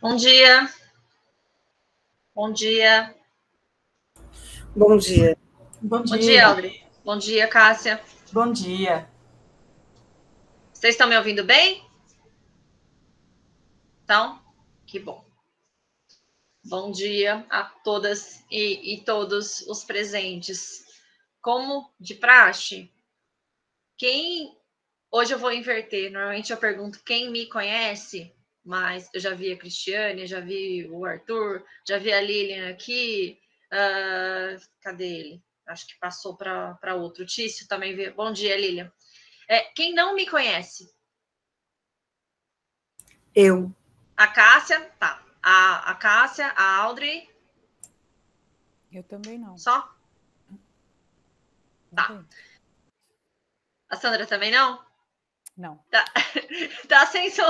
Bom dia. Bom dia. Bom dia. Bom dia, Aldri. Bom dia, Cássia. Bom dia. Vocês estão me ouvindo bem? Então, que bom. Bom dia a todas e todos os presentes. Como de praxe, quem... Hoje eu vou inverter. Normalmente eu pergunto quem me conhece, mas eu já vi a Cristiane, já vi o Arthur, já vi a Lilian aqui. Cadê ele? Acho que passou para outro. Tício também veio. Bom dia, Lilian. Quem não me conhece? Eu. A Cássia? Tá. A Cássia, a Audrey? Eu também não. Só? Tá. Okay. A Sandra também não? Não. Tá sem som,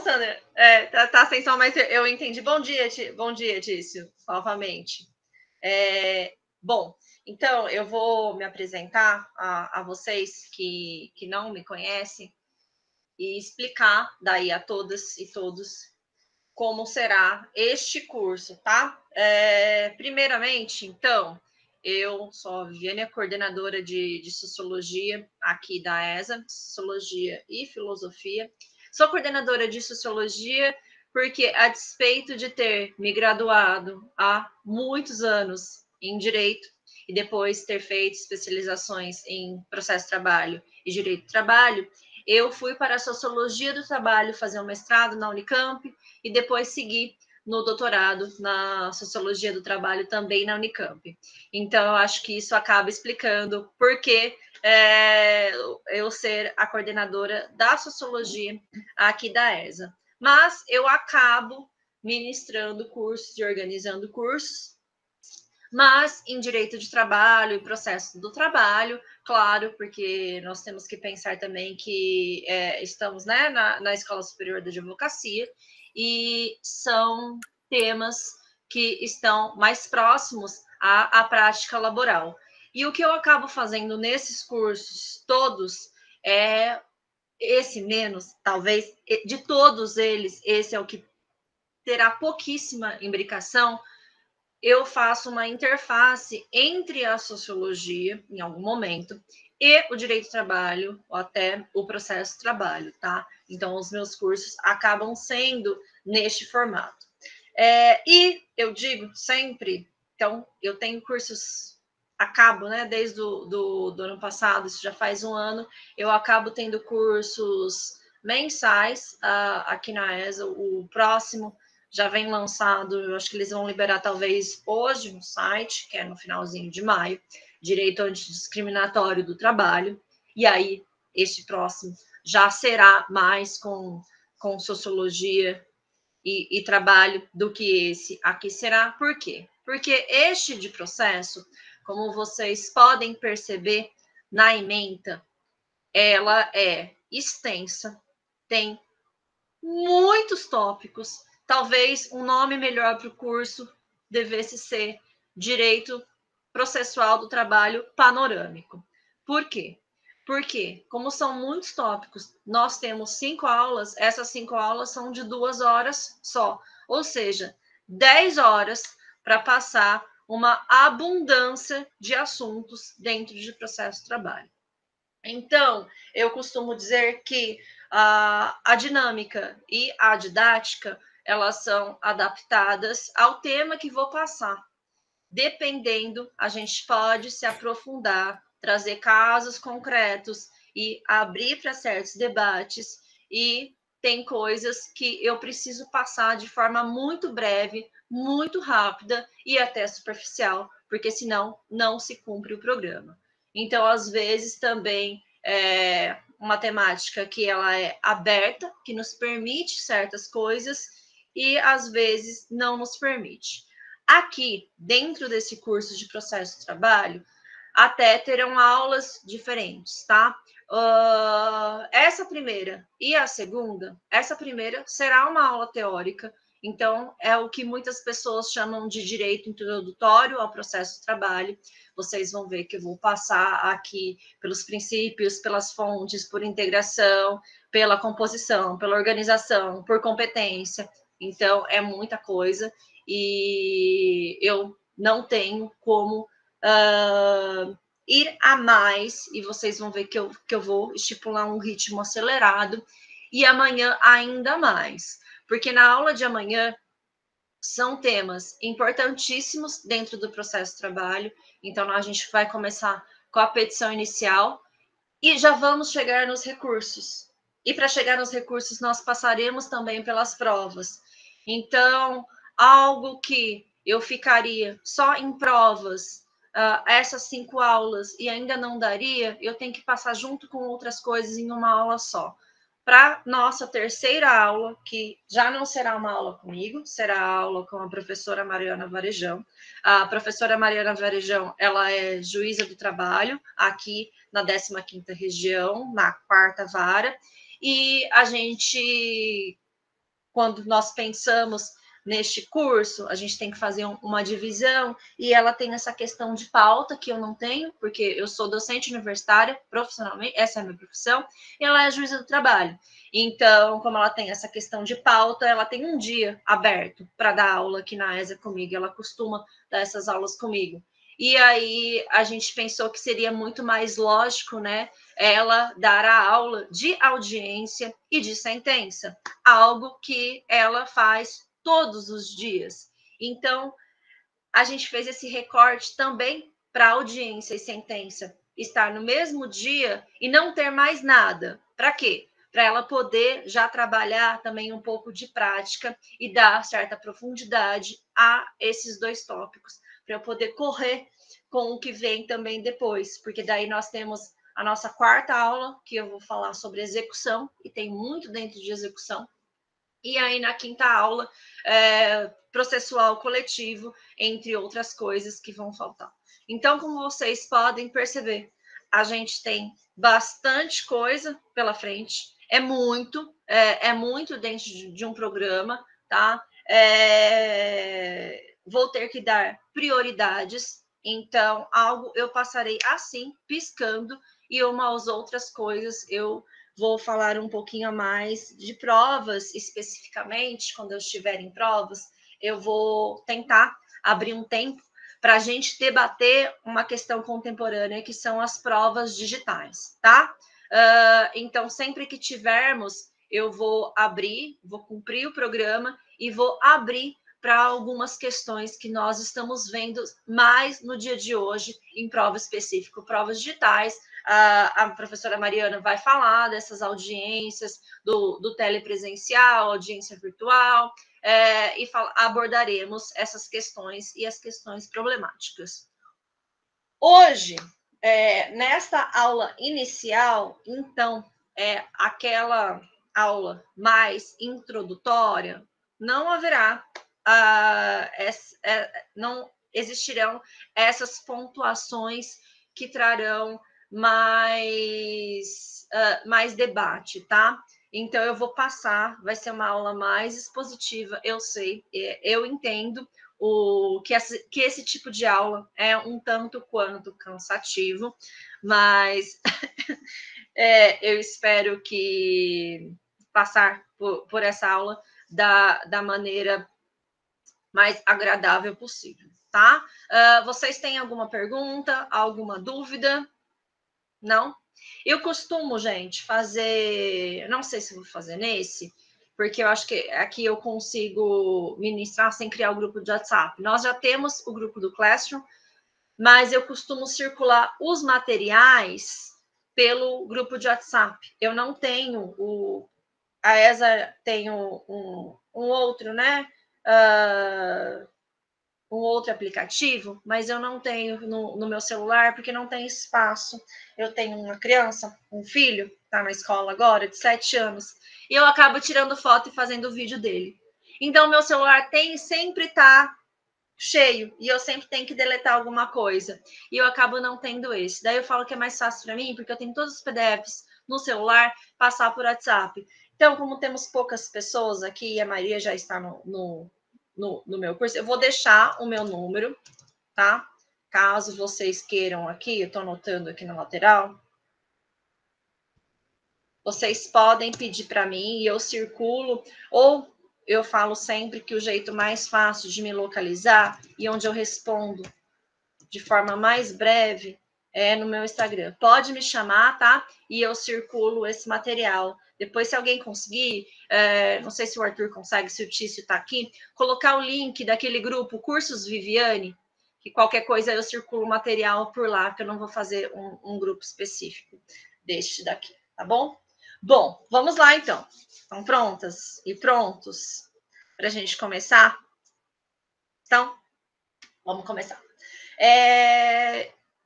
Sandra. Tá sem som, mas eu entendi. Bom dia, Tício, novamente. Bom, então eu vou me apresentar a vocês que não me conhecem e explicar daí a todas e todos como será este curso, tá? Primeiramente, então, eu sou a Viviane, a coordenadora de Sociologia aqui da ESA, Sociologia e Filosofia. Sou coordenadora de Sociologia porque, a despeito de ter me graduado há muitos anos em Direito e depois ter feito especializações em Processo de Trabalho e Direito do Trabalho, eu fui para a Sociologia do Trabalho fazer um mestrado na Unicamp e depois segui no doutorado na Sociologia do Trabalho, também na Unicamp. Então, eu acho que isso acaba explicando por que eu ser a coordenadora da Sociologia aqui da ESA. Mas eu acabo ministrando cursos e organizando cursos, mas em direito de trabalho e processo do trabalho, claro, porque nós temos que pensar também que estamos, né, na Escola Superior da Advocacia, e são temas que estão mais próximos à prática laboral. E o que eu acabo fazendo nesses cursos todos é esse menos, talvez, de todos eles, esse é o que terá pouquíssima imbricação. Eu faço uma interface entre a sociologia, em algum momento, e o direito do trabalho, ou até o processo de trabalho, tá? Então, os meus cursos acabam sendo neste formato. E eu digo sempre, então, eu tenho cursos, acabo, né, desde do ano passado, isso já faz um ano, eu acabo tendo cursos mensais aqui na ESA, o próximo já vem lançado, eu acho que eles vão liberar talvez hoje no site, que é no finalzinho de maio, Direito Antidiscriminatório do Trabalho, e aí este próximo já será mais com sociologia e trabalho do que esse aqui será. Por quê? Porque este de processo, como vocês podem perceber na ementa, ela é extensa, tem muitos tópicos, talvez um nome melhor para o curso devesse ser Direito Processual do Trabalho Panorâmico. Por quê? Porque, como são muitos tópicos, nós temos 5 aulas, essas 5 aulas são de 2 horas só, ou seja, 10 horas para passar uma abundância de assuntos dentro de processo de trabalho. Então, eu costumo dizer que a dinâmica e a didática, elas são adaptadas ao tema que vou passar. Dependendo, a gente pode se aprofundar, trazer casos concretos e abrir para certos debates, e tem coisas que eu preciso passar de forma muito breve, muito rápida e até superficial, porque senão não se cumpre o programa. Então, às vezes, também é uma temática que ela é aberta, que nos permite certas coisas, e às vezes não nos permite. Aqui, dentro desse curso de processo de trabalho, até terão aulas diferentes, tá? Essa primeira e a segunda, essa primeira será uma aula teórica, então é o que muitas pessoas chamam de direito introdutório ao processo de trabalho. Vocês vão ver que eu vou passar aqui pelos princípios, pelas fontes, por integração, pela composição, pela organização, por competência, Então, é muita coisa e eu não tenho como ir a mais, e vocês vão ver que eu vou estipular um ritmo acelerado, e amanhã ainda mais, porque na aula de amanhã são temas importantíssimos dentro do processo de trabalho. Então, a gente vai começar com a petição inicial e já vamos chegar nos recursos. E para chegar nos recursos, nós passaremos também pelas provas. Então, algo que eu ficaria só em provas, essas 5 aulas, e ainda não daria, eu tenho que passar junto com outras coisas em uma aula só. Para nossa terceira aula, que já não será uma aula comigo, será a aula com a professora Mariana Varejão. A professora Mariana Varejão, ela é juíza do trabalho aqui na 15ª região, na 4ª vara, e a gente, quando nós pensamos neste curso, a gente tem que fazer uma divisão, e ela tem essa questão de pauta que eu não tenho, porque eu sou docente universitária, profissionalmente, essa é a minha profissão, e ela é juíza do trabalho. Então, como ela tem essa questão de pauta, ela tem um dia aberto para dar aula aqui na ESA comigo, ela costuma dar essas aulas comigo. E aí, a gente pensou que seria muito mais lógico, né, ela dar a aula de audiência e de sentença, algo que ela faz todos os dias. Então, a gente fez esse recorte também para audiência e sentença estar no mesmo dia e não ter mais nada. Para quê? Para ela poder já trabalhar também um pouco de prática e dar certa profundidade a esses dois tópicos, para eu poder correr com o que vem também depois, porque daí nós temos a nossa 4ª aula, que eu vou falar sobre execução, e tem muito dentro de execução. E aí, na 5ª aula, processual coletivo, entre outras coisas que vão faltar. Então, como vocês podem perceber, a gente tem bastante coisa pela frente, é muito dentro de um programa, tá? Vou ter que dar prioridades, então, algo eu passarei assim, piscando, e umas outras coisas eu vou falar um pouquinho a mais de provas, especificamente, quando eu estiver em provas, eu vou tentar abrir um tempo para a gente debater uma questão contemporânea, que são as provas digitais, tá? Então, sempre que tivermos, eu vou abrir, vou cumprir o programa e vou abrir para algumas questões que nós estamos vendo mais no dia de hoje em prova específica, provas digitais. A professora Mariana vai falar dessas audiências, do telepresencial, audiência virtual, e abordaremos essas questões e as questões problemáticas. Hoje, nesta aula inicial, então, aquela aula mais introdutória, não haverá, não existirão essas pontuações que trarão mais debate, tá? Então, eu vou passar, vai ser uma aula mais expositiva, eu sei, eu entendo que esse tipo de aula é um tanto quanto cansativo, mas eu espero que passar por essa aula da maneira mais agradável possível, tá? Vocês têm alguma pergunta, alguma dúvida? Não? Eu costumo, gente, fazer... Não sei se vou fazer nesse, porque eu acho que aqui eu consigo ministrar sem criar o grupo de WhatsApp. Nós já temos o grupo do Classroom, mas eu costumo circular os materiais pelo grupo de WhatsApp. Eu não tenho A ESA tem um outro, né? Um outro aplicativo, mas eu não tenho no meu celular, porque não tem espaço. Eu tenho uma criança, um filho, tá na escola agora, de 7 anos, e eu acabo tirando foto e fazendo o vídeo dele. Então, meu celular sempre tá cheio, e eu sempre tenho que deletar alguma coisa, e eu acabo não tendo esse. Daí eu falo que é mais fácil para mim, porque eu tenho todos os PDFs no celular, passar por WhatsApp. Então, como temos poucas pessoas aqui, e a Maria já está no meu curso, eu vou deixar o meu número, tá? Caso vocês queiram aqui, eu estou anotando aqui na lateral. Vocês podem pedir para mim e eu circulo, ou eu falo sempre que o jeito mais fácil de me localizar e onde eu respondo de forma mais breve é no meu Instagram. Pode me chamar, tá? E eu circulo esse material. Depois, se alguém conseguir, não sei se o Arthur consegue, se o Tício está aqui, colocar o link daquele grupo Cursos Viviane, que qualquer coisa eu circulo o material por lá, porque eu não vou fazer um grupo específico deste daqui, tá bom? Bom, vamos lá, então. Estão prontas e prontos para a gente começar? Então, vamos começar.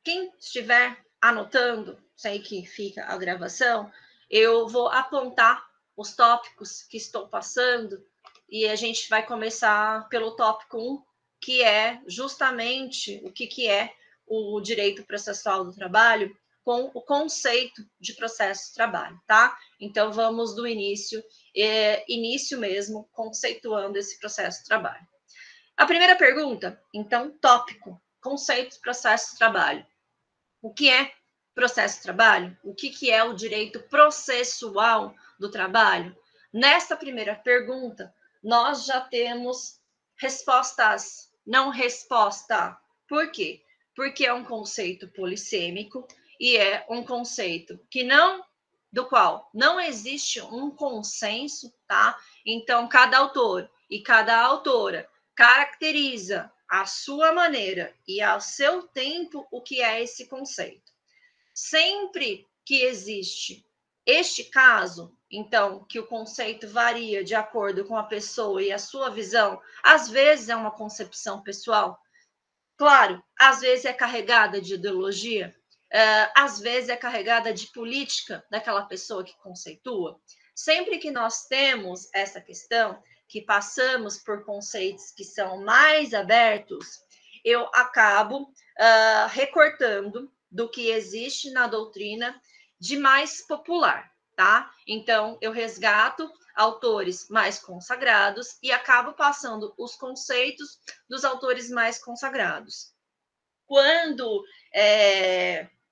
Quem estiver anotando, sei que fica a gravação, eu vou apontar os tópicos que estou passando e a gente vai começar pelo tópico 1, que é justamente o que é o direito processual do trabalho, com o conceito de processo de trabalho, tá? Então, vamos do início, início mesmo, conceituando esse processo de trabalho. A primeira pergunta, então, tópico, conceito de processo de trabalho. O que é processo de trabalho? O que é o direito processual do trabalho? Nesta primeira pergunta, nós já temos respostas, não resposta. Por quê? Porque é um conceito polissêmico, e é um conceito que do qual não existe um consenso, tá? Então, cada autor e cada autora caracteriza à sua maneira e ao seu tempo o que é esse conceito. Sempre que existe este caso, então, que o conceito varia de acordo com a pessoa e a sua visão, às vezes é uma concepção pessoal, claro, às vezes é carregada de ideologia, às vezes é carregada de política daquela pessoa que conceitua. Sempre que nós temos essa questão, que passamos por conceitos que são mais abertos, eu acabo recortando do que existe na doutrina de mais popular, tá? Então, eu resgato autores mais consagrados e acabo passando os conceitos dos autores mais consagrados. Quando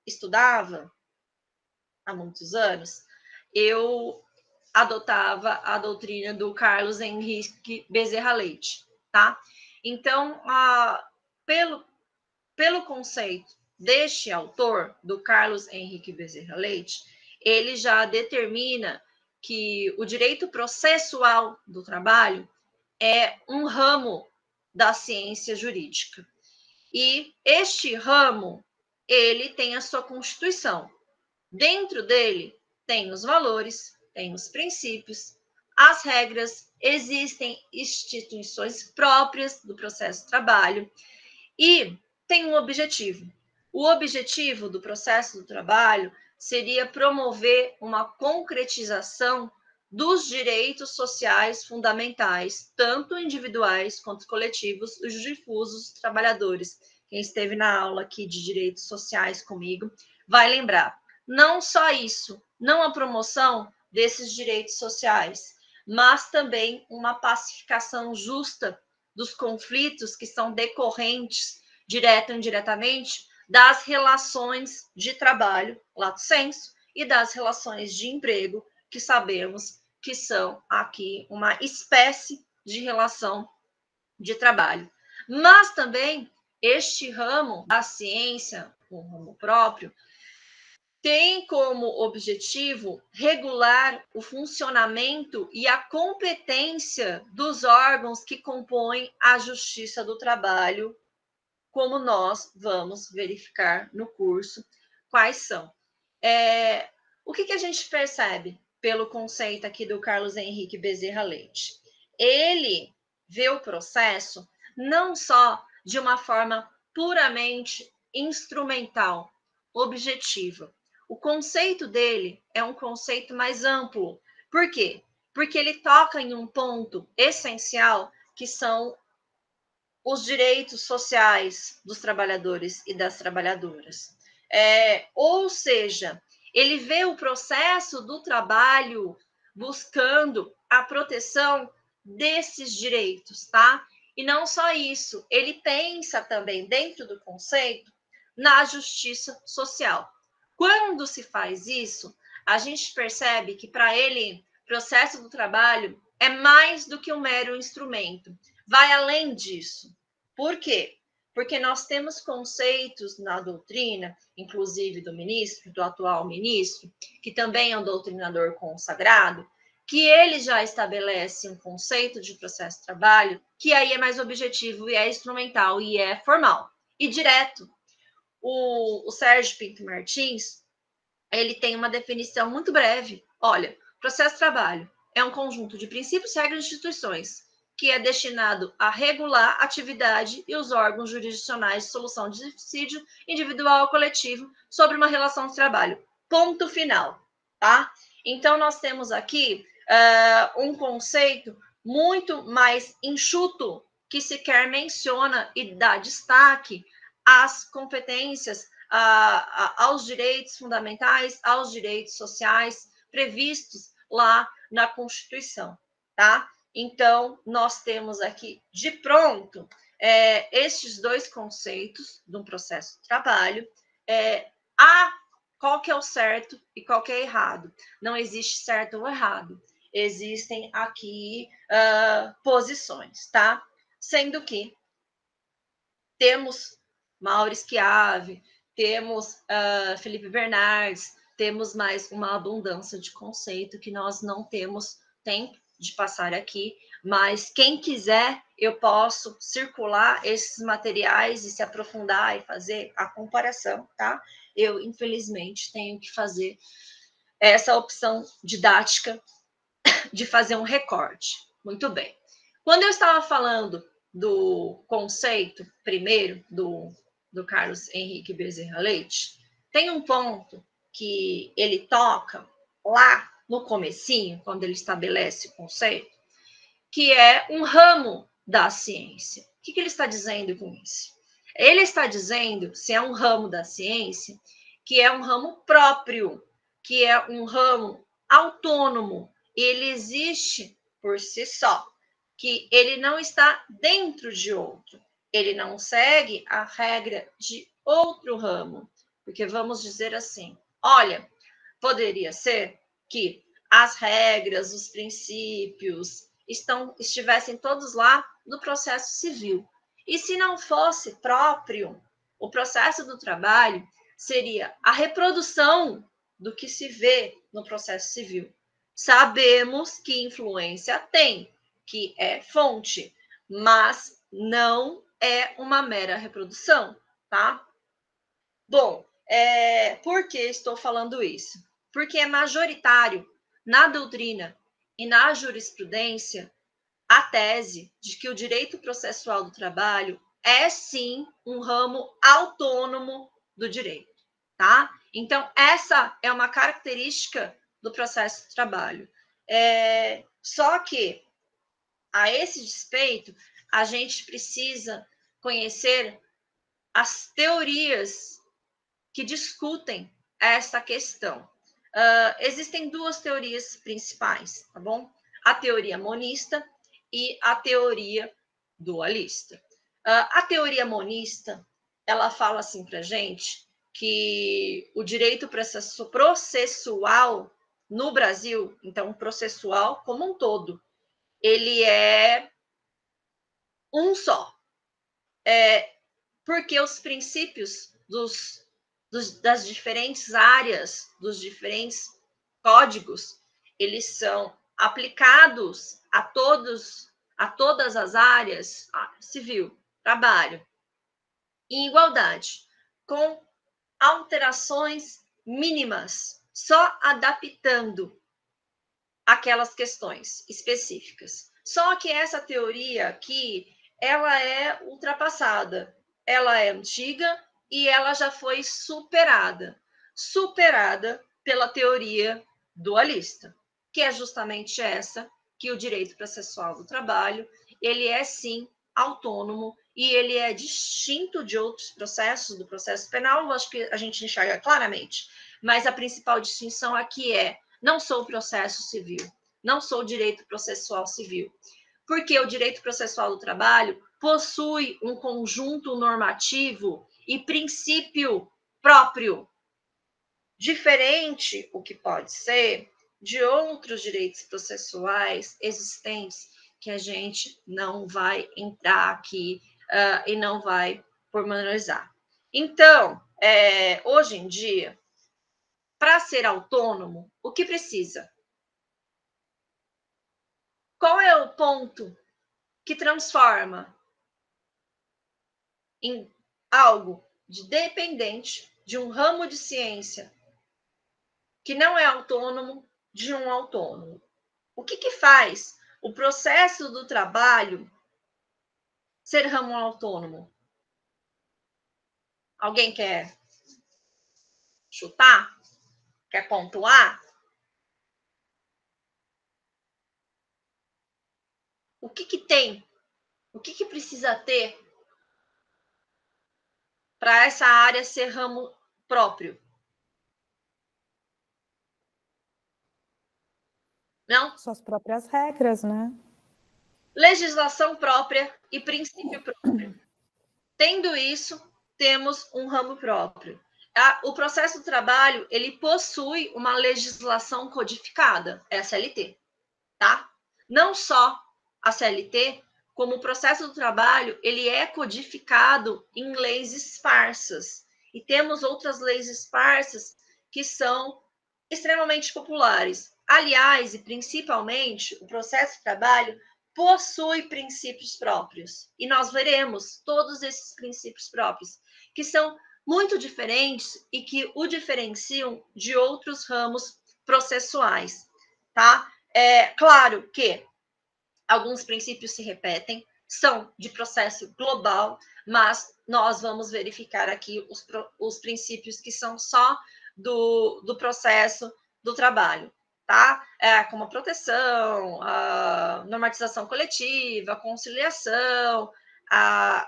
estudava há muitos anos, eu adotava a doutrina do Carlos Henrique Bezerra Leite, tá? Então, pelo conceito deste autor, do Carlos Henrique Bezerra Leite, ele já determina que o direito processual do trabalho é um ramo da ciência jurídica. E este ramo, ele tem a sua constituição. Dentro dele tem os valores, tem os princípios, as regras, existem instituições próprias do processo de trabalho e tem um objetivo. O objetivo do processo do trabalho seria promover uma concretização dos direitos sociais fundamentais, tanto individuais quanto coletivos, os difusos dos trabalhadores. Quem esteve na aula aqui de direitos sociais comigo vai lembrar. Não só isso, não a promoção desses direitos sociais, mas também uma pacificação justa dos conflitos que são decorrentes, direta ou indiretamente, das relações de trabalho, lato sensu, e das relações de emprego, que sabemos que são aqui uma espécie de relação de trabalho. Mas também este ramo da ciência, um ramo próprio, tem como objetivo regular o funcionamento e a competência dos órgãos que compõem a justiça do trabalho, como nós vamos verificar no curso quais são. O que a gente percebe? Pelo conceito aqui do Carlos Henrique Bezerra Leite. Ele vê o processo não só de uma forma puramente instrumental, objetiva. O conceito dele é um conceito mais amplo. Por quê? Porque ele toca em um ponto essencial, que são os direitos sociais dos trabalhadores e das trabalhadoras. Ou seja, ele vê o processo do trabalho buscando a proteção desses direitos, tá? E não só isso, ele pensa também, dentro do conceito, na justiça social. Quando se faz isso, a gente percebe que, para ele, processo do trabalho é mais do que um mero instrumento. Vai além disso. Por quê? Porque nós temos conceitos na doutrina, inclusive do ministro, do atual ministro, que também é um doutrinador consagrado, que ele já estabelece um conceito de processo de trabalho, que aí é mais objetivo e é instrumental e é formal e direto. O Sérgio Pinto Martins, ele tem uma definição muito breve. Olha, processo de trabalho é um conjunto de princípios, regras e instituições que é destinado a regular a atividade e os órgãos jurisdicionais de solução de dissídio individual ou coletivo sobre uma relação de trabalho. Ponto final, tá? Então, nós temos aqui um conceito muito mais enxuto, que sequer menciona e dá destaque às competências, aos direitos fundamentais, aos direitos sociais previstos lá na Constituição, tá? Então, nós temos aqui, de pronto, estes dois conceitos de um processo de trabalho. Qual que é o certo e qual que é errado? Não existe certo ou errado. Existem aqui posições, tá? Sendo que temos Mauro Schiavi, temos Felipe Bernardes, temos mais uma abundância de conceito que nós não temos tempo de passar aqui, mas quem quiser, eu posso circular esses materiais e se aprofundar e fazer a comparação, tá? Eu, infelizmente, tenho que fazer essa opção didática de fazer um recorte. Muito bem. Quando eu estava falando do conceito primeiro do Carlos Henrique Bezerra Leite, tem um ponto que ele toca lá no comecinho, quando ele estabelece o conceito, que é um ramo da ciência. O que ele está dizendo com isso? Ele está dizendo, se é um ramo da ciência, que é um ramo próprio, que é um ramo autônomo, ele existe por si só, que ele não está dentro de outro, ele não segue a regra de outro ramo, porque vamos dizer assim, olha, poderia ser que as regras, os princípios, estivessem todos lá no processo civil. E se não fosse próprio, o processo do trabalho seria a reprodução do que se vê no processo civil. Sabemos que influência tem, que é fonte, mas não é uma mera reprodução, tá? Bom, por que estou falando isso? Porque é majoritário na doutrina e na jurisprudência a tese de que o direito processual do trabalho é, sim, um ramo autônomo do direito, tá? Então, essa é uma característica do processo de trabalho. Só que, a esse despeito, a gente precisa conhecer as teorias que discutem essa questão. Existem duas teorias principais, tá bom? A teoria monista e a teoria dualista. A teoria monista, ela fala assim para a gente que o direito processual no Brasil, então processual como um todo, ele é um só. Porque os princípios das diferentes áreas, dos diferentes códigos, eles são aplicados a todas as áreas, civil, trabalho, em igualdade, com alterações mínimas, só adaptando aquelas questões específicas. Só que essa teoria aqui, ela é ultrapassada, ela é antiga e ela já foi superada pela teoria dualista, que é justamente essa, que o direito processual do trabalho, ele é sim autônomo e ele é distinto de outros processos, do processo penal, eu acho que a gente enxerga claramente, mas a principal distinção aqui é, não sou processo civil, não sou direito processual civil, porque o direito processual do trabalho possui um conjunto normativo e princípio próprio, diferente o que pode ser de outros direitos processuais existentes que a gente não vai entrar aqui e não vai pormenorizar. Então, hoje em dia, para ser autônomo, o que precisa? Qual é o ponto que transforma em algo de dependente de um ramo de ciência que não é autônomo de um autônomo? O que que faz o processo do trabalho ser ramo autônomo? Alguém quer chutar? Quer pontuar? O que que tem? O que que precisa ter para essa área ser ramo próprio? Não? Suas próprias regras, né? Legislação própria e princípio próprio. Tendo isso, temos um ramo próprio. O processo do trabalho, ele possui uma legislação codificada, é a CLT, tá? Não só a CLT, como o processo do trabalho, ele é codificado em leis esparsas. E temos outras leis esparsas que são extremamente populares. Aliás, e principalmente, o processo de trabalho possui princípios próprios. E nós veremos todos esses princípios próprios, que são muito diferentes e que o diferenciam de outros ramos processuais, tá? É claro que alguns princípios se repetem, são de processo global, mas nós vamos verificar aqui os princípios que são só do processo do trabalho, tá? Como a proteção, a normatização coletiva, a conciliação,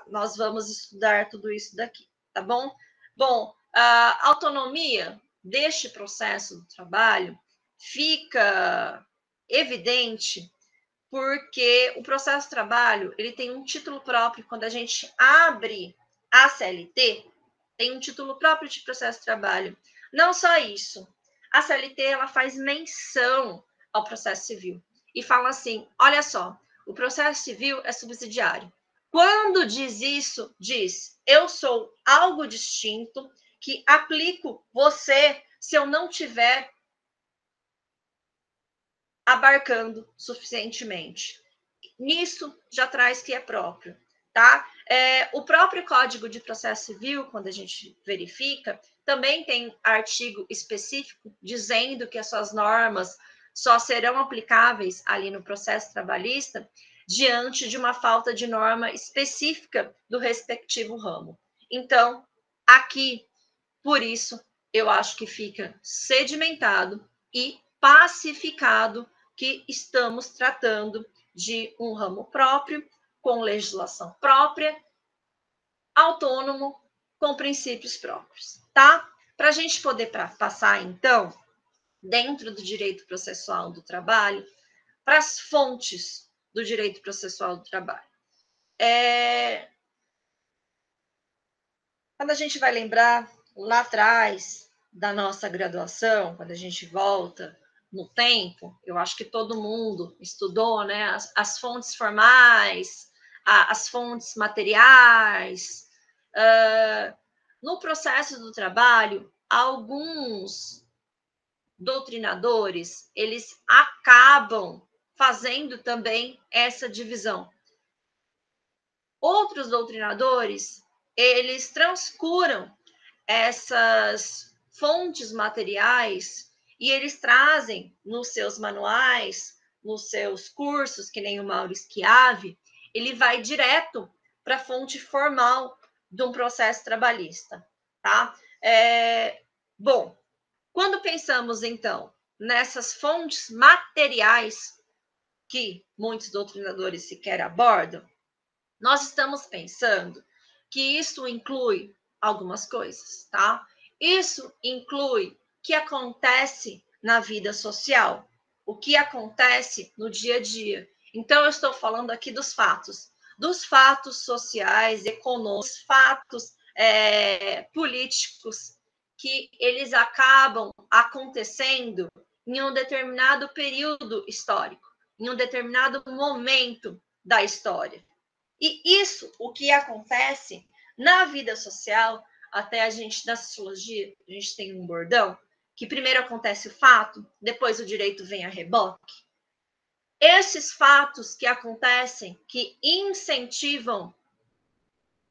nós vamos estudar tudo isso daqui, tá bom? Bom, a autonomia deste processo do trabalho fica evidente porque o processo de trabalho, ele tem um título próprio. Quando a gente abre a CLT, tem um título próprio de processo de trabalho. Não só isso, a CLT, ela faz menção ao processo civil e fala assim, olha só, o processo civil é subsidiário. Quando diz isso, diz, eu sou algo distinto que aplico você se eu não tiver abarcando suficientemente. Nisso já traz que é próprio, tá? O próprio Código de Processo Civil, quando a gente verifica, também tem artigo específico dizendo que as suas normas só serão aplicáveis ali no processo trabalhista diante de uma falta de norma específica do respectivo ramo. Então, aqui, por isso, eu acho que fica sedimentado e pacificado que estamos tratando de um ramo próprio, com legislação própria, autônomo, com princípios próprios, tá? Para a gente poder passar, então, dentro do direito processual do trabalho, para as fontes do direito processual do trabalho. Quando a gente vai lembrar lá atrás da nossa graduação, quando a gente volta no tempo, eu acho que todo mundo estudou, né, as fontes formais, as fontes materiais. No processo do trabalho, alguns doutrinadores, eles acabam fazendo também essa divisão. Outros doutrinadores, eles transcuram essas fontes materiais e eles trazem nos seus manuais, nos seus cursos, que nem o Mauro Schiavi, ele vai direto para a fonte formal de um processo trabalhista, tá? Bom, quando pensamos, então, nessas fontes materiais que muitos doutrinadores sequer abordam, nós estamos pensando que isso inclui algumas coisas, tá? Isso inclui o que acontece na vida social, o que acontece no dia a dia. Então, eu estou falando aqui dos fatos sociais, econômicos, fatos políticos, que eles acabam acontecendo em um determinado período histórico, em um determinado momento da história. E isso, o que acontece na vida social, até a gente, na sociologia, a gente tem um bordão, que primeiro acontece o fato, depois o direito vem a reboque. Esses fatos que acontecem, que incentivam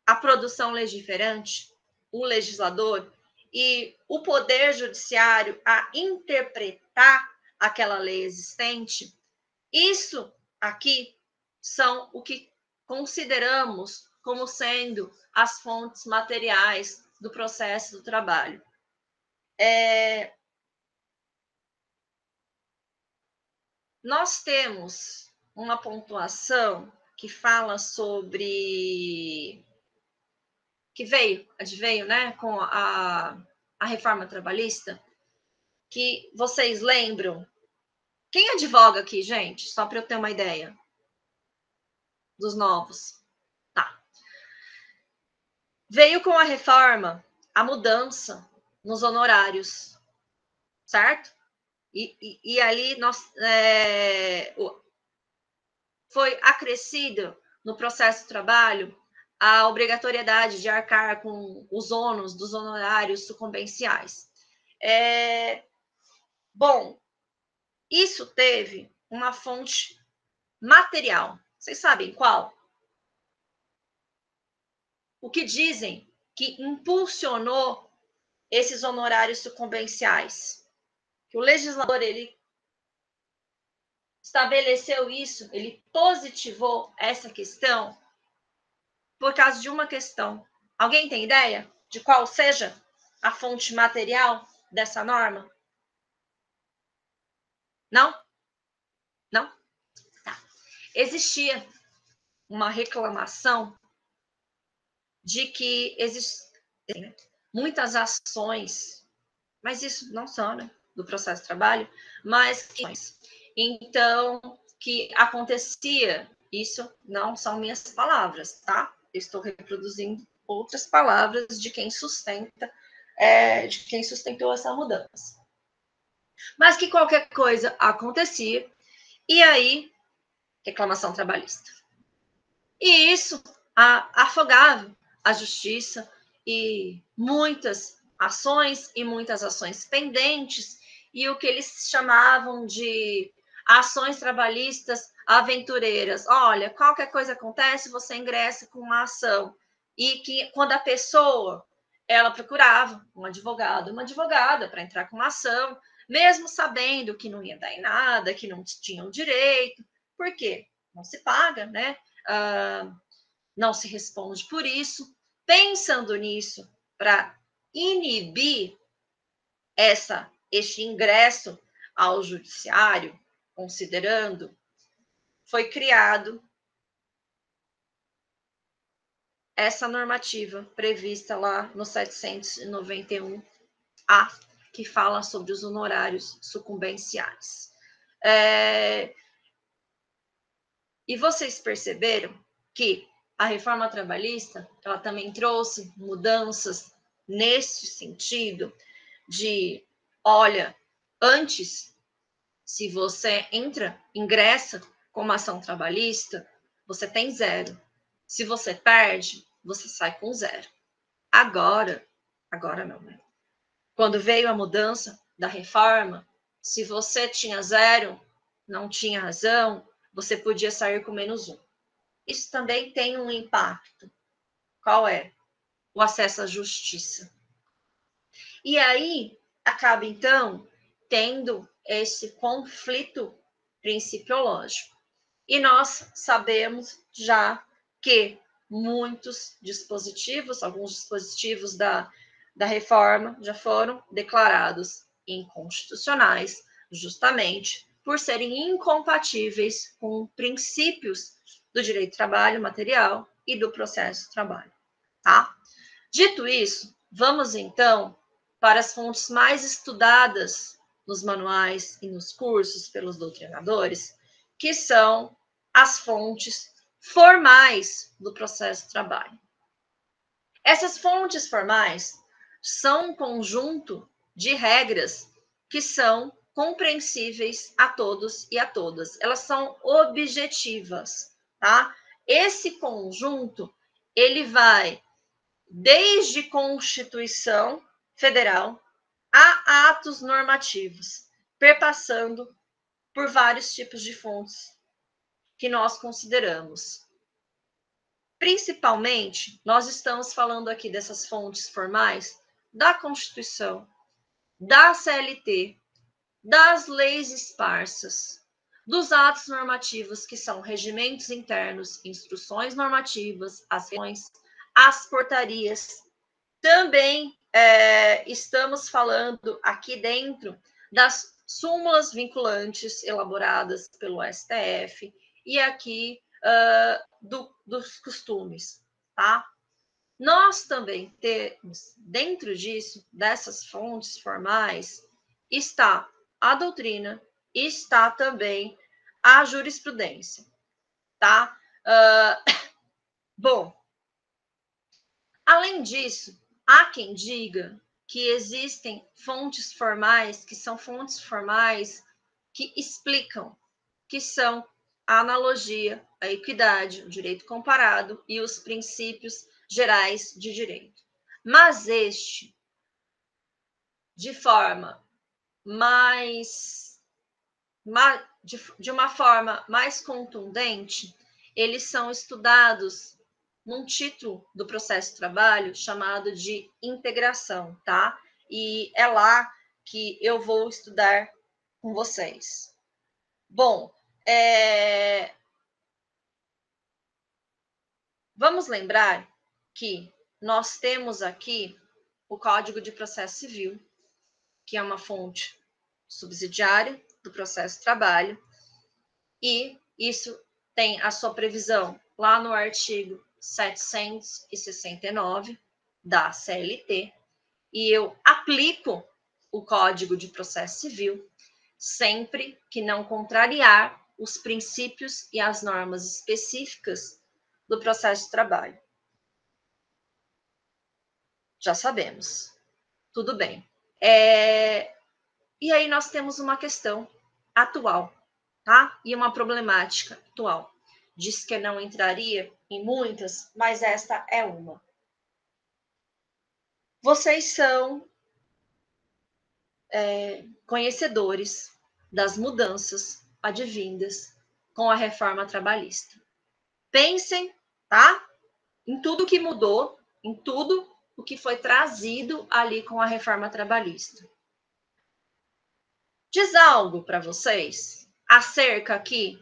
a produção legiferante, o legislador e o poder judiciário a interpretar aquela lei existente, isso aqui são o que consideramos como sendo as fontes materiais do processo do trabalho. Nós temos uma pontuação que fala sobre... que veio, né, com a reforma trabalhista, que vocês lembram? Quem advoga aqui, gente? Só para eu ter uma ideia dos novos. Tá. Veio com a reforma a mudança nos honorários, certo? E ali nós, foi acrescido no processo de trabalho a obrigatoriedade de arcar com os ônus dos honorários sucumbenciais. Bom, isso teve uma fonte material. Vocês sabem qual? O que dizem que impulsionou esses honorários sucumbenciais? Que o legislador, ele estabeleceu isso, ele positivou essa questão por causa de uma questão. Alguém tem ideia de qual seja a fonte material dessa norma? Não? Não? Tá. Existia uma reclamação de que existem muitas ações, mas isso não só, né, do processo de trabalho, mas que, então, que acontecia, isso não são minhas palavras, tá? Eu estou reproduzindo outras palavras de quem sustenta, de quem sustentou essa mudança. Mas que qualquer coisa acontecia, e aí, reclamação trabalhista. E isso afogava a justiça e muitas ações pendentes, e o que eles chamavam de ações trabalhistas aventureiras. Olha, qualquer coisa acontece, você ingressa com uma ação. E que quando a pessoa, ela procurava um advogado, uma advogada para entrar com uma ação, mesmo sabendo que não ia dar em nada, que não tinham direito, porque não se paga, né? Não se responde por isso. Pensando nisso, para inibir este ingresso ao judiciário, considerando, foi criado essa normativa prevista lá no 791-A, que fala sobre os honorários sucumbenciais. E vocês perceberam que a reforma trabalhista, ela também trouxe mudanças neste sentido de, olha, antes, se você ingressa com uma ação trabalhista, você tem zero. Se você perde, você sai com zero. Agora não, né? Quando veio a mudança da reforma, se você tinha zero, não tinha razão, você podia sair com -1. Isso também tem um impacto. Qual é? O acesso à justiça. E aí, acaba, então, tendo esse conflito principiológico. E nós sabemos já que muitos dispositivos, alguns dispositivos da reforma já foram declarados inconstitucionais, justamente por serem incompatíveis com princípios do direito do trabalho material e do processo do trabalho, tá? Dito isso, vamos, então, para as fontes mais estudadas nos manuais e nos cursos pelos doutrinadores, que são as fontes formais do processo de trabalho. Essas fontes formais são um conjunto de regras que são compreensíveis a todos e a todas. Elas são objetivas, tá? Esse conjunto, ele vai desde Constituição Federal a atos normativos, perpassando por vários tipos de fontes que nós consideramos. Principalmente, nós estamos falando aqui dessas fontes formais da Constituição, da CLT, das leis esparsas, dos atos normativos que são regimentos internos, instruções normativas, as reuniões, as portarias. Também estamos falando aqui dentro das súmulas vinculantes elaboradas pelo STF e aqui dos costumes, tá? Nós também temos, dentro disso, dessas fontes formais, está a doutrina e está também a jurisprudência, tá? Bom, além disso, há quem diga que existem fontes formais, que são fontes formais que explicam, que são a analogia, a equidade, o direito comparado e os princípios gerais de direito. Mas este, de uma forma mais contundente, eles são estudados num título do processo de trabalho chamado de integração, tá? E é lá que eu vou estudar com vocês. Bom, vamos lembrar que nós temos aqui o Código de Processo Civil, que é uma fonte subsidiária do processo de trabalho, e isso tem a sua previsão lá no artigo 769 da CLT, e eu aplico o Código de Processo Civil sempre que não contrariar os princípios e as normas específicas do processo de trabalho. Já sabemos. Tudo bem. E aí nós temos uma questão atual, tá? E uma problemática atual. Diz que não entraria em muitas, mas esta é uma. Vocês são conhecedores das mudanças advindas com a reforma trabalhista. Pensem, tá? Em tudo que mudou, em tudo o que foi trazido ali com a reforma trabalhista. Diz algo para vocês acerca aqui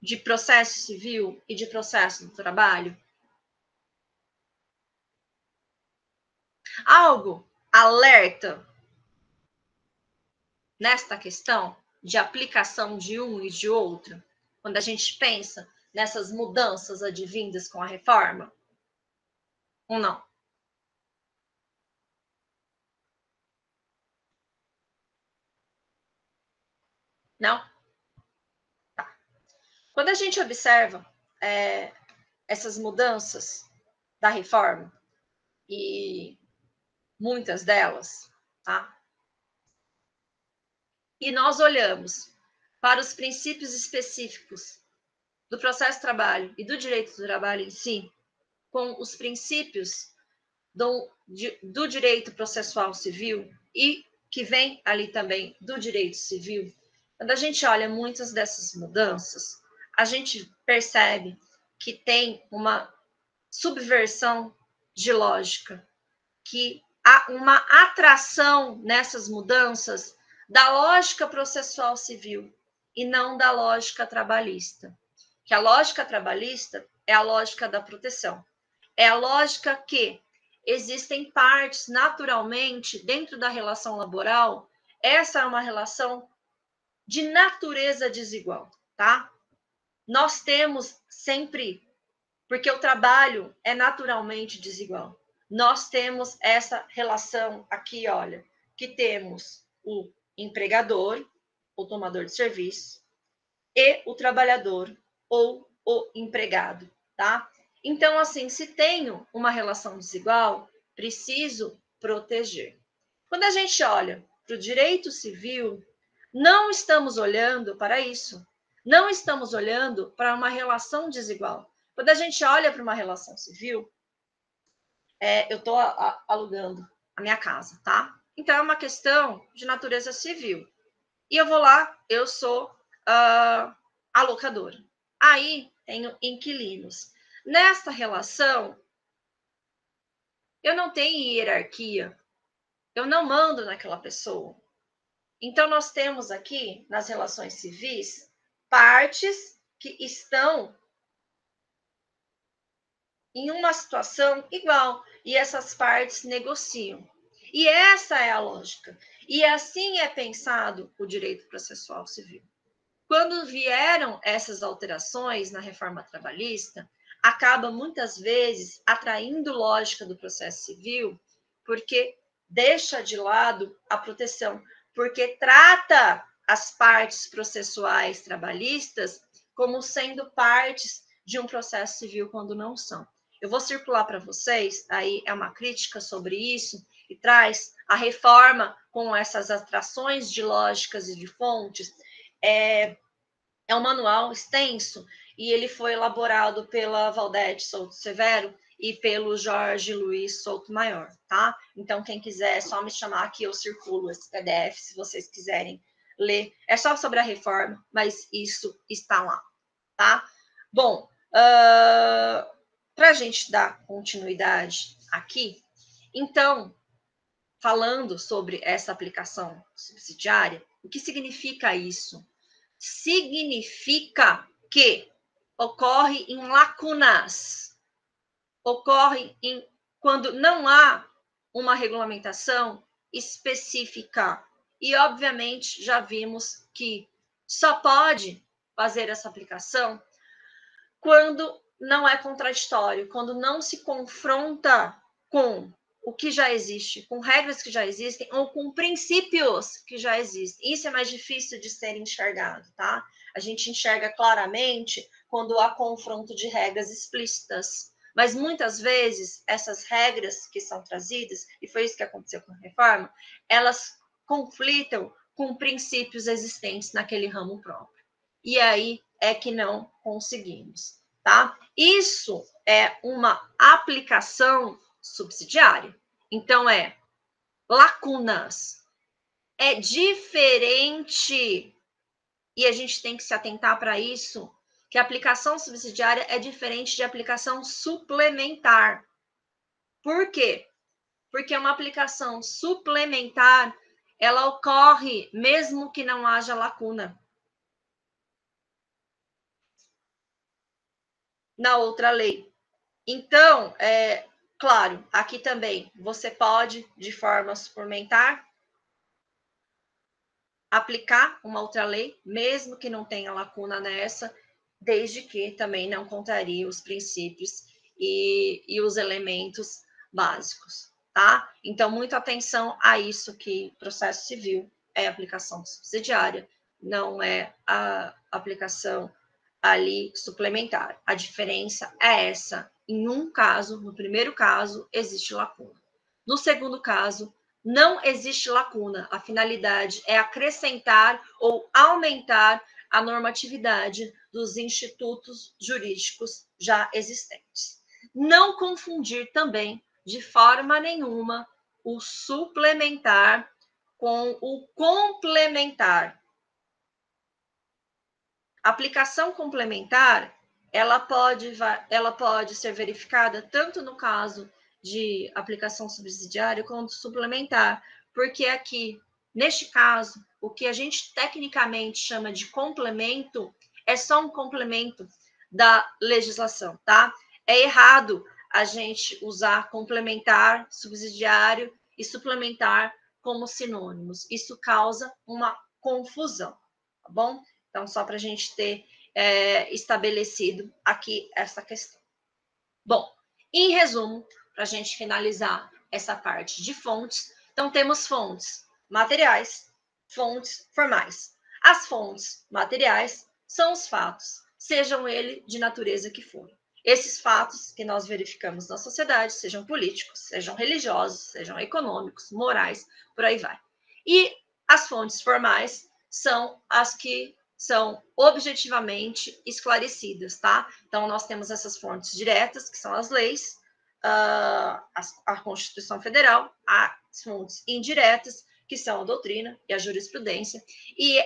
de processo civil e de processo do trabalho? Algo alerta nesta questão de aplicação de um e de outro, quando a gente pensa nessas mudanças advindas com a reforma? Ou não? Não? Tá. Quando a gente observa essas mudanças da reforma, e muitas delas, tá? E nós olhamos para os princípios específicos do processo de trabalho e do direito do trabalho em si, com os princípios do direito processual civil e que vem ali também do direito civil. Quando a gente olha muitas dessas mudanças, a gente percebe que tem uma subversão de lógica, que há uma atração nessas mudanças da lógica processual civil e não da lógica trabalhista. Que a lógica trabalhista é a lógica da proteção. É a lógica que existem partes naturalmente dentro da relação laboral. Essa é uma relação de natureza desigual, tá? Nós temos sempre, porque o trabalho é naturalmente desigual. Nós temos essa relação aqui, olha, que temos o empregador, o tomador de serviço, e o trabalhador, ou o empregado, tá? Então, assim, se tenho uma relação desigual, preciso proteger. Quando a gente olha para o direito civil, Não estamos olhando para isso. Não estamos olhando para uma relação desigual. Quando a gente olha para uma relação civil, eu estou alugando a minha casa, tá? Então, é uma questão de natureza civil. E eu vou lá, eu sou a locadora. Aí, tenho inquilinos. Nesta relação, eu não tenho hierarquia. Eu não mando naquela pessoa. Então, nós temos aqui, nas relações civis, partes que estão em uma situação igual. E essas partes negociam. E essa é a lógica. E assim é pensado o direito processual civil. Quando vieram essas alterações na reforma trabalhista, acaba muitas vezes atraindo lógica do processo civil, porque deixa de lado a proteção, porque trata as partes processuais trabalhistas como sendo partes de um processo civil quando não são. Eu vou circular para vocês, aí é uma crítica sobre isso, e traz a reforma com essas atrações de lógicas e de fontes. É um manual extenso e ele foi elaborado pela Valdete Souto Severo e pelo Jorge Luiz Souto Maior, tá? Então, quem quiser, é só me chamar que eu circulo esse PDF, se vocês quiserem ler. É só sobre a reforma, mas isso está lá, tá? Bom, para a gente dar continuidade aqui, então, falando sobre essa aplicação subsidiária, o que significa isso? Significa que ocorre em lacunas, ocorre quando não há uma regulamentação específica. E, obviamente, já vimos que só pode fazer essa aplicação quando não é contraditório, quando não se confronta com o que já existe, com regras que já existem ou com princípios que já existem. Isso é mais difícil de ser enxergado, tá? A gente enxerga claramente quando há confronto de regras explícitas, mas muitas vezes essas regras que são trazidas, e foi isso que aconteceu com a reforma, elas conflitam com princípios existentes naquele ramo próprio. E aí é que não conseguimos, tá? Isso é uma aplicação subsidiária. Então, é lacunas. É diferente, e a gente tem que se atentar para isso, que a aplicação subsidiária é diferente de aplicação suplementar. Por quê? Porque uma aplicação suplementar, ela ocorre mesmo que não haja lacuna. Na outra lei. Então, claro, aqui também você pode, de forma suplementar, aplicar uma outra lei, mesmo que não tenha lacuna nessa, desde que também não contraria os princípios e os elementos básicos, tá? Então, muita atenção a isso, que processo civil é aplicação subsidiária, não é a aplicação ali suplementar. A diferença é essa. Em um caso, no primeiro caso, existe lacuna. No segundo caso, não existe lacuna. A finalidade é acrescentar ou aumentar a normatividade dos institutos jurídicos já existentes. Não confundir também, de forma nenhuma, o suplementar com o complementar. Aplicação complementar, ela pode ser verificada tanto no caso de aplicação subsidiária quanto suplementar, porque aqui, neste caso, o que a gente tecnicamente chama de complemento é só um complemento da legislação, tá? É errado a gente usar complementar, subsidiário e suplementar como sinônimos. Isso causa uma confusão, tá bom? Então, só para a gente ter estabelecido aqui essa questão. Bom, em resumo, para a gente finalizar essa parte de fontes, então temos fontes materiais, fontes formais. As fontes materiais são os fatos, sejam eles de natureza que forem. Esses fatos que nós verificamos na sociedade, sejam políticos, sejam religiosos, sejam econômicos, morais, por aí vai. E as fontes formais são as que são objetivamente esclarecidas, tá? Então, nós temos essas fontes diretas, que são as leis, a Constituição Federal, as fontes indiretas, que são a doutrina e a jurisprudência, e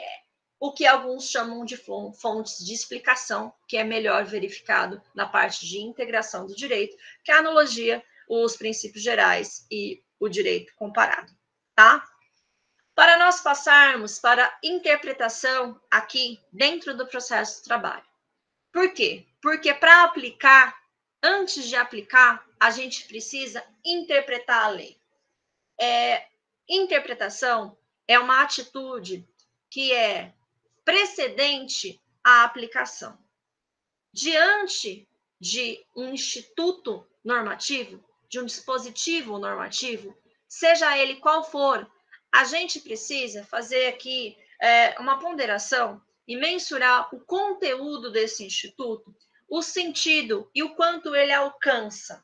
o que alguns chamam de fontes de explicação, que é melhor verificado na parte de integração do direito, que é a analogia, os princípios gerais e o direito comparado, tá? Para nós passarmos para a interpretação aqui dentro do processo de trabalho. Por quê? Porque para aplicar, antes de aplicar, a gente precisa interpretar a lei. Interpretação é uma atitude que é precedente à aplicação. Diante de um instituto normativo, de um dispositivo normativo, seja ele qual for, a gente precisa fazer aqui uma ponderação e mensurar o conteúdo desse instituto, o sentido e o quanto ele alcança.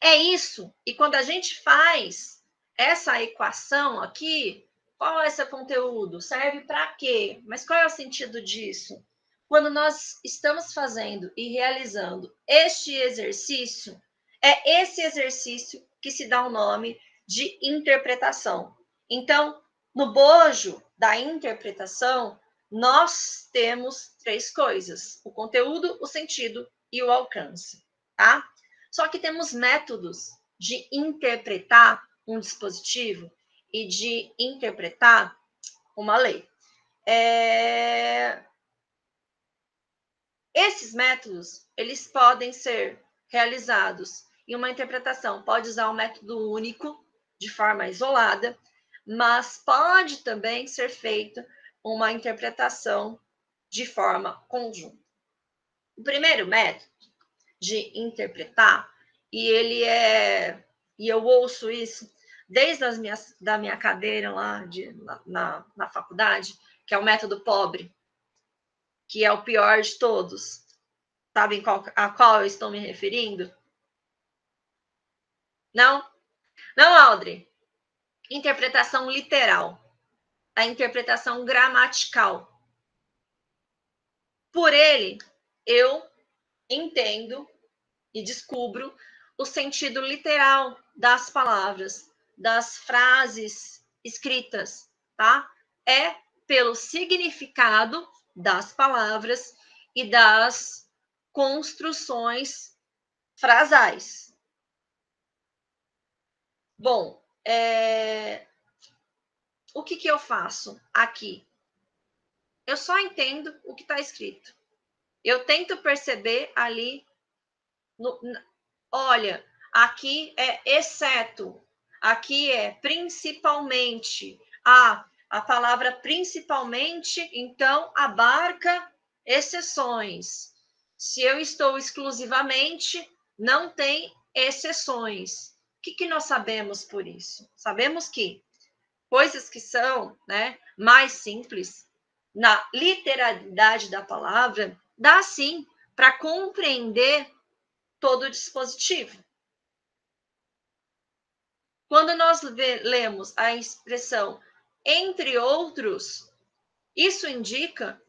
É isso, e quando a gente faz essa equação aqui, qual é esse conteúdo? Serve para quê? Mas qual é o sentido disso? Quando nós estamos fazendo e realizando este exercício, é esse exercício que se dá o nome de interpretação. Então, no bojo da interpretação, nós temos três coisas: o conteúdo, o sentido e o alcance, tá? Só que temos métodos de interpretar um dispositivo e de interpretar uma lei. Esses métodos, eles podem ser realizados em uma interpretação, pode usar um método único, de forma isolada, mas pode também ser feita uma interpretação de forma conjunta. O primeiro método de interpretar, e eu ouço isso desde as da minha cadeira lá na faculdade, que é o método pobre, que é o pior de todos. Sabem a qual eu estou me referindo? Não? Não, Aldri. Interpretação literal. A interpretação gramatical. Por ele, eu entendo e descubro o sentido literal das palavras, das frases escritas, tá? É pelo significado das palavras e das construções frasais. Bom, o que eu faço aqui? Eu só entendo o que está escrito. Eu tento perceber ali, olha, aqui é exceto, aqui é principalmente, a palavra principalmente, então, abarca exceções. Se eu estou exclusivamente, não tem exceções. O que nós sabemos por isso? Sabemos que coisas que são, né, mais simples, na literalidade da palavra, dá sim para compreender todo o dispositivo. Quando nós lemos a expressão entre outros, isso indica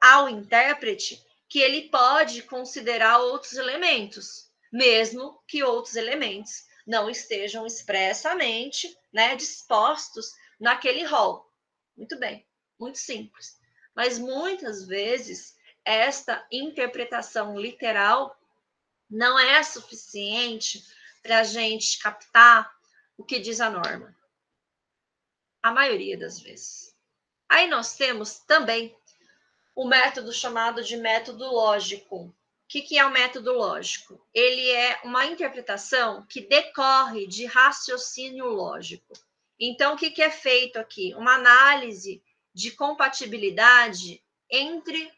ao intérprete que ele pode considerar outros elementos, mesmo que outros elementos não estejam expressamente, né, dispostos naquele rol. Muito bem, muito simples. Mas muitas vezes esta interpretação literal não é suficiente para a gente captar o que diz a norma. A maioria das vezes. Aí nós temos também o método chamado de método lógico. O que é o método lógico? Ele é uma interpretação que decorre de raciocínio lógico. Então, o que é feito aqui? Uma análise de compatibilidade entre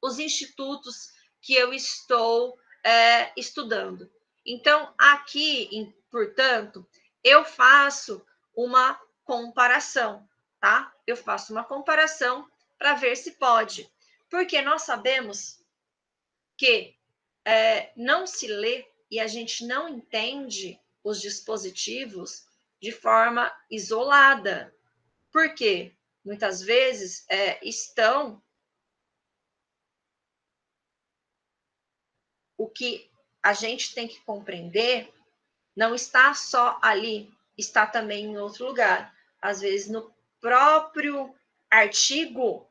os institutos que eu estou estudando. Então, aqui, portanto, eu faço uma comparação, tá? Eu faço uma comparação para ver se pode. Porque nós sabemos que não se lê e a gente não entende os dispositivos de forma isolada. Por quê? muitas vezes estão o que a gente tem que compreender não está só ali, está também em outro lugar. Às vezes, no próprio artigo,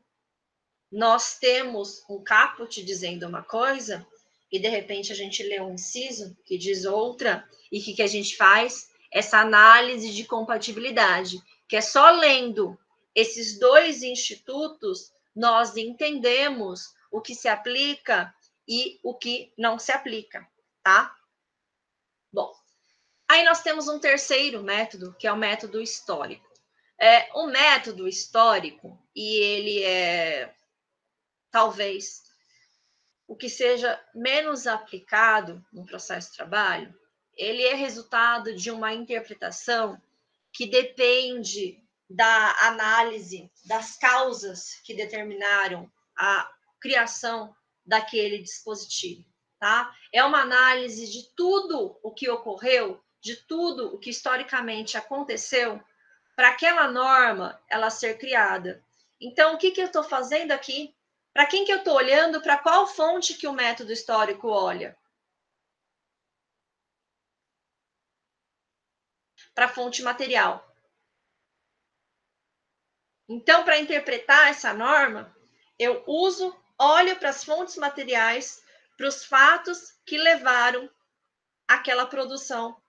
nós temos um caput dizendo uma coisa e, de repente, a gente lê um inciso que diz outra e que a gente faz? Essa análise de compatibilidade, que é só lendo esses dois institutos, nós entendemos o que se aplica e o que não se aplica, tá? Bom, aí nós temos um terceiro método, que é o método histórico. O método histórico, e ele é, talvez, o que seja menos aplicado no processo de trabalho, ele é resultado de uma interpretação que depende da análise das causas que determinaram a criação daquele dispositivo, tá? É uma análise de tudo o que ocorreu, de tudo o que historicamente aconteceu para aquela norma ela ser criada. Então, o que que eu estou fazendo aqui? Para quem que eu estou olhando? Para qual fonte que o método histórico olha? Para a fonte material. Então, para interpretar essa norma, eu olho para as fontes materiais, para os fatos que levaram àquela produção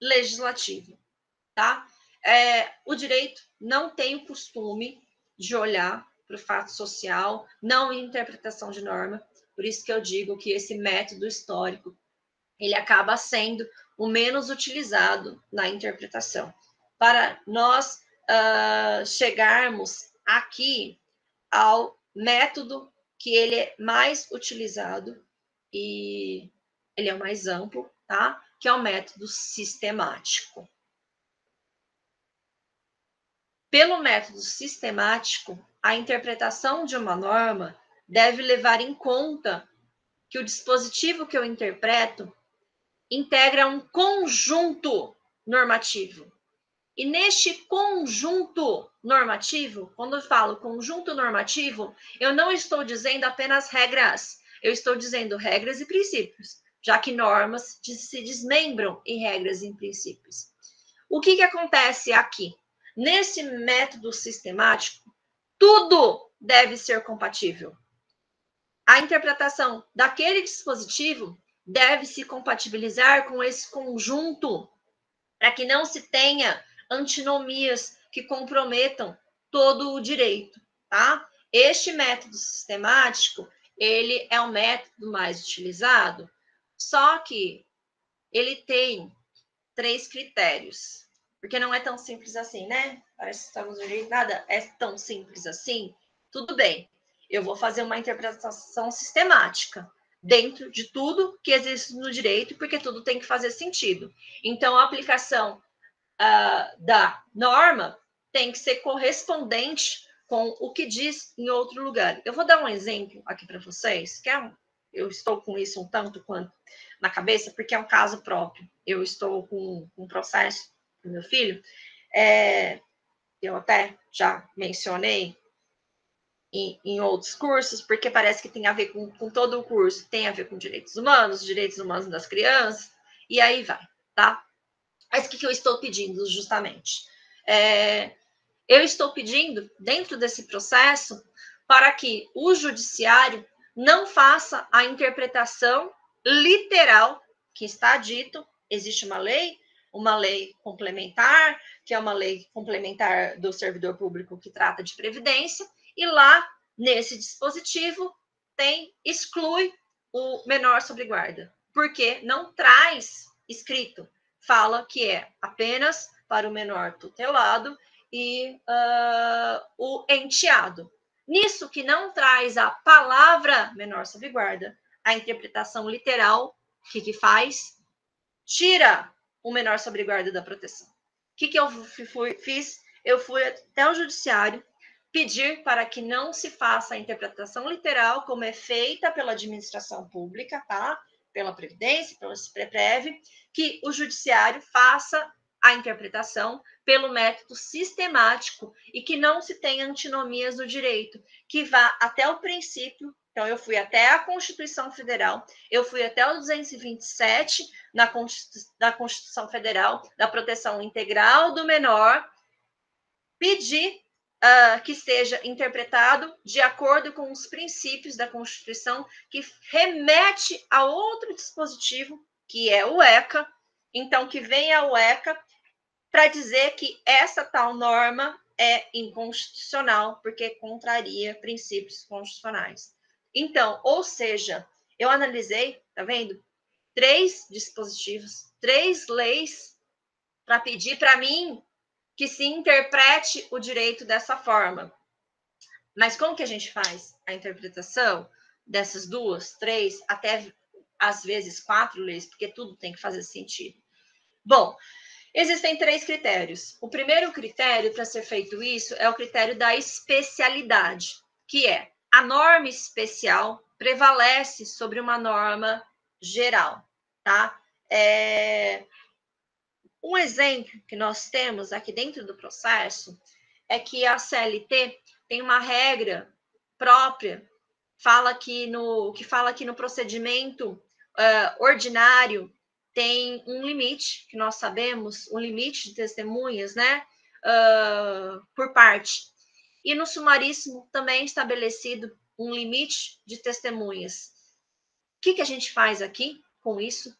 legislativa, tá? O direito não tem o costume de olhar para o fato social, não em interpretação de norma, por isso que eu digo que esse método histórico, ele acaba sendo o menos utilizado na interpretação. Para nós chegarmos aqui ao método que ele é mais utilizado e ele é o mais amplo, tá? Que é o método sistemático. Pelo método sistemático, a interpretação de uma norma deve levar em conta que o dispositivo que eu interpreto integra um conjunto normativo. E neste conjunto normativo, quando eu falo conjunto normativo, eu não estou dizendo apenas regras, eu estou dizendo regras e princípios, já que normas se desmembram em regras e em princípios. O que que acontece aqui? Nesse método sistemático, tudo deve ser compatível. A interpretação daquele dispositivo deve se compatibilizar com esse conjunto, para que não se tenha antinomias que comprometam todo o direito, tá? Este método sistemático, ele é o método mais utilizado, só que ele tem 3 critérios, porque não é tão simples assim, né? Parece que estamos no jeito, nada é tão simples assim. Tudo bem, eu vou fazer uma interpretação sistemática, dentro de tudo que existe no direito, porque tudo tem que fazer sentido. Então, a aplicação da norma tem que ser correspondente com o que diz em outro lugar. Eu vou dar um exemplo aqui para vocês, que eu estou com isso um tanto quanto na cabeça, porque é um caso próprio. Eu estou com um processo do meu filho, eu até já mencionei, em outros cursos, porque parece que tem a ver com todo o curso, tem a ver com direitos humanos das crianças, e aí vai, tá? Mas o que eu estou pedindo, justamente? Eu estou pedindo, dentro desse processo, para que o judiciário não faça a interpretação literal que está dito, existe uma lei complementar, que é uma lei complementar do servidor público que trata de previdência, e lá, nesse dispositivo, exclui o menor sobre guarda, porque não traz escrito, fala que é apenas para o menor tutelado e o enteado. Nisso que não traz a palavra menor sobre guarda, a interpretação literal, o que faz? Tira o menor sobre guarda da proteção. O que eu fiz? Eu fui até o judiciário, pedir para que não se faça a interpretação literal, como é feita pela administração pública, tá? Pela Previdência, pela SPREPREV, que o judiciário faça a interpretação pelo método sistemático e que não se tenha antinomias do direito, que vá até o princípio. Então, eu fui até a Constituição Federal, eu fui até o 227 da Constituição Federal, da proteção integral do menor, pedi que seja interpretado de acordo com os princípios da Constituição, que remete a outro dispositivo, que é o ECA, então que venha o ECA para dizer que essa tal norma é inconstitucional, porque contraria princípios constitucionais. Então, ou seja, eu analisei, tá vendo? 3 dispositivos, 3 leis para pedir para mim que se interprete o direito dessa forma. Mas como que a gente faz a interpretação dessas 2, 3, até às vezes 4 leis, porque tudo tem que fazer sentido? Bom, existem 3 critérios. O primeiro critério para ser feito isso é o critério da especialidade, que é: a norma especial prevalece sobre uma norma geral, tá? Um exemplo que nós temos aqui dentro do processo é que a CLT tem uma regra própria, que fala que no procedimento ordinário tem um limite, que nós sabemos, um limite de testemunhas, né? Por parte. E no sumaríssimo também é estabelecido um limite de testemunhas. O que a gente faz aqui com isso?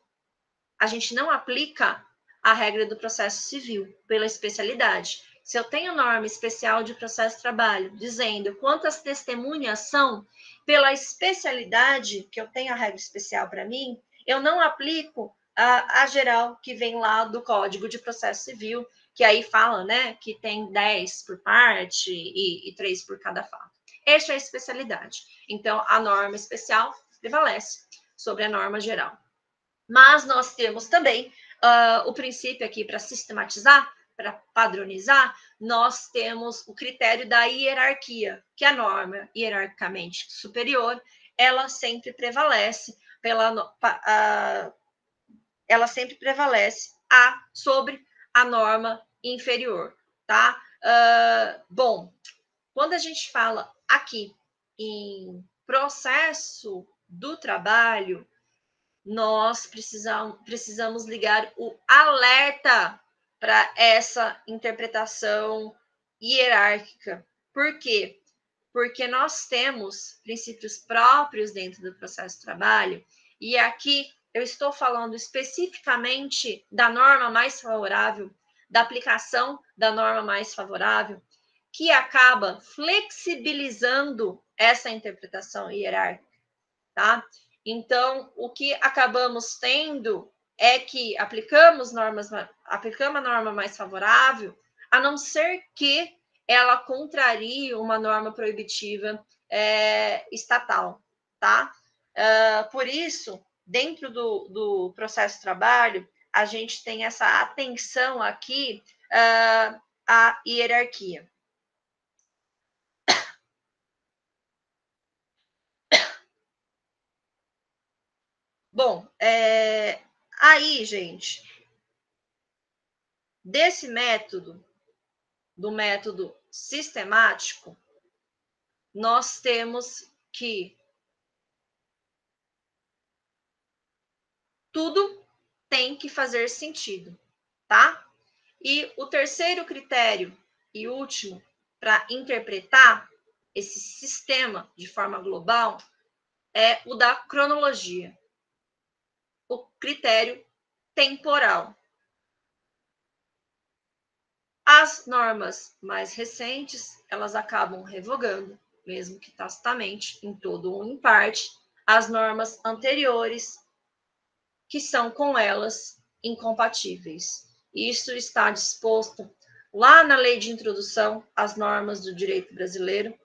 A gente não aplica a regra do processo civil pela especialidade. Se eu tenho norma especial de processo de trabalho, dizendo quantas testemunhas são, pela especialidade, que eu tenho a regra especial para mim, eu não aplico a geral que vem lá do Código de Processo Civil, que aí fala, né, que tem 10 por parte e 3 por cada fato. Esta é a especialidade. Então, a norma especial prevalece sobre a norma geral. Mas nós temos também o princípio aqui para sistematizar, para padronizar, nós temos o critério da hierarquia, que a norma hierarquicamente superior, ela sempre prevalece sobre a norma inferior, tá? Bom, quando a gente fala aqui em processo do trabalho, nós precisamos ligar o alerta para essa interpretação hierárquica. Por quê? Porque nós temos princípios próprios dentro do processo de trabalho, e aqui eu estou falando especificamente da norma mais favorável, da aplicação da norma mais favorável, que acaba flexibilizando essa interpretação hierárquica, tá? Então, o que acabamos tendo é que aplicamos a norma mais favorável, a não ser que ela contrarie uma norma proibitiva estatal, tá? Por isso, dentro do processo de trabalho, a gente tem essa atenção aqui à hierarquia. Bom, aí, gente, desse método, do método sistemático, nós temos que tudo tem que fazer sentido, tá? E o terceiro critério e último para interpretar esse sistema de forma global é o da cronologia, o critério temporal. As normas mais recentes, elas acabam revogando, mesmo que tacitamente, em todo ou em parte, as normas anteriores, que são com elas incompatíveis. Isso está disposto lá na Lei de Introdução às Normas do Direito Brasileiro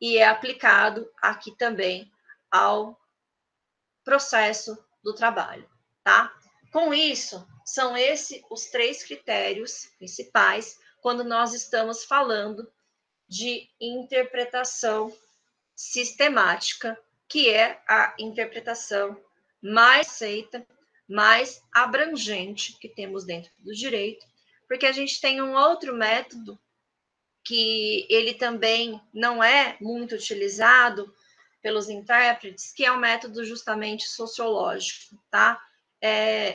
e é aplicado aqui também ao processo do trabalho, tá? Com isso, são esses os 3 critérios principais quando nós estamos falando de interpretação sistemática, que é a interpretação mais aceita, mais abrangente que temos dentro do direito, porque a gente tem um outro método que ele também não é muito utilizado pelos intérpretes, que é um método justamente sociológico, tá?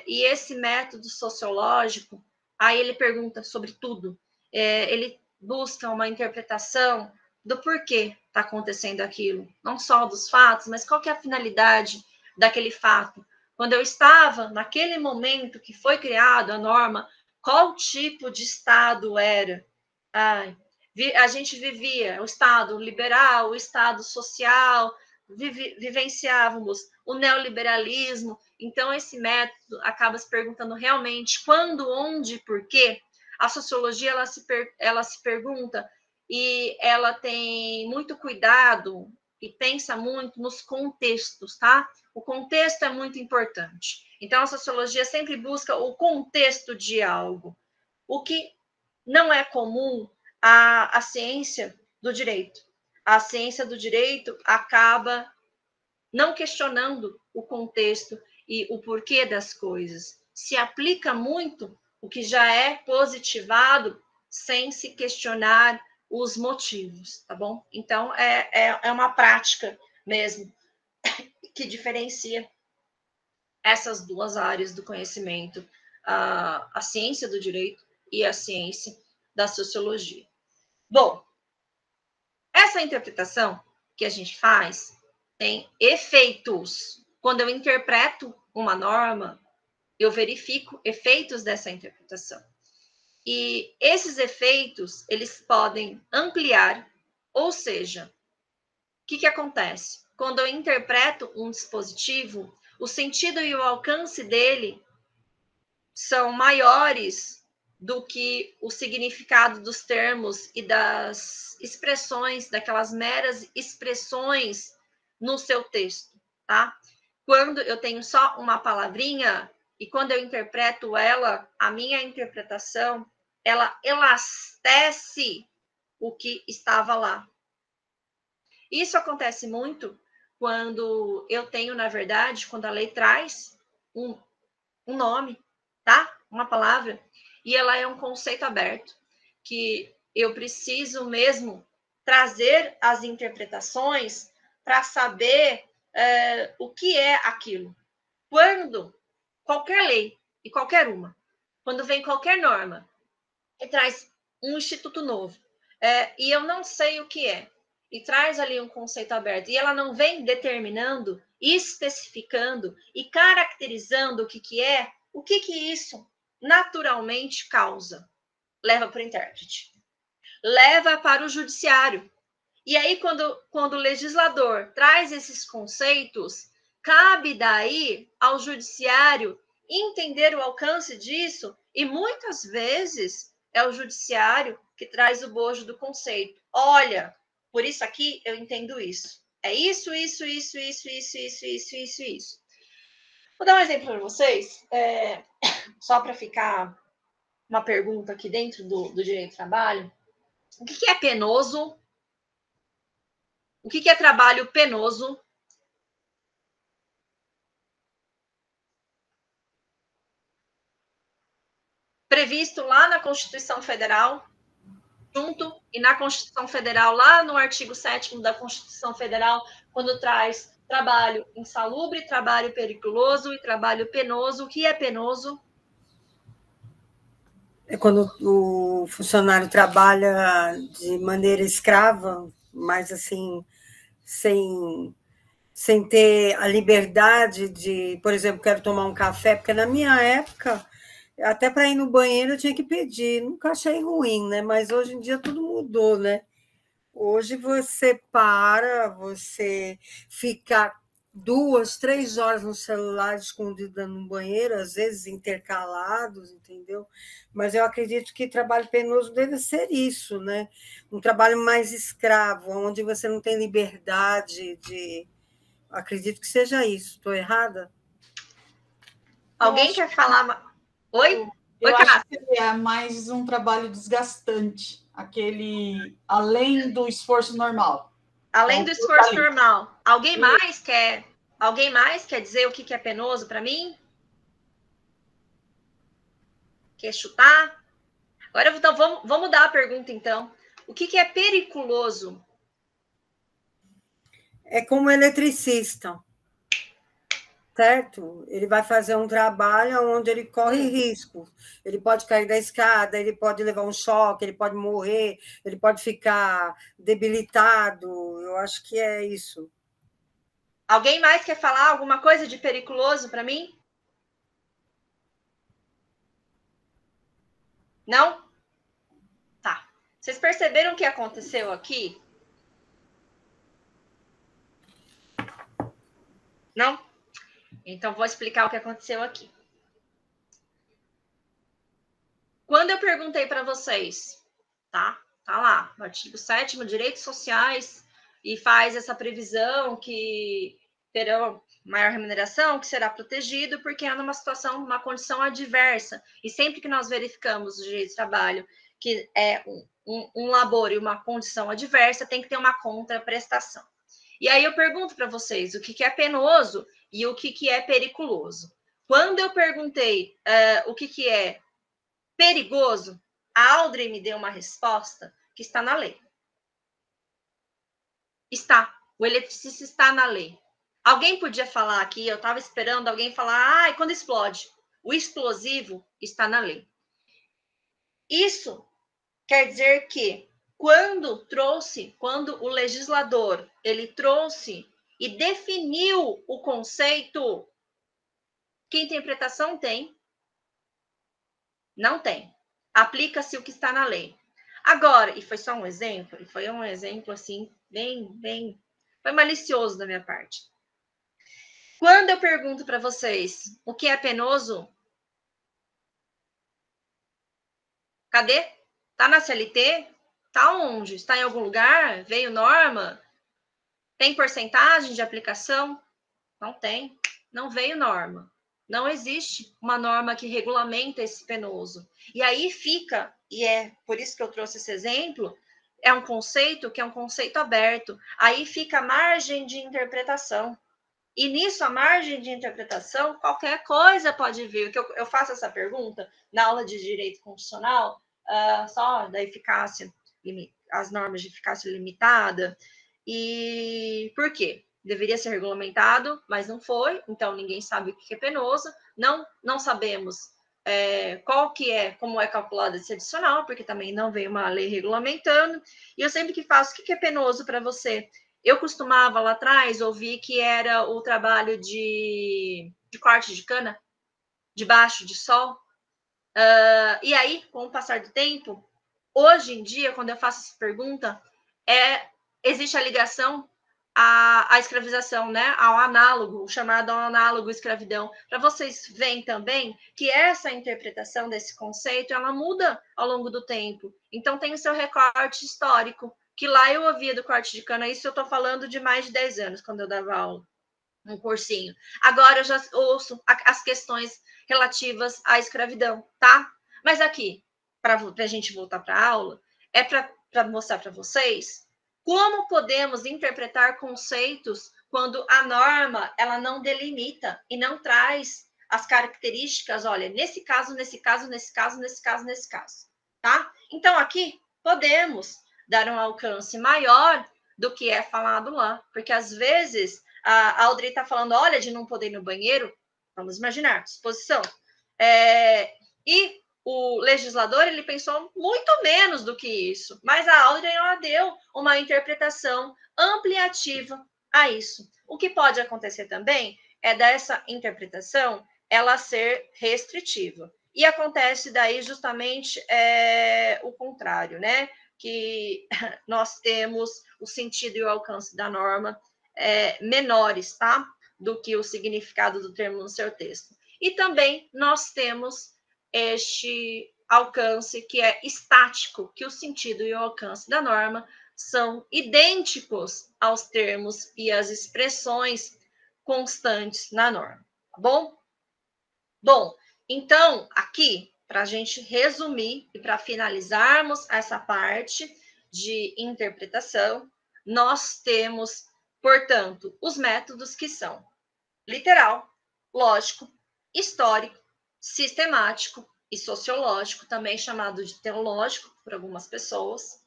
E esse método sociológico, aí ele pergunta sobre tudo, ele busca uma interpretação do porquê está acontecendo aquilo, não só dos fatos, mas qual que é a finalidade daquele fato. Quando eu estava, naquele momento que foi criada a norma, qual tipo de Estado era? A gente vivia o Estado liberal, o Estado social, vivenciávamos o neoliberalismo. Então, esse método acaba se perguntando realmente quando, onde, por quê. A sociologia ela se pergunta e ela tem muito cuidado e pensa muito nos contextos, tá? O contexto é muito importante. Então, a sociologia sempre busca o contexto de algo. O que não é comum à ciência do direito. A ciência do direito acaba não questionando o contexto e o porquê das coisas. Se aplica muito o que já é positivado sem se questionar os motivos, tá bom? Então, é uma prática mesmo que diferencia essas duas áreas do conhecimento, a ciência do direito e a ciência da sociologia. Bom, essa interpretação que a gente faz tem efeitos. Quando eu interpreto uma norma, eu verifico efeitos dessa interpretação. E esses efeitos, eles podem ampliar, ou seja, o que acontece? Quando eu interpreto um dispositivo, o sentido e o alcance dele são maiores do que o significado dos termos e das expressões, daquelas meras expressões no seu texto, tá? Quando eu tenho só uma palavrinha e quando eu interpreto ela, a minha interpretação, ela elastece o que estava lá. Isso acontece muito quando eu tenho, na verdade, quando a lei traz um nome, tá? Uma palavra, e ela é um conceito aberto, que eu preciso mesmo trazer as interpretações para saber o que é aquilo. Quando qualquer lei, e qualquer uma, quando vem qualquer norma, e traz um instituto novo, e eu não sei o que é, e traz ali um conceito aberto, e ela não vem determinando, especificando e caracterizando o que é, o que isso naturalmente causa? Leva para o intérprete, leva para o judiciário. E aí, quando o legislador traz esses conceitos, cabe daí ao judiciário entender o alcance disso, e muitas vezes é o judiciário que traz o bojo do conceito. Olha, por isso aqui eu entendo isso. É isso, isso, isso, isso, isso, isso, isso, isso, isso. Vou dar um exemplo para vocês, só para ficar uma pergunta aqui dentro do direito do trabalho. O que é penoso? O que é trabalho penoso? Previsto lá na Constituição Federal, junto, e na Constituição Federal, lá no artigo 7º da Constituição Federal, quando traz trabalho insalubre, trabalho periculoso e trabalho penoso. O que é penoso? É quando o funcionário trabalha de maneira escrava, mas assim, sem ter a liberdade de, por exemplo, quero tomar um café, porque na minha época, até para ir no banheiro eu tinha que pedir, nunca achei ruim, né? Mas hoje em dia tudo mudou, né? Hoje você para, você fica 2, 3 horas no celular escondida no banheiro, às vezes intercalados, entendeu? Mas eu acredito que trabalho penoso deve ser isso, né? Um trabalho mais escravo, onde você não tem liberdade de... Acredito que seja isso. Estou errada? Alguém quer falar... Oi? Eu acho que é mais um trabalho desgastante, aquele além do esforço normal. Além do esforço normal. Alguém mais quer dizer o que é penoso para mim? Quer chutar? Agora, então, vamos mudar a pergunta, então. O que é periculoso? É como eletricista, certo? Ele vai fazer um trabalho onde ele corre risco. Ele pode cair da escada, ele pode levar um choque, ele pode morrer, ele pode ficar debilitado. Eu acho que é isso. Alguém mais quer falar alguma coisa de periculoso para mim? Não? Tá. Vocês perceberam o que aconteceu aqui? Não? Então, vou explicar o que aconteceu aqui. Quando eu perguntei para vocês, tá? Tá lá, no artigo 7º, direitos sociais, e faz essa previsão que terão maior remuneração, que será protegido, porque é numa situação, uma condição adversa. E sempre que nós verificamos o direito de trabalho, que é um labor e uma condição adversa, tem que ter uma contraprestação. E aí eu pergunto para vocês o que é penoso e o que é periculoso. Quando eu perguntei o que é perigoso, a Aldrin me deu uma resposta que está na lei. Está. O eletricista está na lei. Alguém podia falar aqui, eu estava esperando alguém falar, quando explode. O explosivo está na lei. Isso quer dizer que quando o legislador, ele trouxe e definiu o conceito, que interpretação tem? Não tem. Aplica-se o que está na lei. Agora, e foi só um exemplo, e foi um exemplo assim, bem, foi malicioso da minha parte. Quando eu pergunto para vocês o que é penoso, cadê? Tá na CLT? Tá onde? Está em algum lugar? Veio norma? Tem porcentagem de aplicação? Não tem, não veio norma. Não existe uma norma que regulamenta esse penoso. E aí fica, e é por isso que eu trouxe esse exemplo, é um conceito que é um conceito aberto. Aí fica a margem de interpretação. E nisso, a margem de interpretação, qualquer coisa pode vir. Eu faço essa pergunta na aula de Direito Constitucional, só da eficácia, as normas de eficácia limitada. E por quê? Deveria ser regulamentado, mas não foi, então ninguém sabe o que é penoso, não sabemos como é calculado esse adicional, porque também não veio uma lei regulamentando, e eu sempre que faço, o que é penoso para você? Eu costumava lá atrás ouvir que era o trabalho de corte de cana, debaixo de sol, e aí, com o passar do tempo, hoje em dia, quando eu faço essa pergunta, existe a ligação à escravização, né? Ao análogo, o chamado análogo escravidão. Para vocês verem também que essa interpretação desse conceito, ela muda ao longo do tempo. Então, tem o seu recorte histórico, que lá eu ouvia do corte de cana, isso eu estou falando de mais de 10 anos, quando eu dava aula, um cursinho. Agora eu já ouço as questões relativas à escravidão, tá? Mas aqui, para a gente voltar para a aula, é para mostrar para vocês como podemos interpretar conceitos quando a norma ela não delimita e não traz as características, olha, nesse caso, nesse caso, nesse caso, nesse caso, nesse caso, tá? Então aqui podemos dar um alcance maior do que é falado lá. Porque, às vezes, a Aldri está falando, olha, de não poder ir no banheiro, vamos imaginar, disposição. E o legislador, ele pensou muito menos do que isso. Mas a Aldri, ela deu uma interpretação ampliativa a isso. O que pode acontecer também é dessa interpretação, ela ser restritiva. E acontece daí, justamente, o contrário, né? Que nós temos o sentido e o alcance da norma menores, tá? Do que o significado do termo no seu texto. E também nós temos este alcance que é estático, que o sentido e o alcance da norma são idênticos aos termos e às expressões constantes na norma, tá bom? Bom, então, aqui, para a gente resumir e para finalizarmos essa parte de interpretação, nós temos, portanto, os métodos que são literal, lógico, histórico, sistemático e sociológico, também chamado de teológico por algumas pessoas,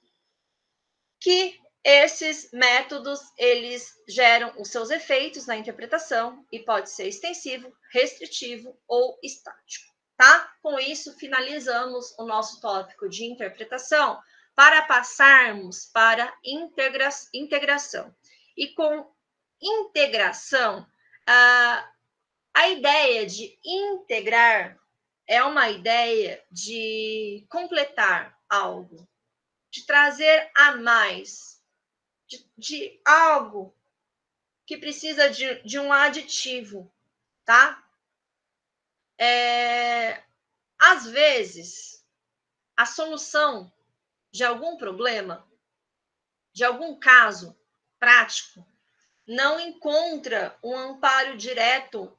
que esses métodos, eles geram os seus efeitos na interpretação e pode ser extensivo, restritivo ou estático, tá? Com isso, finalizamos o nosso tópico de interpretação para passarmos para integração. E com integração, a ideia de integrar é uma ideia de completar algo, de trazer a mais, de algo que precisa de um aditivo, tá? Às vezes, a solução de algum problema, de algum caso prático, não encontra um amparo direto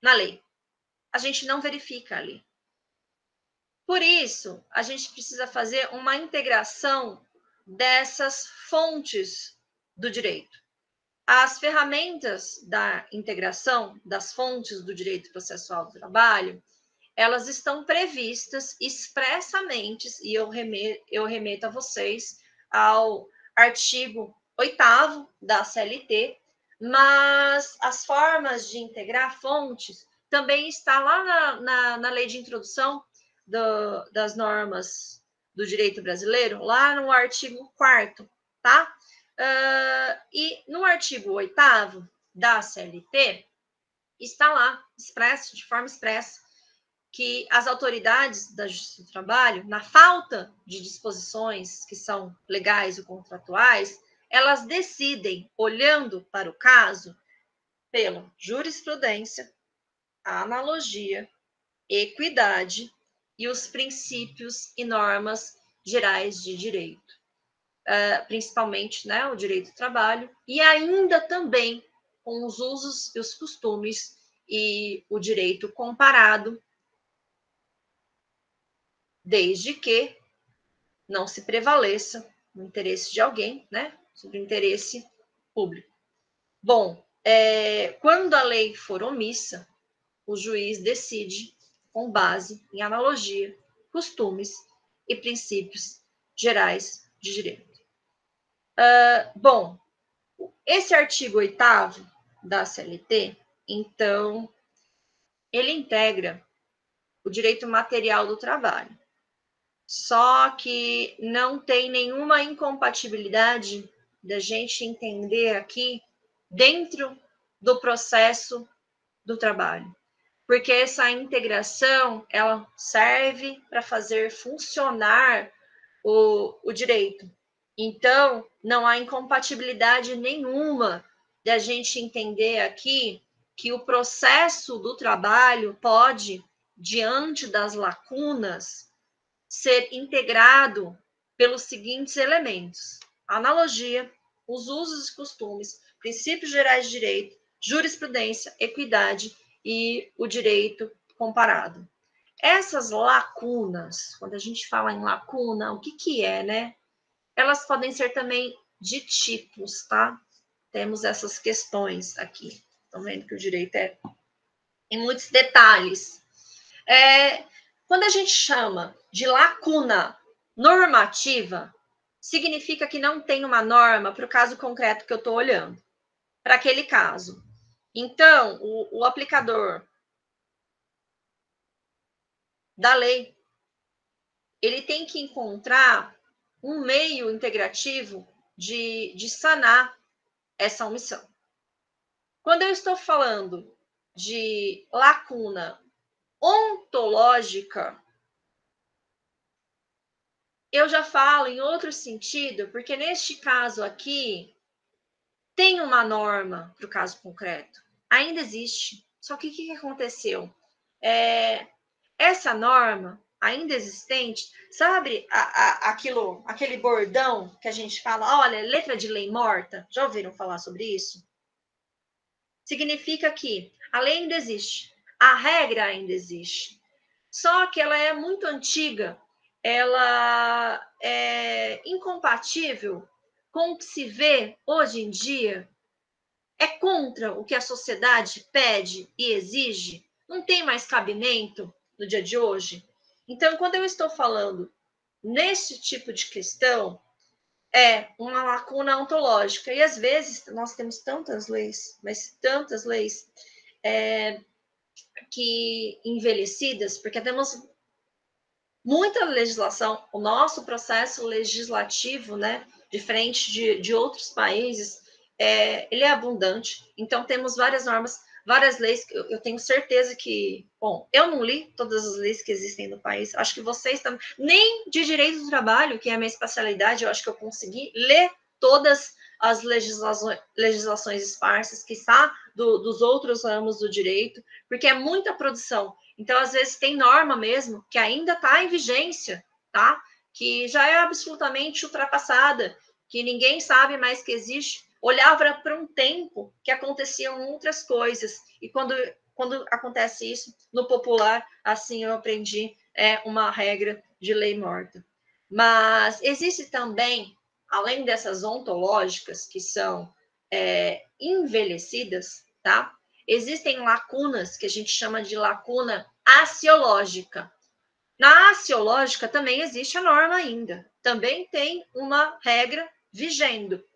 na lei. A gente não verifica a lei. Por isso, a gente precisa fazer uma integração dessas fontes do direito. As ferramentas da integração das fontes do direito processual do trabalho, elas estão previstas expressamente, e eu remeto a vocês ao artigo 8º da CLT, mas as formas de integrar fontes também está lá na lei de introdução das normas do direito brasileiro, lá no artigo 4º, tá? E no artigo 8º da CLT, está lá, expresso, de forma expressa, que as autoridades da Justiça do Trabalho, na falta de disposições que são legais ou contratuais, elas decidem, olhando para o caso, pela jurisprudência, a analogia, equidade e os princípios e normas gerais de direito, principalmente, né, o direito do trabalho, e ainda também com os usos e os costumes e o direito comparado, desde que não se prevaleça o interesse de alguém, né, sobre o interesse público. Bom, quando a lei for omissa, o juiz decide com base em analogia, costumes e princípios gerais de direito. Bom, esse artigo 8º da CLT, então, ele integra o direito material do trabalho, só que não tem nenhuma incompatibilidade da gente entender aqui dentro do processo do trabalho. Porque essa integração, ela serve para fazer funcionar o direito. Então, não há incompatibilidade nenhuma da gente entender aqui que o processo do trabalho pode, diante das lacunas, ser integrado pelos seguintes elementos: analogia, os usos e costumes, princípios gerais de direito, jurisprudência, equidade e o direito comparado. Essas lacunas, quando a gente fala em lacuna, o que é, né? Elas podem ser também de tipos, tá? Temos essas questões aqui. Estão vendo que o direito é em muitos detalhes. Quando a gente chama de lacuna normativa, significa que não tem uma norma para o caso concreto que eu estou olhando, para aquele caso. Então, o aplicador da lei, ele tem que encontrar um meio integrativo de sanar essa omissão. Quando eu estou falando de lacuna ontológica, eu já falo em outro sentido, porque neste caso aqui, tem uma norma para o caso concreto. Ainda existe. Só que o que aconteceu? Essa norma, ainda existente, sabe aquele bordão que a gente fala, olha, letra de lei morta? Já ouviram falar sobre isso? Significa que a lei ainda existe, a regra ainda existe. Só que ela é muito antiga, ela é incompatível com o que se vê hoje em dia, é contra o que a sociedade pede e exige, não tem mais cabimento no dia de hoje? Então, quando eu estou falando nesse tipo de questão, é uma lacuna ontológica. E, às vezes, nós temos tantas leis, mas tantas leis que envelhecidas, porque temos muita legislação. O nosso processo legislativo, né, diferente de outros países, ele é abundante. Então, temos várias normas, várias leis, que eu tenho certeza que... Bom, eu não li todas as leis que existem no país, acho que vocês também... Nem de direito do trabalho, que é a minha especialidade, eu acho que eu consegui ler todas as legislações esparsas, quiçá dos outros ramos do direito, porque é muita produção. Então, às vezes, tem norma mesmo, que ainda está em vigência, tá? Que já é absolutamente ultrapassada, que ninguém sabe mais que existe. Olhava para um tempo que aconteciam outras coisas. E quando acontece isso, no popular, assim eu aprendi, é uma regra de lei morta. Mas existe também, além dessas ontológicas que são envelhecidas, tá? Existem lacunas que a gente chama de lacuna aciológica. Na aciológica também existe a norma ainda. Também tem uma regra vigendo.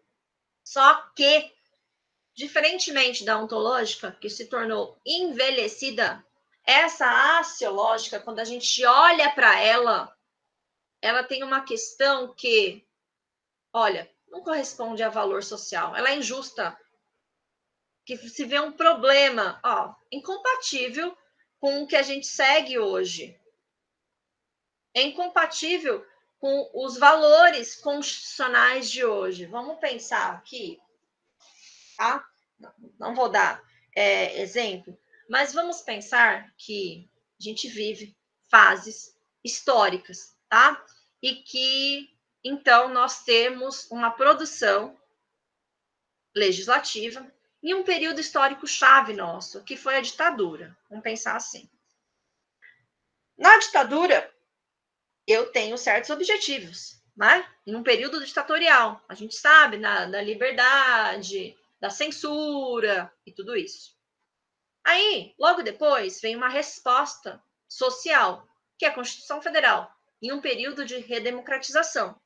Só que, diferentemente da ontológica, que se tornou envelhecida, essa aciológica, quando a gente olha para ela, ela tem uma questão que, olha, não corresponde a valor social, ela é injusta, que se vê um problema, ó, incompatível com o que a gente segue hoje, é incompatível com os valores constitucionais de hoje. Vamos pensar aqui, tá? Não vou dar exemplo, mas vamos pensar que a gente vive fases históricas, tá? E que, então, nós temos uma produção legislativa e um período histórico-chave nosso, que foi a ditadura. Vamos pensar assim. Na ditadura, eu tenho certos objetivos, né? Em um período ditatorial, a gente sabe, da liberdade, da censura e tudo isso. Aí, logo depois, vem uma resposta social, que é a Constituição Federal, em um período de redemocratização.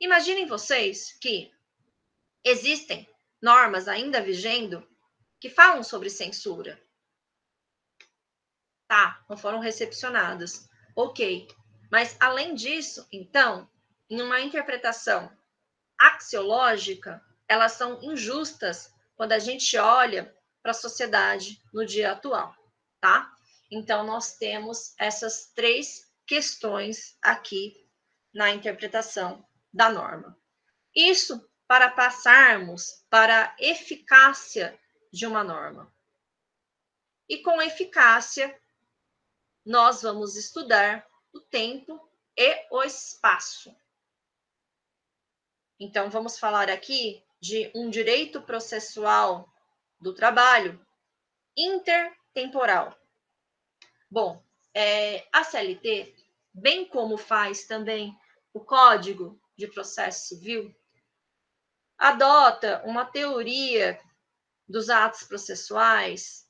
Imaginem vocês que existem normas ainda vigendo que falam sobre censura. Tá, não foram recepcionadas. Ok. Mas, além disso, então, em uma interpretação axiológica, elas são injustas quando a gente olha para a sociedade no dia atual, tá? Então, nós temos essas três questões aqui na interpretação da norma. Isso para passarmos para a eficácia de uma norma. E com eficácia, nós vamos estudar o tempo e o espaço. Então, vamos falar aqui de um direito processual do trabalho intertemporal. Bom, a CLT, bem como faz também o Código de Processo Civil, adota uma teoria dos atos processuais,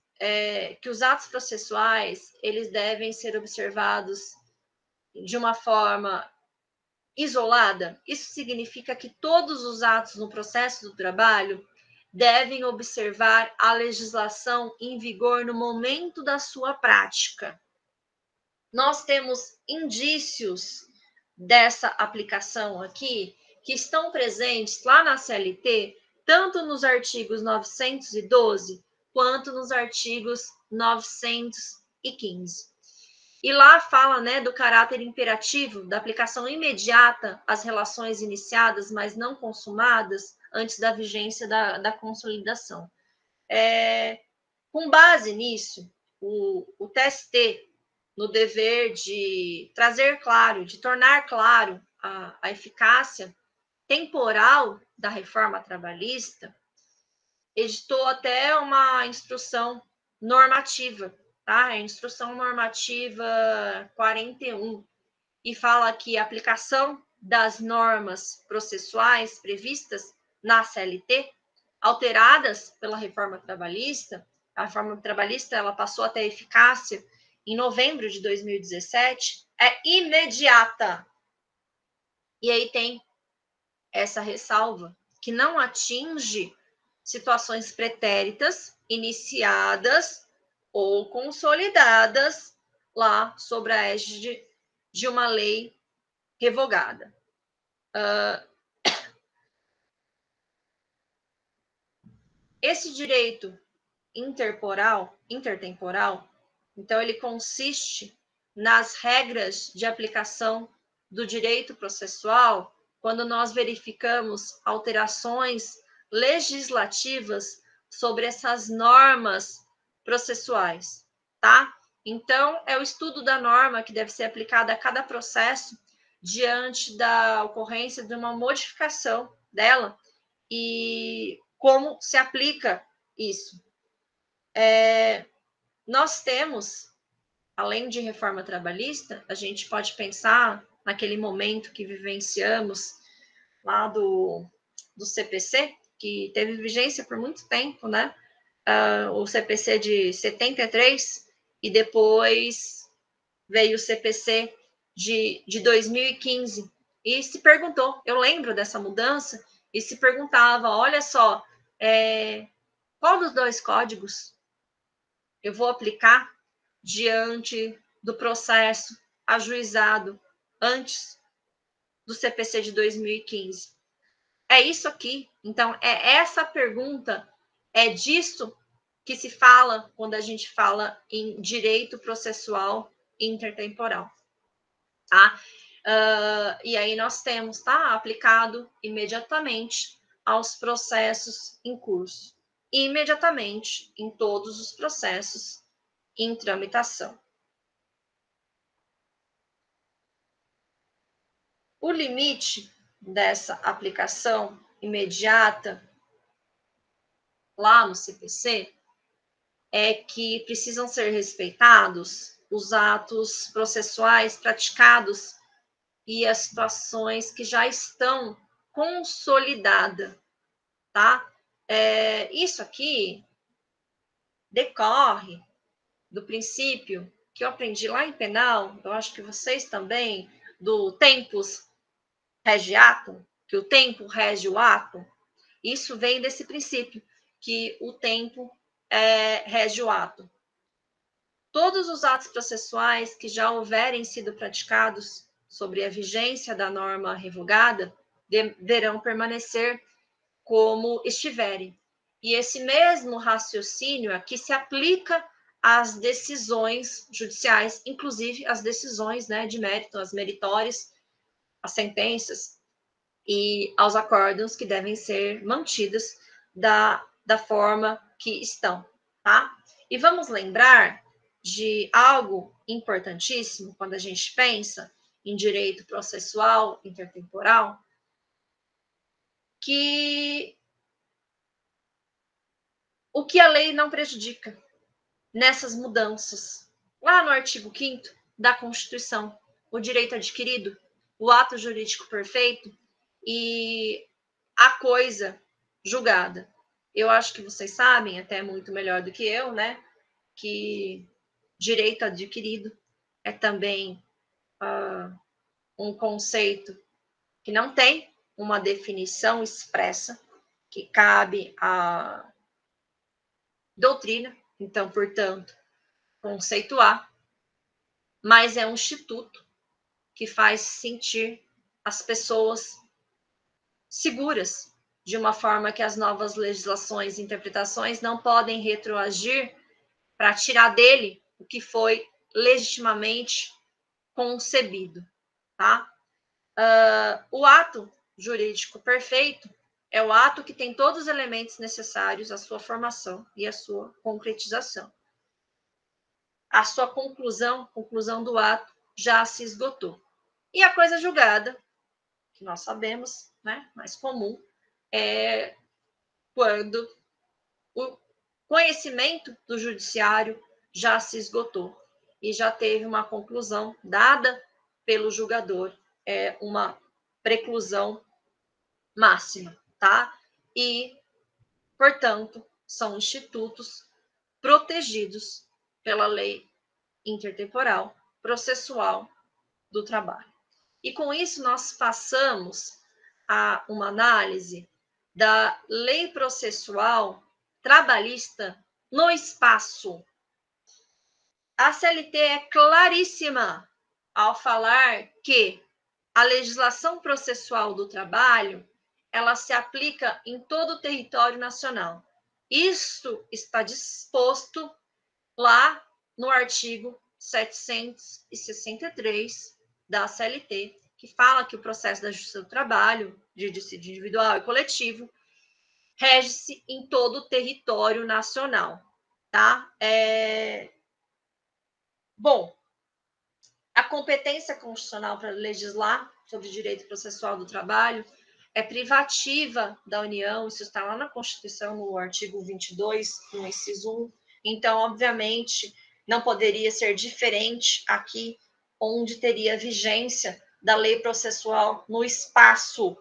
que os atos processuais, eles devem ser observados de uma forma isolada. Isso significa que todos os atos no processo do trabalho devem observar a legislação em vigor no momento da sua prática. Nós temos indícios dessa aplicação aqui, que estão presentes lá na CLT, tanto nos artigos 912, quanto nos artigos 915. E lá fala, né, do caráter imperativo, da aplicação imediata às relações iniciadas, mas não consumadas, antes da vigência da consolidação. Com base nisso, o TST, no dever de trazer claro, de tornar claro a eficácia temporal da reforma trabalhista, editou até uma instrução normativa, tá? A instrução normativa 41, e fala que a aplicação das normas processuais previstas na CLT, alteradas pela reforma trabalhista, a reforma trabalhista, ela passou a ter eficácia em novembro de 2017, é imediata. E aí tem essa ressalva, que não atinge situações pretéritas iniciadas ou consolidadas lá sobre a égide de uma lei revogada. Esse direito intertemporal, então ele consiste nas regras de aplicação do direito processual quando nós verificamos alterações legislativas sobre essas normas processuais, tá? Então, é o estudo da norma que deve ser aplicada a cada processo diante da ocorrência de uma modificação dela e como se aplica isso. Nós temos, além de reforma trabalhista, a gente pode pensar naquele momento que vivenciamos lá do CPC, que teve vigência por muito tempo, né? O CPC de 73 e depois veio o CPC de 2015. E se perguntou, eu lembro dessa mudança, e se perguntava, olha só, qual dos dois códigos eu vou aplicar diante do processo ajuizado antes do CPC de 2015? É isso aqui. Então, é essa pergunta, é disso que se fala quando a gente fala em direito processual intertemporal. Tá? E aí nós temos, tá? Aplicado imediatamente aos processos em curso. Imediatamente em todos os processos em tramitação. O limite dessa aplicação imediata lá no CPC é que precisam ser respeitados os atos processuais praticados e as situações que já estão consolidadas, tá? Isso aqui decorre do princípio que eu aprendi lá em penal, eu acho que vocês também, do tempus rege ato, que o tempo rege o ato. Isso vem desse princípio, que o tempo rege o ato. Todos os atos processuais que já houverem sido praticados sobre a vigência da norma revogada deverão permanecer como estiverem. E esse mesmo raciocínio aqui se aplica às decisões judiciais, inclusive às decisões, né, de mérito, às meritórias, às sentenças e aos acórdãos que devem ser mantidas da forma que estão, tá? E vamos lembrar de algo importantíssimo quando a gente pensa em direito processual intertemporal, que o que a lei não prejudica nessas mudanças. Lá no artigo 5º da Constituição, o direito adquirido, o ato jurídico perfeito e a coisa julgada. Eu acho que vocês sabem, até muito melhor do que eu, né, que direito adquirido é também um conceito que não tem uma definição expressa, que cabe à doutrina, então, portanto, conceituar, mas é um instituto que faz sentir as pessoas seguras, de uma forma que as novas legislações e interpretações não podem retroagir para tirar dele o que foi legitimamente concebido, tá? O ato jurídico perfeito é o ato que tem todos os elementos necessários à sua formação e à sua concretização. A sua conclusão do ato, já se esgotou. E a coisa julgada, que nós sabemos, né, mais comum, é quando o conhecimento do judiciário já se esgotou e já teve uma conclusão dada pelo julgador, uma preclusão máxima, tá? E, portanto, são institutos protegidos pela lei intertemporal processual do trabalho. E com isso nós passamos a uma análise da lei processual trabalhista no espaço. A CLT é claríssima ao falar que a legislação processual do trabalho, ela se aplica em todo o território nacional. Isso está disposto lá no artigo 763 da CLT, que fala que o processo da justiça do trabalho, de dissídio individual e coletivo, rege-se em todo o território nacional, tá? Bom, a competência constitucional para legislar sobre o direito processual do trabalho é privativa da União, isso está lá na Constituição, no artigo 22, no inciso 1, então, obviamente, não poderia ser diferente aqui, onde teria vigência da lei processual no espaço.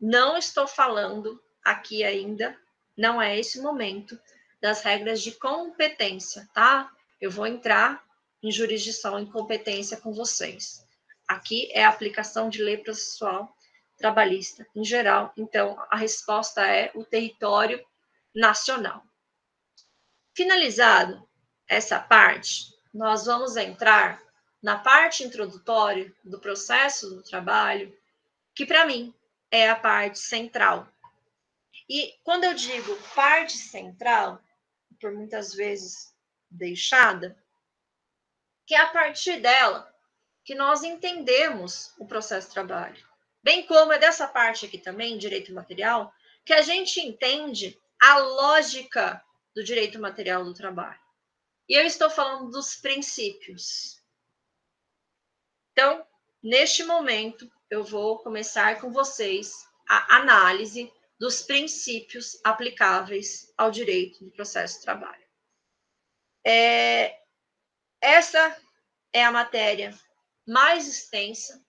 Não estou falando aqui ainda, não é esse momento, das regras de competência, tá? Eu vou entrar em jurisdição e competência com vocês. Aqui é a aplicação de lei processual trabalhista em geral, então a resposta é o território nacional. Finalizado essa parte, nós vamos entrar na parte introdutória do processo do trabalho, que para mim é a parte central. E quando eu digo parte central, por muitas vezes deixada, que é a partir dela que nós entendemos o processo de trabalho. Bem como é dessa parte aqui também, direito material, que a gente entende a lógica do direito material do trabalho. E eu estou falando dos princípios. Então, neste momento, eu vou começar com vocês a análise dos princípios aplicáveis ao direito do processo de trabalho. Essa é a matéria mais extensa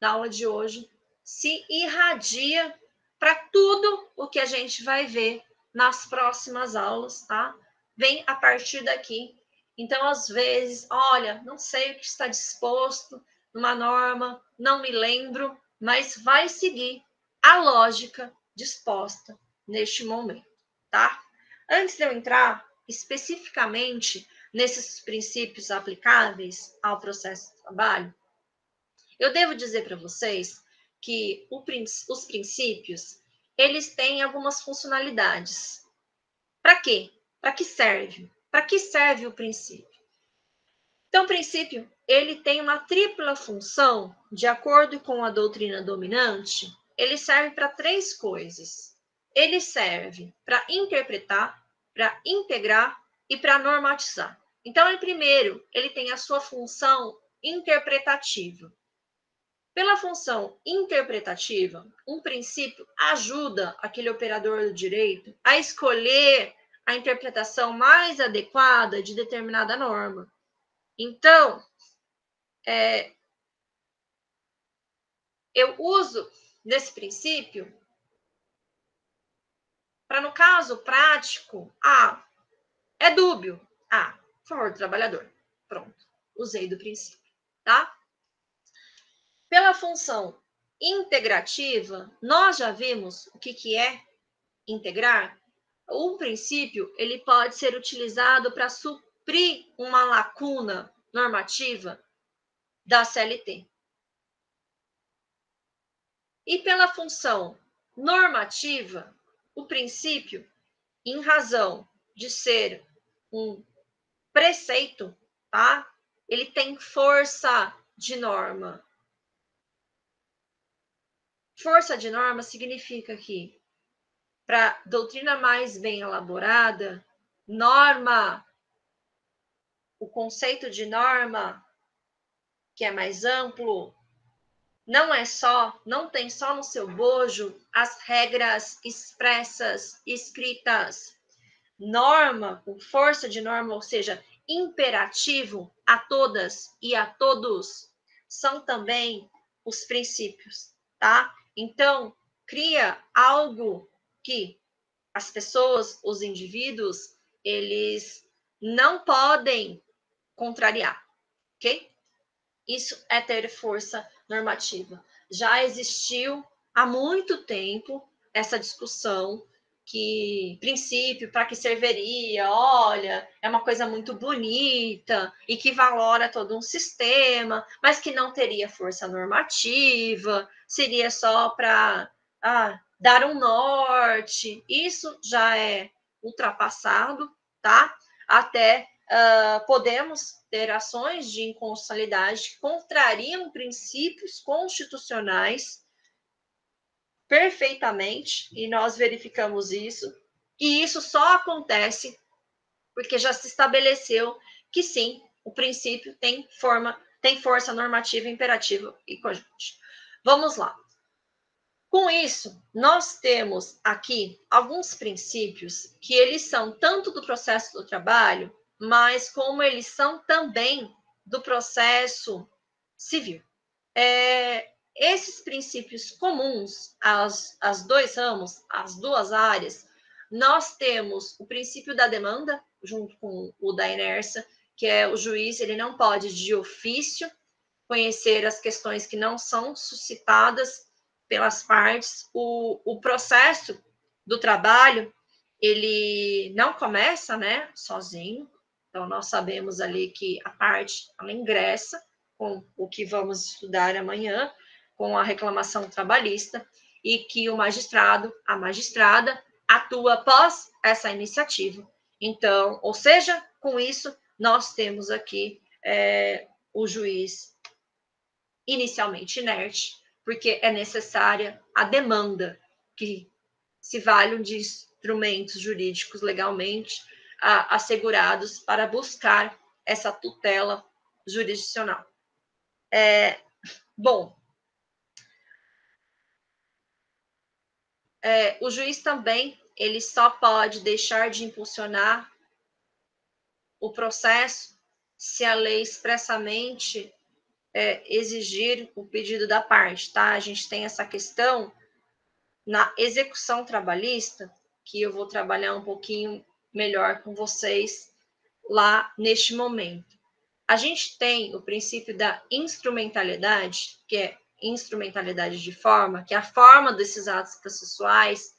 da aula de hoje, se irradia para tudo o que a gente vai ver nas próximas aulas, tá? Vem a partir daqui. Então, às vezes, olha, não sei o que está disposto numa norma, não me lembro, mas vai seguir a lógica disposta neste momento, tá? Antes de eu entrar especificamente nesses princípios aplicáveis ao processo de trabalho, eu devo dizer para vocês que os princípios, eles têm algumas funcionalidades. Para quê? Para que serve? Para que serve o princípio? Então, o princípio, ele tem uma tripla função, de acordo com a doutrina dominante, ele serve para três coisas. Ele serve para interpretar, para integrar e para normatizar. Então, ele, primeiro, ele tem a sua função interpretativa. Pela função interpretativa, um princípio ajuda aquele operador do direito a escolher a interpretação mais adequada de determinada norma. Então, eu uso desse princípio para, no caso prático, é dúbio. Por favor, trabalhador. Pronto, usei do princípio, tá? Pela função integrativa, nós já vimos o que é integrar. Um princípio, ele pode ser utilizado para suprir uma lacuna normativa da CLT. E pela função normativa, o princípio, em razão de ser um preceito, tá? Ele tem força de norma. Força de norma significa que, para doutrina mais bem elaborada, norma, o conceito de norma, que é mais amplo, não tem só no seu bojo as regras expressas, escritas. Norma, com força de norma, ou seja, imperativo a todas e a todos, são também os princípios, tá? Então, cria algo que as pessoas, os indivíduos, eles não podem contrariar, ok? Isso é ter força normativa. Já existiu há muito tempo essa discussão que, princípio, para que serviria, olha, é uma coisa muito bonita e que valora todo um sistema, mas que não teria força normativa, seria só para dar um norte. Isso já é ultrapassado, tá? Até podemos ter ações de inconstitucionalidade que contrariam princípios constitucionais perfeitamente, e nós verificamos isso, e isso só acontece porque já se estabeleceu que sim, o princípio tem força normativa, imperativa e cogente. Vamos lá. Com isso, nós temos aqui alguns princípios que eles são tanto do processo do trabalho, mas como eles são também do processo civil. Esses princípios comuns às dois ramos, às duas áreas, nós temos o princípio da demanda, junto com o da inércia, que é o juiz, ele não pode, de ofício, conhecer as questões que não são suscitadas pelas partes. O processo do trabalho, ele não começa, né, sozinho, então nós sabemos ali que a parte, ela ingressa com o que vamos estudar amanhã, com a reclamação trabalhista, e que o magistrado, a magistrada, atua após essa iniciativa. Então, ou seja, com isso, nós temos aqui o juiz inicialmente inerte, porque é necessária a demanda, que se valham de instrumentos jurídicos legalmente assegurados para buscar essa tutela jurisdicional. O juiz também, ele só pode deixar de impulsionar o processo se a lei expressamente exigir o pedido da parte, tá? A gente tem essa questão na execução trabalhista, que eu vou trabalhar um pouquinho melhor com vocês lá neste momento. A gente tem o princípio da instrumentalidade, que é instrumentalidade de forma, que é a forma desses atos processuais,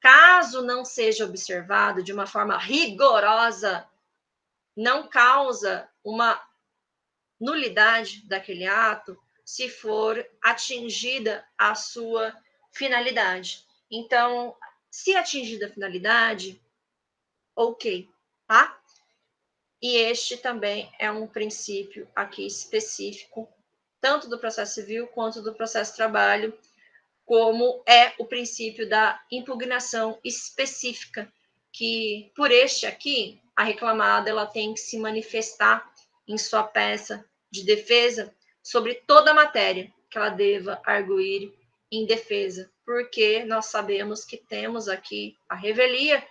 caso não seja observado de uma forma rigorosa, não causa uma nulidade daquele ato se for atingida a sua finalidade. Então, se atingida a finalidade, ok, tá? E este também é um princípio aqui específico, tanto do processo civil quanto do processo de trabalho, como é o princípio da impugnação específica, que por este aqui, a reclamada ela tem que se manifestar em sua peça de defesa sobre toda a matéria que ela deva arguir em defesa, porque nós sabemos que temos aqui a revelia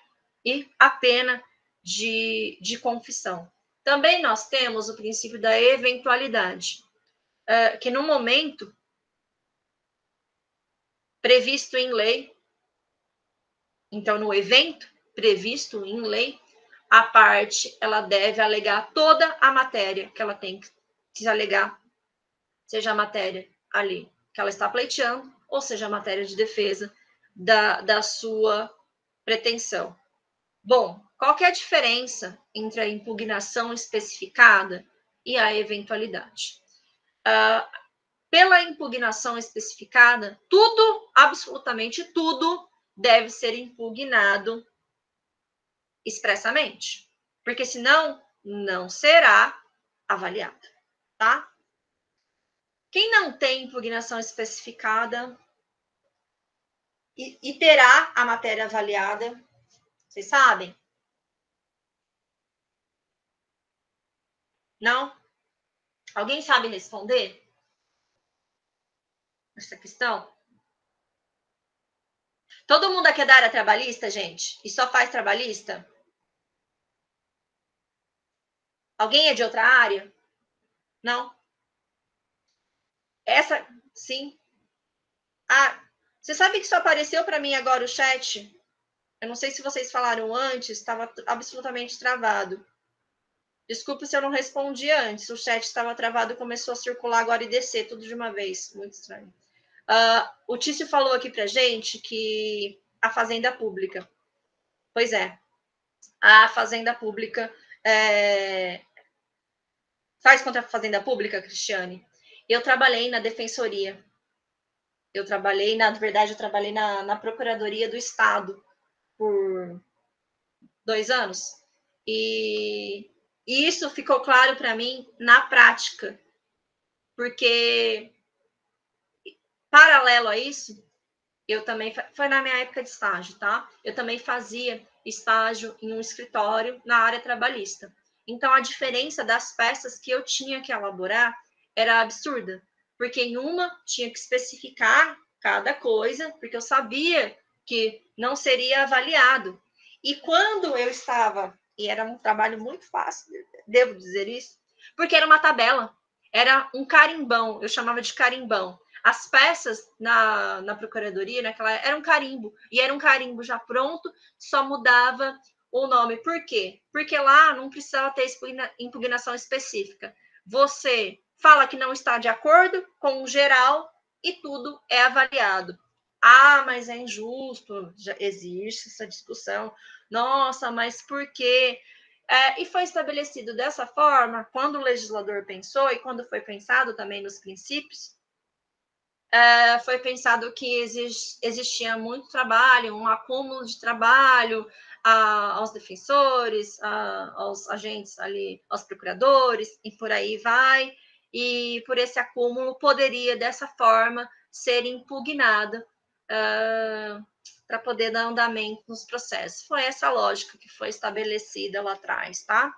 e a pena de confissão. Também nós temos o princípio da eventualidade, que no momento previsto em lei, então no evento previsto em lei, a parte ela deve alegar toda a matéria que ela tem que alegar, seja a matéria ali que ela está pleiteando, ou seja a matéria de defesa da sua pretensão. Bom, qual que é a diferença entre a impugnação especificada e a eventualidade? Pela impugnação especificada, tudo, absolutamente tudo, deve ser impugnado expressamente, porque senão não será avaliado, tá? Quem não tem impugnação especificada e terá a matéria avaliada, vocês sabem? Não? Alguém sabe responder essa questão? Todo mundo aqui é da área trabalhista, gente? E só faz trabalhista? Alguém é de outra área? Não? Essa, sim. Ah, você sabe que só apareceu para mim agora o chat? Eu não sei se vocês falaram antes, estava absolutamente travado. Desculpe se eu não respondi antes, o chat estava travado, começou a circular agora e descer tudo de uma vez, muito estranho. O Tício falou aqui para gente que a Fazenda Pública, pois é, a Fazenda Pública, faz contra a Fazenda Pública, Cristiane? Eu trabalhei na Defensoria, eu trabalhei, na verdade, eu trabalhei na Procuradoria do Estado por 2 anos, e isso ficou claro para mim na prática, porque, paralelo a isso, eu também, foi na minha época de estágio, tá? Eu também fazia estágio em um escritório na área trabalhista. Então, a diferença das peças que eu tinha que elaborar era absurda, porque em uma tinha que especificar cada coisa, porque eu sabia que não seria avaliado. E quando eu estava, e era um trabalho muito fácil, devo dizer isso, porque era uma tabela, era um carimbão, eu chamava de carimbão. As peças na procuradoria, naquela, era um carimbo, e era um carimbo já pronto, só mudava o nome. Por quê? Porque lá não precisava ter impugnação específica. Você fala que não está de acordo com o geral e tudo é avaliado. Ah, mas é injusto, já existe essa discussão. Nossa, mas por quê? E foi estabelecido dessa forma, quando o legislador pensou e quando foi pensado também nos princípios, foi pensado que existia muito trabalho, um acúmulo de trabalho aos defensores, aos agentes ali, aos procuradores, e por aí vai, e por esse acúmulo poderia, dessa forma, ser impugnada para poder dar andamento nos processos. Foi essa a lógica que foi estabelecida lá atrás, tá?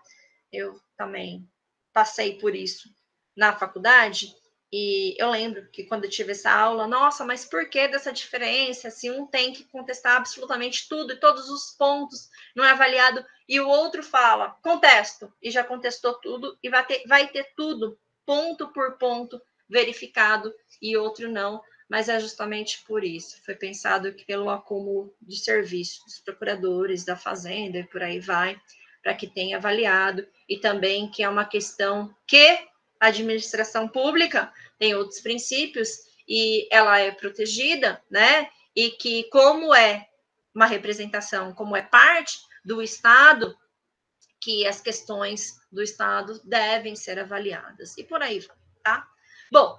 Eu também passei por isso na faculdade. E eu lembro que quando eu tive essa aula, nossa, mas por que dessa diferença? Se um tem que contestar absolutamente tudo e todos os pontos, não é avaliado, e o outro fala, contesto, e já contestou tudo, e vai ter tudo, ponto por ponto, verificado, e outro não, mas é justamente por isso. Foi pensado que pelo acúmulo de serviço dos procuradores, da Fazenda, e por aí vai, para que tenha avaliado, e também que é uma questão que a administração pública tem outros princípios e ela é protegida, né? E que, como é uma representação, como é parte do Estado, que as questões do Estado devem ser avaliadas. E por aí vai, tá? Bom,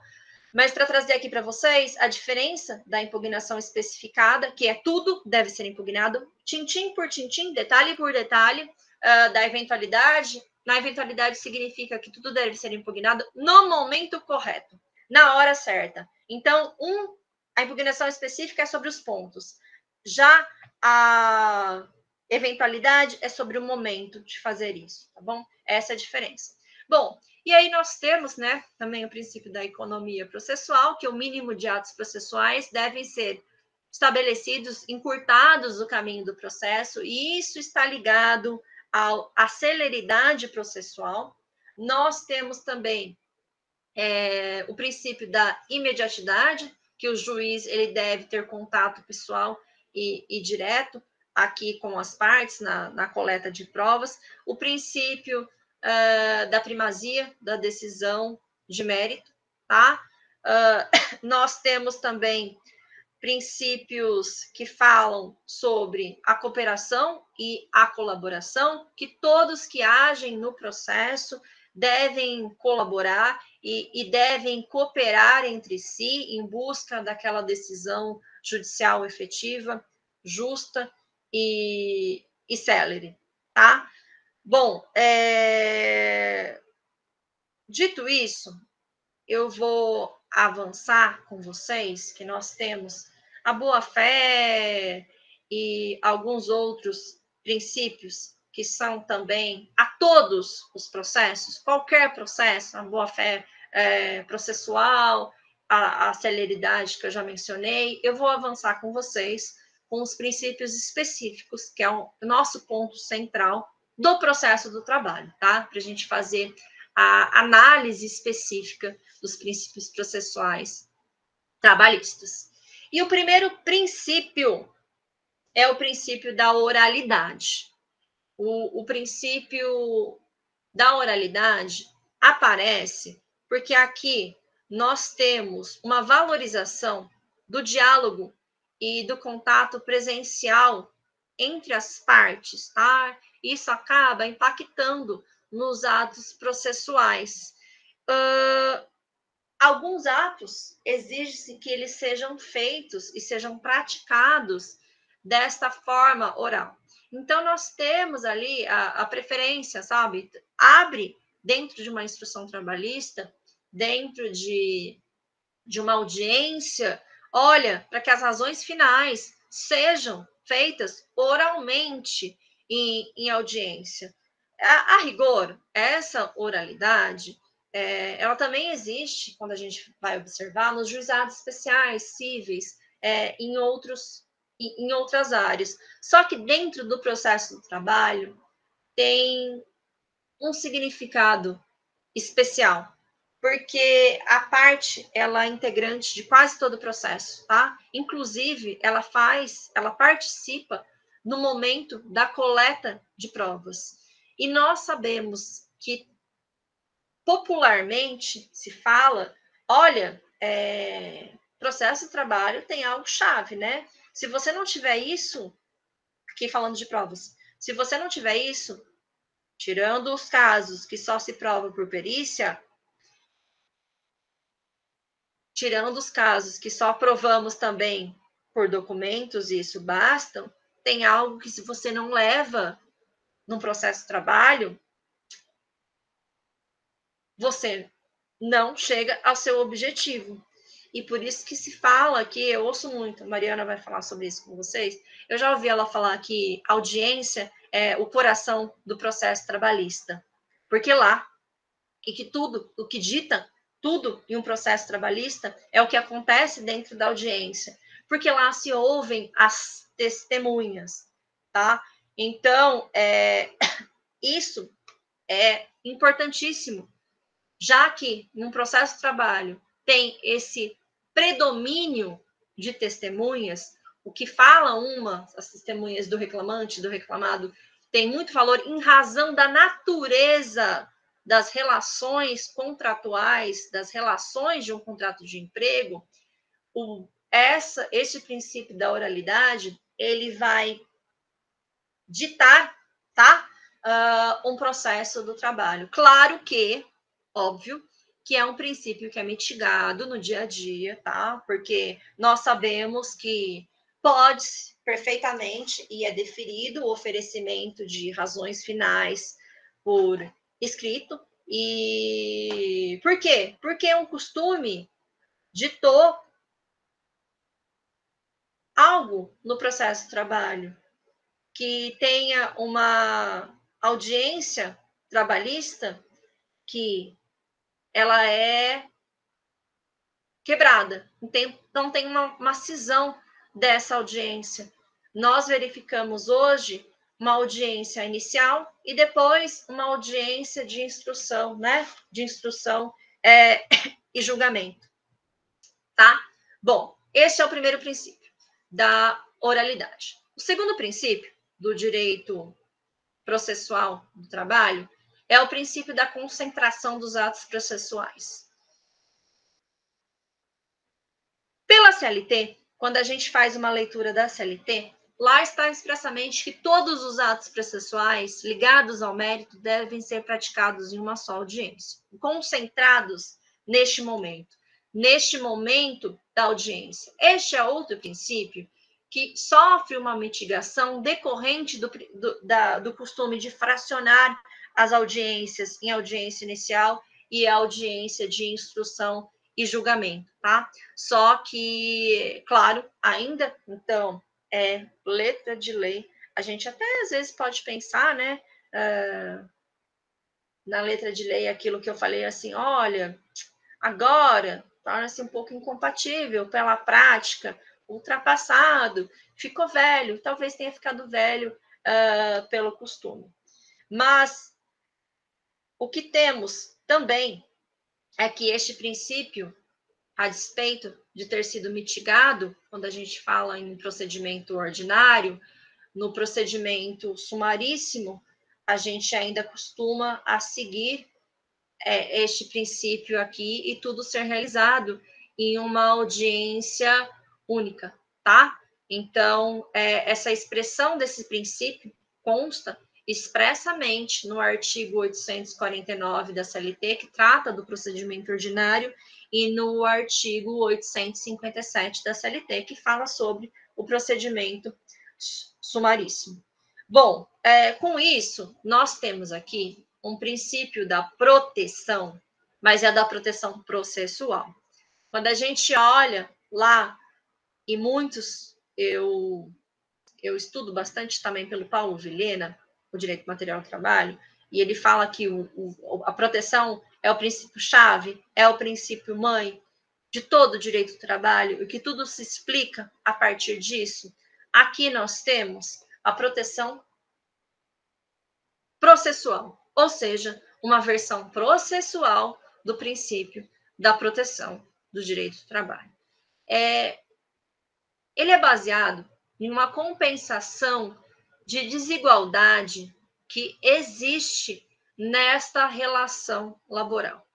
mas para trazer aqui para vocês a diferença da impugnação especificada, que é tudo deve ser impugnado, tintim por tintim, detalhe por detalhe, da eventualidade. Na eventualidade significa que tudo deve ser impugnado no momento correto, na hora certa. Então, a impugnação específica é sobre os pontos. Já a eventualidade é sobre o momento de fazer isso, tá bom? Essa é a diferença. Bom, e aí nós temos, né, também o princípio da economia processual, que o mínimo de atos processuais devem ser estabelecidos, encurtados o caminho do processo, e isso está ligado a celeridade processual. Nós temos também o princípio da imediatidade, que o juiz ele deve ter contato pessoal e direto aqui com as partes na coleta de provas, o princípio da primazia da decisão de mérito, tá? Nós temos também princípios que falam sobre a cooperação e a colaboração, que todos que agem no processo devem colaborar e devem cooperar entre si em busca daquela decisão judicial efetiva, justa e célere, tá? Bom, dito isso, eu vou avançar com vocês, que nós temos a boa-fé e alguns outros princípios que são também a todos os processos, qualquer processo, a boa-fé processual, a celeridade que eu já mencionei. Eu vou avançar com vocês com os princípios específicos, que é o nosso ponto central do processo do trabalho, tá? Para a gente fazer a análise específica dos princípios processuais trabalhistas. E o primeiro princípio é o princípio da oralidade. O princípio da oralidade aparece porque aqui nós temos uma valorização do diálogo e do contato presencial entre as partes, tá? Isso acaba impactando nos atos processuais. Alguns atos exige-se que eles sejam feitos e sejam praticados desta forma oral. Então, nós temos ali a preferência, sabe? Abre dentro de uma instrução trabalhista, dentro de uma audiência, olha, para que as razões finais sejam feitas oralmente em audiência. A rigor, essa oralidade, ela também existe, quando a gente vai observar, nos juizados especiais, cíveis, em outras áreas. Só que dentro do processo do trabalho tem um significado especial, porque a parte, ela é integrante de quase todo o processo, tá? Inclusive, ela participa no momento da coleta de provas. E nós sabemos que popularmente se fala, olha, processo de trabalho tem algo chave, né? Se você não tiver isso, aqui falando de provas, se você não tiver isso, tirando os casos que só se prova por perícia, tirando os casos que só provamos também por documentos, e isso basta, tem algo que se você não leva num processo de trabalho, você não chega ao seu objetivo. E por isso que se fala que, eu ouço muito, a Mariana vai falar sobre isso com vocês, eu já ouvi ela falar que audiência é o coração do processo trabalhista, porque lá, e que tudo, o que dita tudo em um processo trabalhista é o que acontece dentro da audiência, porque lá se ouvem as testemunhas, tá? Então, isso é importantíssimo, já que num processo de trabalho tem esse predomínio de testemunhas, o que fala as testemunhas do reclamante, do reclamado, tem muito valor em razão da natureza das relações contratuais, das relações de um contrato de emprego. Esse princípio da oralidade, ele vai ditar, tá? Um processo do trabalho. Claro que, óbvio, que é um princípio que é mitigado no dia a dia, tá? Porque nós sabemos que pode perfeitamente, e é deferido o oferecimento de razões finais por escrito. E por quê? Porque um costume ditou algo no processo de trabalho que tenha uma audiência trabalhista que ela é quebrada, não tem uma cisão dessa audiência. Nós verificamos hoje uma audiência inicial e depois uma audiência de instrução, né? De instrução e julgamento, tá? Bom, esse é o primeiro princípio da oralidade. O segundo princípio do direito processual do trabalho é o princípio da concentração dos atos processuais. Pela CLT, quando a gente faz uma leitura da CLT, lá está expressamente que todos os atos processuais ligados ao mérito devem ser praticados em uma só audiência, concentrados neste momento da audiência. Este é outro princípio que sofre uma mitigação decorrente do costume de fracionar as audiências em audiência inicial e audiência de instrução e julgamento, tá? Só que, claro, ainda, então, letra de lei, a gente até às vezes pode pensar, né, na letra de lei, aquilo que eu falei assim, olha, agora torna-se um pouco incompatível pela prática, ultrapassado, ficou velho, talvez tenha ficado velho pelo costume. Mas o que temos também é que este princípio a despeito de ter sido mitigado, quando a gente fala em procedimento ordinário, no procedimento sumaríssimo, a gente ainda costuma a seguir este princípio aqui e tudo ser realizado em uma audiência única, tá? Então, essa expressão desse princípio consta expressamente no artigo 849 da CLT, que trata do procedimento ordinário, e no artigo 857 da CLT, que fala sobre o procedimento sumaríssimo. Bom, com isso, nós temos aqui um princípio da proteção, mas é da proteção processual. Quando a gente olha lá, e muitos, eu estudo bastante também pelo Paulo Vilhena, o direito material do trabalho, e ele fala que a proteção é o princípio-chave, é o princípio-mãe de todo o direito do trabalho, e que tudo se explica a partir disso. Aqui nós temos a proteção processual, ou seja, uma versão processual do princípio da proteção do direito do trabalho. Ele é baseado em uma compensação de desigualdade que existe nesta relação laboral.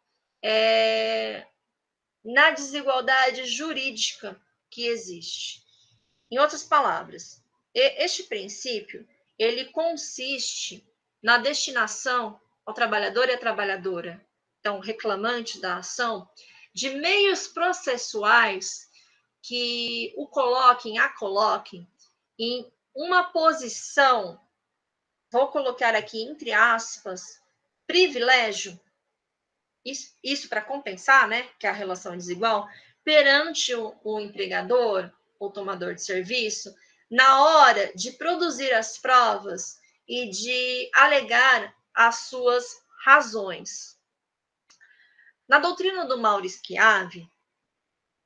Na desigualdade jurídica que existe. Em outras palavras, este princípio, ele consiste na destinação ao trabalhador e à trabalhadora, então reclamante da ação, de meios processuais que o coloquem, a coloquem, em uma posição, vou colocar aqui entre aspas, privilégio, isso para compensar, né, que a relação é desigual, perante o empregador, o tomador de serviço, na hora de produzir as provas e de alegar as suas razões. Na doutrina do Mauro Schiavi,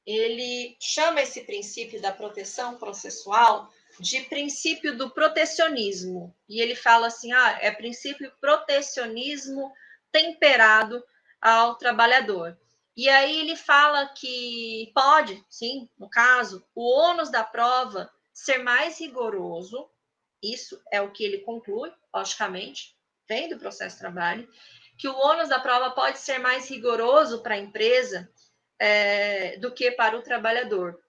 ele chama esse princípio da proteção processual de princípio do protecionismo. E ele fala assim, é princípio protecionismo temperado ao trabalhador. E aí ele fala que pode, sim, no caso, o ônus da prova ser mais rigoroso, isso é o que ele conclui, logicamente, vem do processo de trabalho, que o ônus da prova pode ser mais rigoroso para a empresa do que para o trabalhador.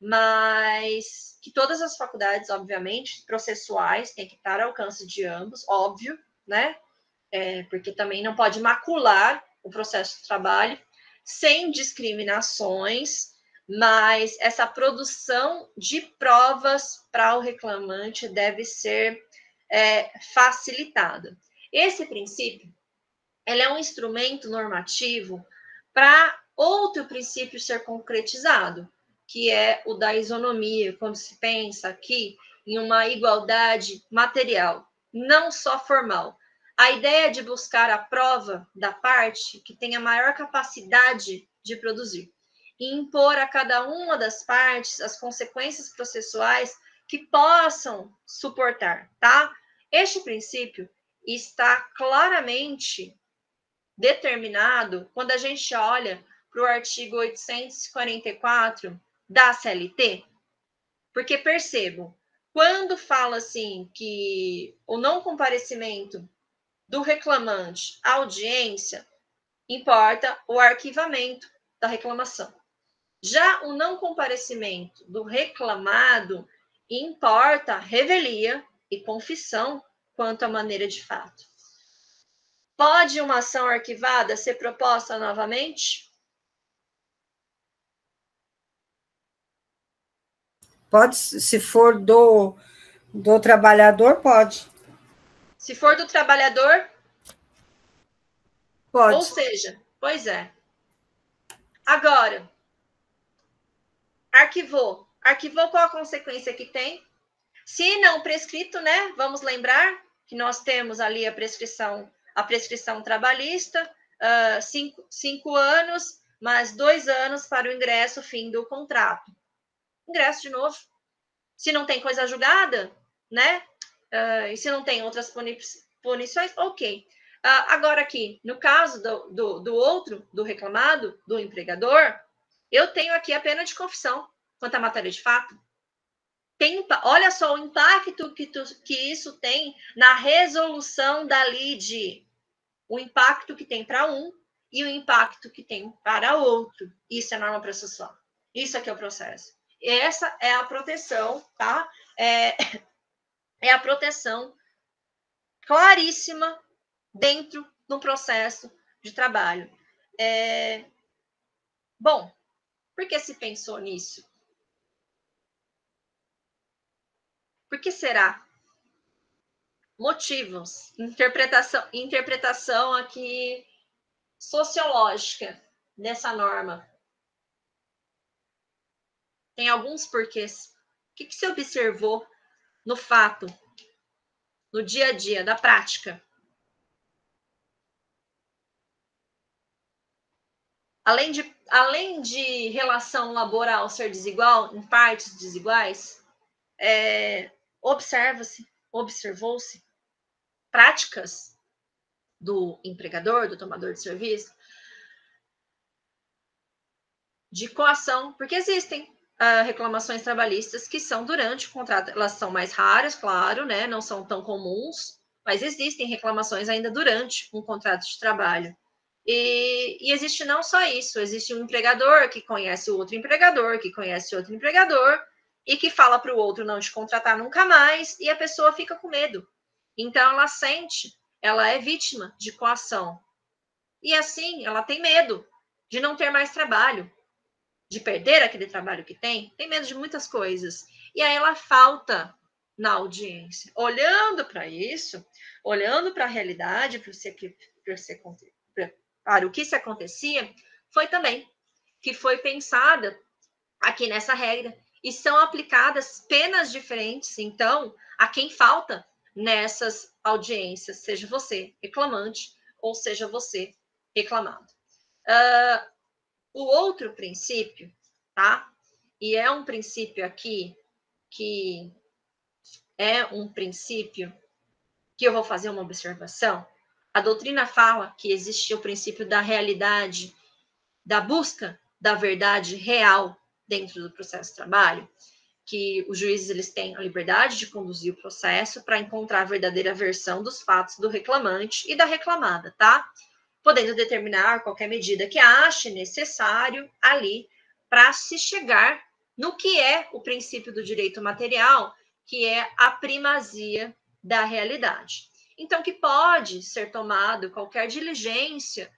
Mas que todas as faculdades, obviamente, processuais, têm que estar ao alcance de ambos, óbvio, né? Porque também não pode macular o processo de trabalho sem discriminações, mas essa produção de provas para o reclamante deve ser facilitada. Esse princípio, ele é um instrumento normativo para outro princípio ser concretizado, que é o da isonomia, quando se pensa aqui em uma igualdade material, não só formal. A ideia de buscar a prova da parte que tem a maior capacidade de produzir e impor a cada uma das partes as consequências processuais que possam suportar, tá? Este princípio está claramente determinado quando a gente olha para o artigo 844 da CLT, porque percebo, quando fala assim que o não comparecimento do reclamante à audiência, importa o arquivamento da reclamação. Já o não comparecimento do reclamado, importa revelia e confissão quanto à maneira de fato. Pode uma ação arquivada ser proposta novamente? Pode, se for do trabalhador, pode. Se for do trabalhador, pode. Ou seja, pois é. Agora, arquivou. Arquivou, qual a consequência que tem? Se não prescrito, né? Vamos lembrar que nós temos ali a prescrição trabalhista, 5 anos, mais 2 anos para o ingresso, fim do contrato. Ingresso de novo. Se não tem coisa julgada, né? E se não tem outras punições, ok. Agora aqui, no caso do reclamado, do empregador, Eu tenho aqui a pena de confissão quanto à matéria de fato. Tem, olha só o impacto que isso tem na resolução da lide. O impacto que tem para um e o impacto que tem para outro. Isso é norma processual. Isso aqui é o processo. Essa é a proteção, tá? É a proteção claríssima dentro do processo de trabalho. Bom, por que se pensou nisso? Por que será? Motivos, interpretação aqui sociológica dessa norma. Tem alguns porquês. O que se observou no fato, no dia a dia, da prática? Além de relação laboral ser desigual, em partes desiguais, observou-se práticas do empregador, do tomador de serviço, de coação, porque existem reclamações trabalhistas que são durante o contrato, elas são mais raras, claro, né? Não são tão comuns, mas existem reclamações ainda durante um contrato de trabalho. E existe não só isso, existe um empregador que conhece o outro empregador, que conhece outro empregador, e que fala para o outro não te contratar nunca mais, e a pessoa fica com medo. Então, ela sente, ela é vítima de coação. E assim, ela tem medo de não ter mais trabalho, de perder aquele trabalho que tem medo de muitas coisas. E aí ela falta na audiência. Olhando para isso, olhando para a realidade, para o que se acontecia, foi também que foi pensada aqui nessa regra, e são aplicadas penas diferentes, então, a quem falta nessas audiências, seja você reclamante ou seja você reclamado. O outro princípio, tá? E é um princípio aqui que é um princípio que eu vou fazer uma observação. A doutrina fala que existe o princípio da realidade, da busca da verdade real dentro do processo de trabalho, que os juízes eles têm a liberdade de conduzir o processo para encontrar a verdadeira versão dos fatos do reclamante e da reclamada, tá? Podendo determinar qualquer medida que ache necessário ali para se chegar no que é o princípio do direito material, que é a primazia da realidade. Então, que pode ser tomado qualquer diligência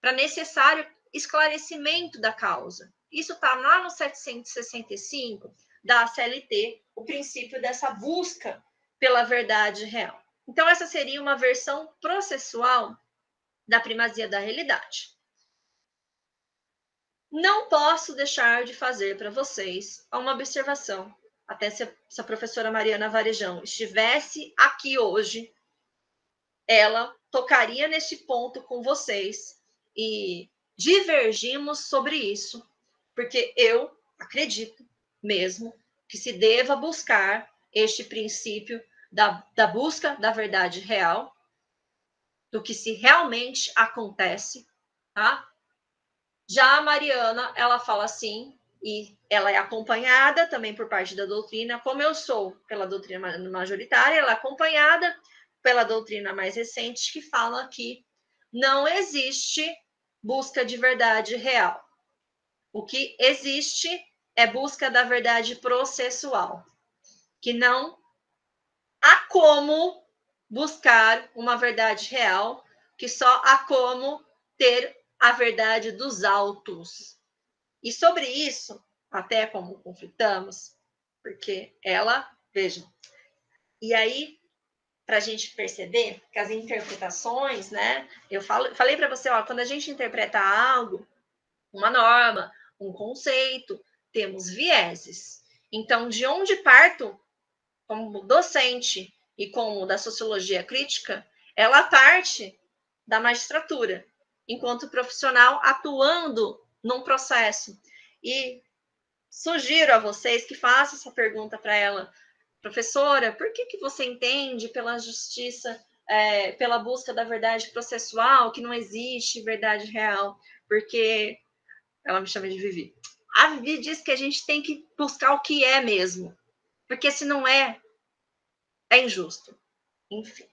para necessário esclarecimento da causa. Isso está lá no 765 da CLT, o princípio dessa busca pela verdade real. Então, essa seria uma versão processual da primazia da realidade. Não posso deixar de fazer para vocês uma observação, até se a professora Mariana Varejão estivesse aqui hoje, ela tocaria neste ponto com vocês e divergimos sobre isso. Porque eu acredito mesmo que se deva buscar este princípio da busca da verdade real, do que se realmente acontece, tá? Já a Mariana, ela fala assim, e ela é acompanhada também por parte da doutrina, como eu sou pela doutrina majoritária, ela é acompanhada pela doutrina mais recente, que fala que não existe busca de verdade real. O que existe é busca da verdade processual, que não há como buscar uma verdade real, que só há como ter a verdade dos autos. E sobre isso, até como conflitamos, porque ela, vejam, e aí, para a gente perceber que as interpretações, né, eu falei para você, ó, quando a gente interpreta algo, uma norma, um conceito, temos vieses. Então, de onde parto, como docente e como da sociologia crítica, ela parte da magistratura, enquanto profissional atuando num processo. E sugiro a vocês que façam essa pergunta para ela, professora, por que você entende pela justiça, pela busca da verdade processual, que não existe verdade real? Porque ela me chama de Vivi. A Vivi diz que a gente tem que buscar o que é mesmo, porque se não é, é injusto. Enfim,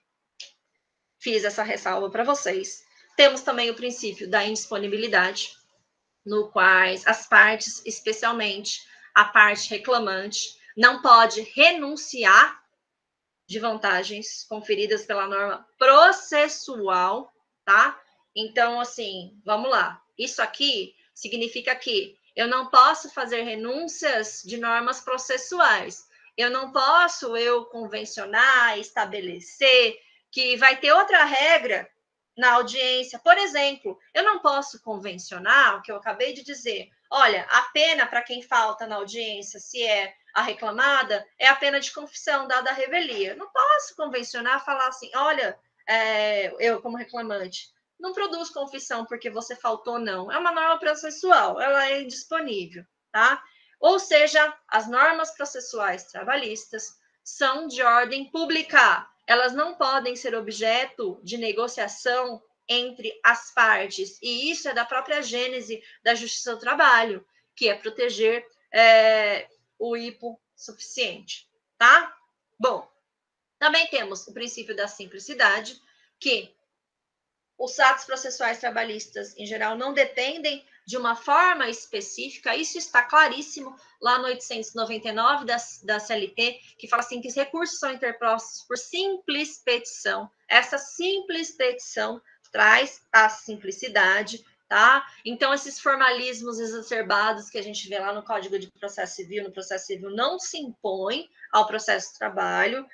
fiz essa ressalva para vocês. Temos também o princípio da indisponibilidade, no quais as partes, especialmente a parte reclamante, não pode renunciar de vantagens conferidas pela norma processual, tá? Então, assim, vamos lá. Isso aqui significa que eu não posso fazer renúncias de normas processuais. Eu não posso convencionar, estabelecer que vai ter outra regra na audiência. Por exemplo, eu não posso convencionar o que eu acabei de dizer. Olha, a pena para quem falta na audiência, se é a reclamada, é a pena de confissão dada à revelia. Não posso convencionar, falar assim, olha, eu como reclamante, não produz confissão porque você faltou, não. É uma norma processual, ela é indisponível, tá? Ou seja, as normas processuais trabalhistas são de ordem pública. Elas não podem ser objeto de negociação entre as partes. E isso é da própria gênese da Justiça do Trabalho, que é proteger o hipo suficiente, tá? Bom, também temos o princípio da simplicidade, que os atos processuais trabalhistas, em geral, não dependem de uma forma específica. Isso está claríssimo lá no 899 da CLT, que fala assim que os recursos são interpostos por simples petição. Essa simples petição traz a simplicidade, tá? Então, esses formalismos exacerbados que a gente vê lá no Código de Processo Civil, no Processo Civil não se impõe ao processo de trabalho.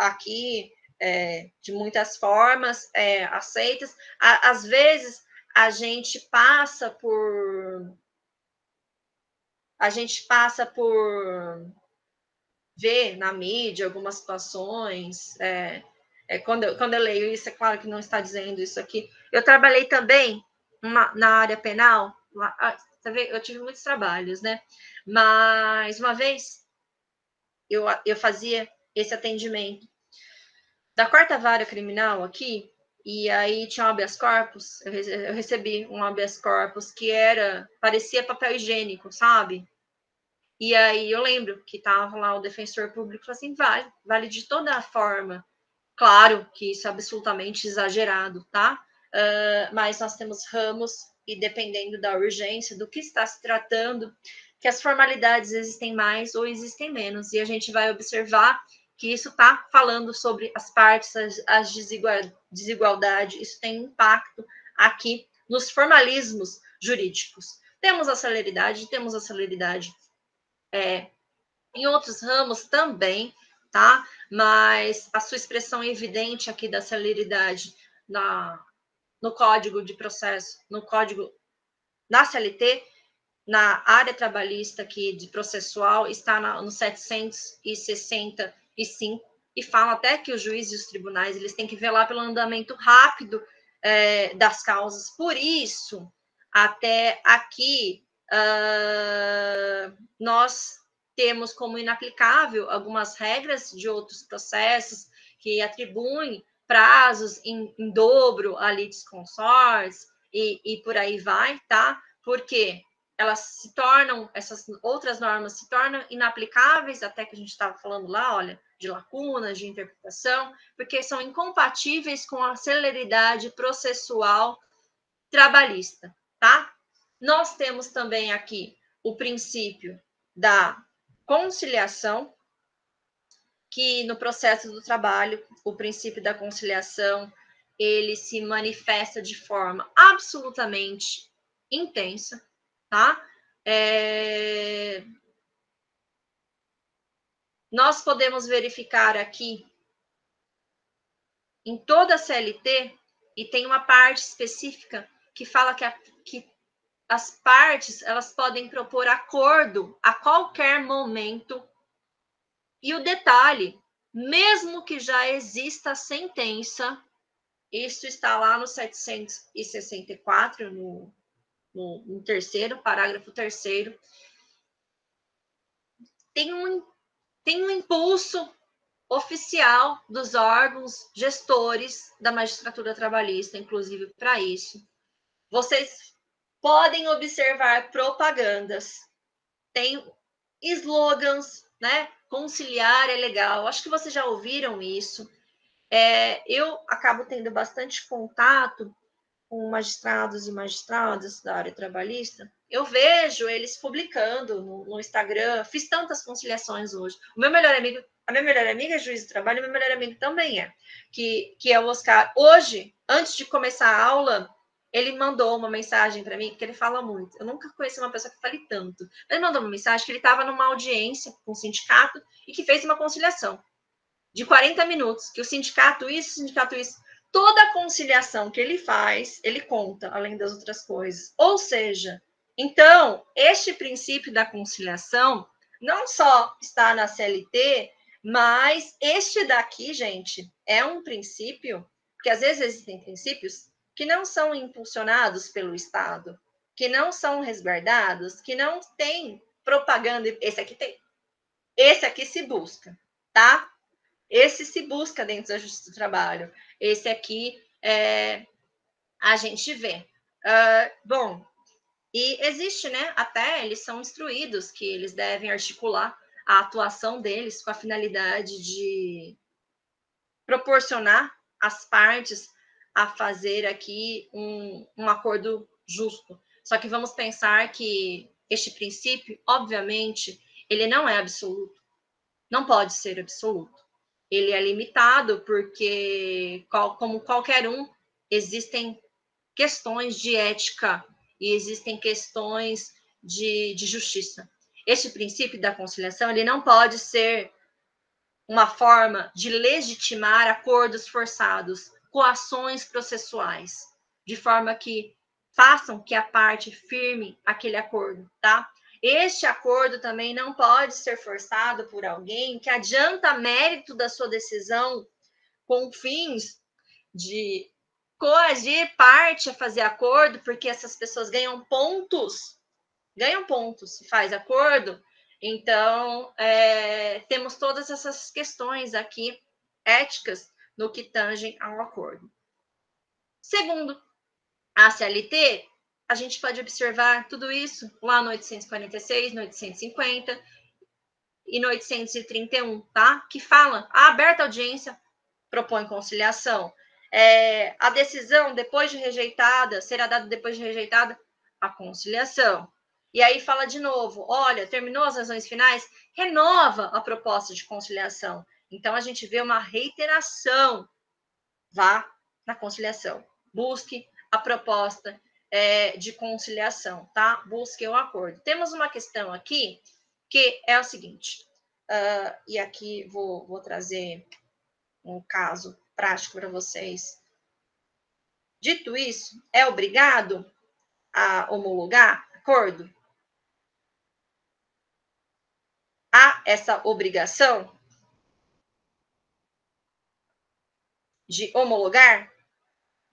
Aqui, de muitas formas, aceitas. Às vezes, a gente passa por ver na mídia algumas situações. Quando eu leio isso, é claro que não está dizendo isso aqui. Eu trabalhei também na área penal. Eu tive muitos trabalhos, né? Mas uma vez eu fazia esse atendimento da quarta vara criminal aqui. E aí tinha um habeas corpus, eu recebi um habeas corpus que parecia papel higiênico, sabe? E aí eu lembro que estava lá o defensor público, falou assim, vale de toda forma. Claro que isso é absolutamente exagerado, tá? Mas nós temos ramos, e dependendo da urgência, do que está se tratando, que as formalidades existem mais ou existem menos, e a gente vai observar que isso está falando sobre as partes, as desigualdades, isso tem impacto aqui nos formalismos jurídicos. Temos a celeridade em outros ramos também, tá? Mas a sua expressão evidente aqui da celeridade no Código de Processo, na CLT, na área trabalhista aqui de processual, está no 760. E sim, e fala até que os juízes e os tribunais, eles têm que velar pelo andamento rápido das causas. Por isso, até aqui, nós temos como inaplicável algumas regras de outros processos que atribuem prazos em dobro a litis consortes e por aí vai, tá? Porque essas outras normas se tornam inaplicáveis, até que a gente estava falando lá, olha, de lacunas, de interpretação, porque são incompatíveis com a celeridade processual trabalhista, tá? Nós temos também aqui o princípio da conciliação, que no processo do trabalho, o princípio da conciliação, ele se manifesta de forma absolutamente intensa, tá? Nós podemos verificar aqui em toda a CLT, e tem uma parte específica que fala que as partes, elas podem propor acordo a qualquer momento, e o detalhe, mesmo que já exista a sentença, isso está lá no 764, no terceiro, parágrafo terceiro, tem um impulso oficial dos órgãos gestores da magistratura trabalhista, inclusive para isso. Vocês podem observar propagandas, tem slogans, né? Conciliar é legal, acho que vocês já ouviram isso. Eu acabo tendo bastante contato com magistrados e magistradas da área trabalhista, eu vejo eles publicando no Instagram, fiz tantas conciliações hoje. O meu melhor amigo, a minha melhor amiga é juiz de trabalho, o meu melhor amigo também é, que é o Oscar. Hoje, antes de começar a aula, ele mandou uma mensagem para mim, porque ele fala muito. Eu nunca conheci uma pessoa que fale tanto. Ele mandou uma mensagem que ele estava numa audiência com o sindicato e que fez uma conciliação de 40 minutos, que o sindicato isso, toda a conciliação que ele faz, ele conta, além das outras coisas. Ou seja, então, este princípio da conciliação não só está na CLT, mas este daqui, gente, é um princípio, porque às vezes existem princípios que não são impulsionados pelo Estado, que não são resguardados, que não tem propaganda. Esse aqui tem. Esse aqui se busca, tá? Esse se busca dentro da Justiça do Trabalho. Esse aqui a gente vê. Bom, e existe, né? Até eles são instruídos que eles devem articular a atuação deles com a finalidade de proporcionar às partes a fazer aqui um acordo justo. Só que vamos pensar que este princípio, obviamente, ele não é absoluto. Não pode ser absoluto. Ele é limitado porque, como qualquer um, existem questões de ética e existem questões de justiça. Este princípio da conciliação, ele não pode ser uma forma de legitimar acordos forçados, coações processuais, de forma que façam que a parte firme aquele acordo, tá? Este acordo também não pode ser forçado por alguém que adianta mérito da sua decisão com fins de coagir parte a fazer acordo, porque essas pessoas ganham pontos, se faz acordo. Então, temos todas essas questões aqui éticas no que tangem ao acordo. Segundo a CLT, a gente pode observar tudo isso lá no 846, no 850 e no 831, tá? Que fala, a aberta audiência propõe conciliação. A decisão, depois de rejeitada, será dada depois de rejeitada a conciliação. E aí fala de novo, olha, terminou as razões finais, renova a proposta de conciliação. Então, a gente vê uma reiteração. Vá na conciliação. Busque a proposta de conciliação, tá? Busque o acordo. Temos uma questão aqui que é o seguinte, e aqui vou trazer um caso prático para vocês. Dito isso, é obrigado a homologar acordo? Há essa obrigação de homologar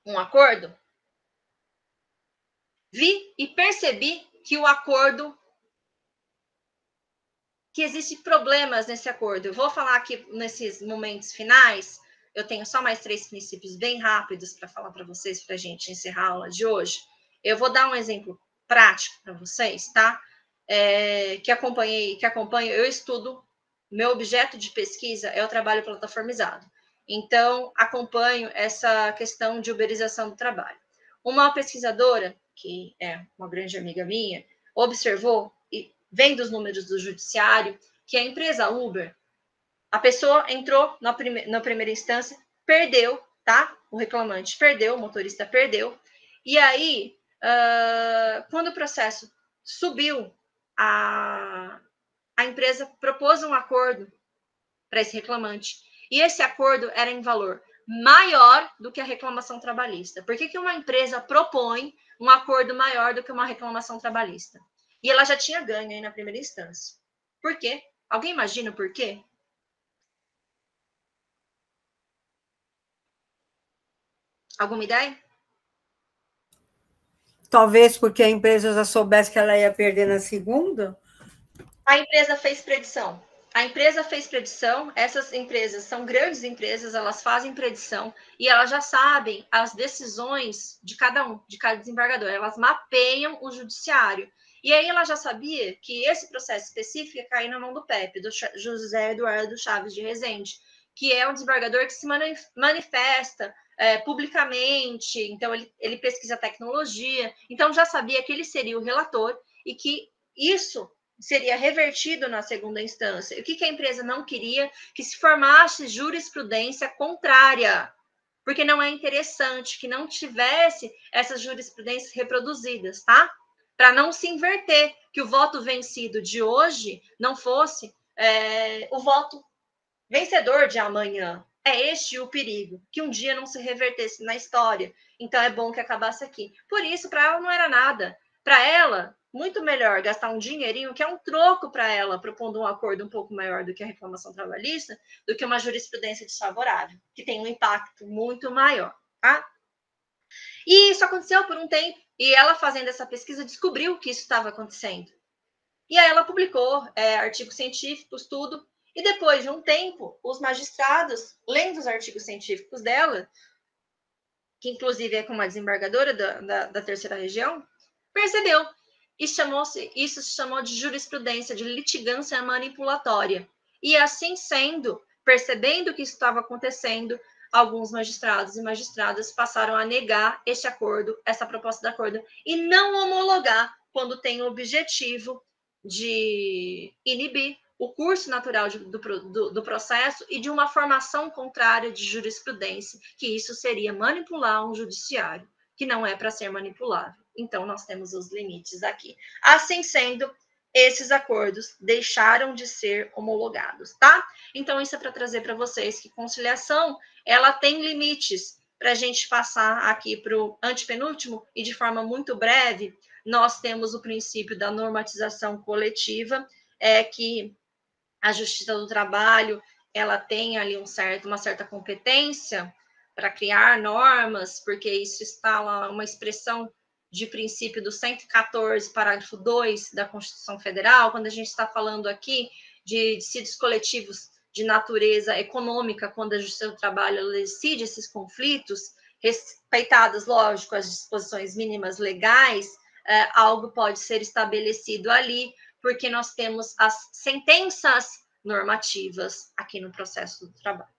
um acordo? Vi e percebi que o acordo, que existem problemas nesse acordo. Eu vou falar aqui nesses momentos finais, eu tenho só mais 3 princípios bem rápidos para falar para vocês, para a gente encerrar a aula de hoje. Eu vou dar um exemplo prático para vocês, tá? Que acompanho, eu estudo, meu objeto de pesquisa é o trabalho plataformizado. Então, acompanho essa questão de uberização do trabalho. Uma pesquisadora, que é uma grande amiga minha, observou, e vem dos números do judiciário, que a empresa Uber, a pessoa entrou na primeira instância, perdeu, tá? O reclamante perdeu, o motorista perdeu. E aí, quando o processo subiu, a empresa propôs um acordo para esse reclamante. E esse acordo era em valor maior do que a reclamação trabalhista. Por que uma empresa propõe um acordo maior do que uma reclamação trabalhista? E ela já tinha ganho aí na primeira instância. Por quê? Alguém imagina o porquê? Alguma ideia? Talvez porque a empresa já soubesse que ela ia perder na segunda. A empresa fez predição. a empresa fez predição, essas empresas são grandes empresas, elas fazem predição e elas já sabem as decisões de cada um, de cada desembargador, elas mapeiam o judiciário. E aí ela já sabia que esse processo específico ia cair na mão do PEP, do José Eduardo Chaves de Resende, que é um desembargador que se manifesta publicamente, então ele pesquisa tecnologia, então já sabia que ele seria o relator e que isso seria revertido na segunda instância. O que, a empresa não queria? Que se formasse jurisprudência contrária, porque não é interessante que não tivesse essas jurisprudências reproduzidas, tá? Para não se inverter, que o voto vencido de hoje não fosse o voto vencedor de amanhã. É este o perigo, que um dia não se revertesse na história. Então, é bom que acabasse aqui. Por isso, para ela não era nada. Para ela, muito melhor gastar um dinheirinho, que é um troco para ela, propondo um acordo um pouco maior do que a reclamação trabalhista, do que uma jurisprudência desfavorável, que tem um impacto muito maior, tá? E isso aconteceu por um tempo, e ela fazendo essa pesquisa descobriu que isso estava acontecendo. E aí ela publicou artigos científicos, tudo, e depois de um tempo, os magistrados, lendo os artigos científicos dela, que inclusive é com uma desembargadora da terceira região, percebeu. Isso se chamou de jurisprudência de litigância manipulatória. E assim sendo, percebendo que isso estava acontecendo, alguns magistrados e magistradas passaram a negar este acordo, essa proposta de acordo, e não homologar quando tem o objetivo de inibir o curso natural do processo e de uma formação contrária de jurisprudência, que isso seria manipular um judiciário, que não é para ser manipulável. Então, nós temos os limites aqui. Assim sendo, esses acordos deixaram de ser homologados, tá? Então, isso é para trazer para vocês que conciliação, ela tem limites. Para a gente passar aqui para o antepenúltimo, e de forma muito breve, nós temos o princípio da normatização coletiva, que a Justiça do Trabalho, ela tem ali uma certa competência para criar normas, porque isso está lá, uma expressão de princípio do 114, parágrafo 2 da Constituição Federal, quando a gente está falando aqui de dissídios coletivos de natureza econômica, quando a Justiça do Trabalho decide esses conflitos, respeitadas, lógico, as disposições mínimas legais, algo pode ser estabelecido ali, porque nós temos as sentenças normativas aqui no processo do trabalho.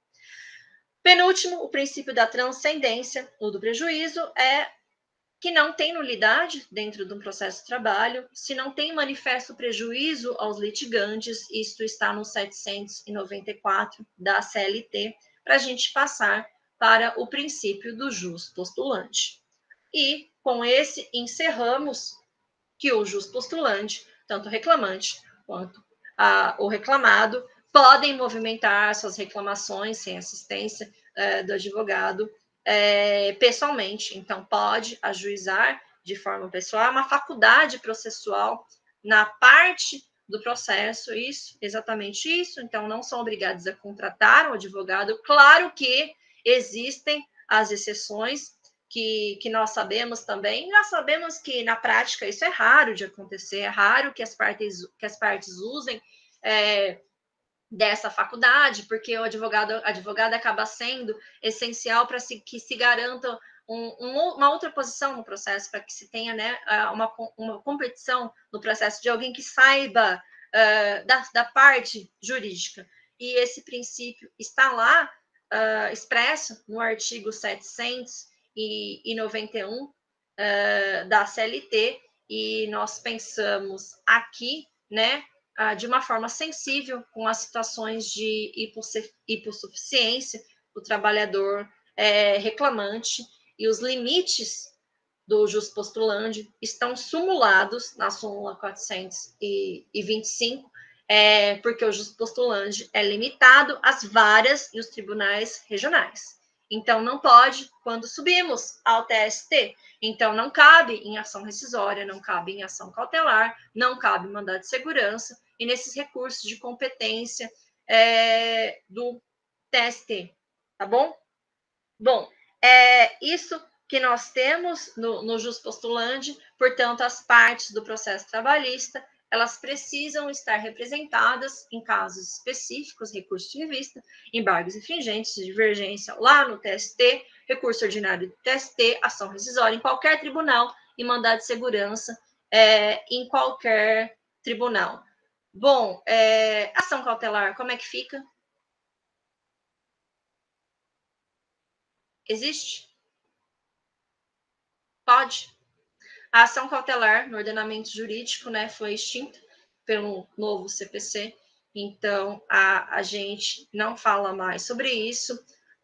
Penúltimo, o princípio da transcendência ou do prejuízo é que não tem nulidade dentro de um processo de trabalho, se não tem manifesto prejuízo aos litigantes, isto está no 794 da CLT, para a gente passar para o princípio do jus postulante. E com esse encerramos que o jus postulante, tanto o reclamante quanto o reclamado, podem movimentar suas reclamações sem assistência do advogado, pessoalmente, então pode ajuizar de forma pessoal, uma faculdade processual na parte do processo, isso, exatamente isso, então não são obrigados a contratar um advogado, claro que existem as exceções que nós sabemos também, nós sabemos que na prática isso é raro de acontecer, é raro que as partes usem dessa faculdade, porque o advogado acaba sendo essencial para que se garanta uma outra posição no processo, para que se tenha, né, uma competição no processo de alguém que saiba da parte jurídica. E esse princípio está lá expresso no artigo 791 da CLT, e nós pensamos aqui, né, de uma forma sensível com as situações de hipossuficiência do trabalhador reclamante, e os limites do jus postulandi estão sumulados na súmula 425, porque o jus postulandi é limitado às varas e os tribunais regionais. Então, não pode quando subimos ao TST. Então, não cabe em ação rescisória, não cabe em ação cautelar, não cabe mandado de segurança e nesses recursos de competência do TST, tá bom? Bom, isso que nós temos no jus postulandi, portanto, as partes do processo trabalhista, elas precisam estar representadas em casos específicos, recurso de revista, embargos infringentes, divergência lá no TST, recurso ordinário do TST, ação rescisória em qualquer tribunal e mandado de segurança em qualquer tribunal. Bom, ação cautelar, como é que fica? Existe? Pode. A ação cautelar no ordenamento jurídico, né, foi extinta pelo novo CPC, então a gente não fala mais sobre isso.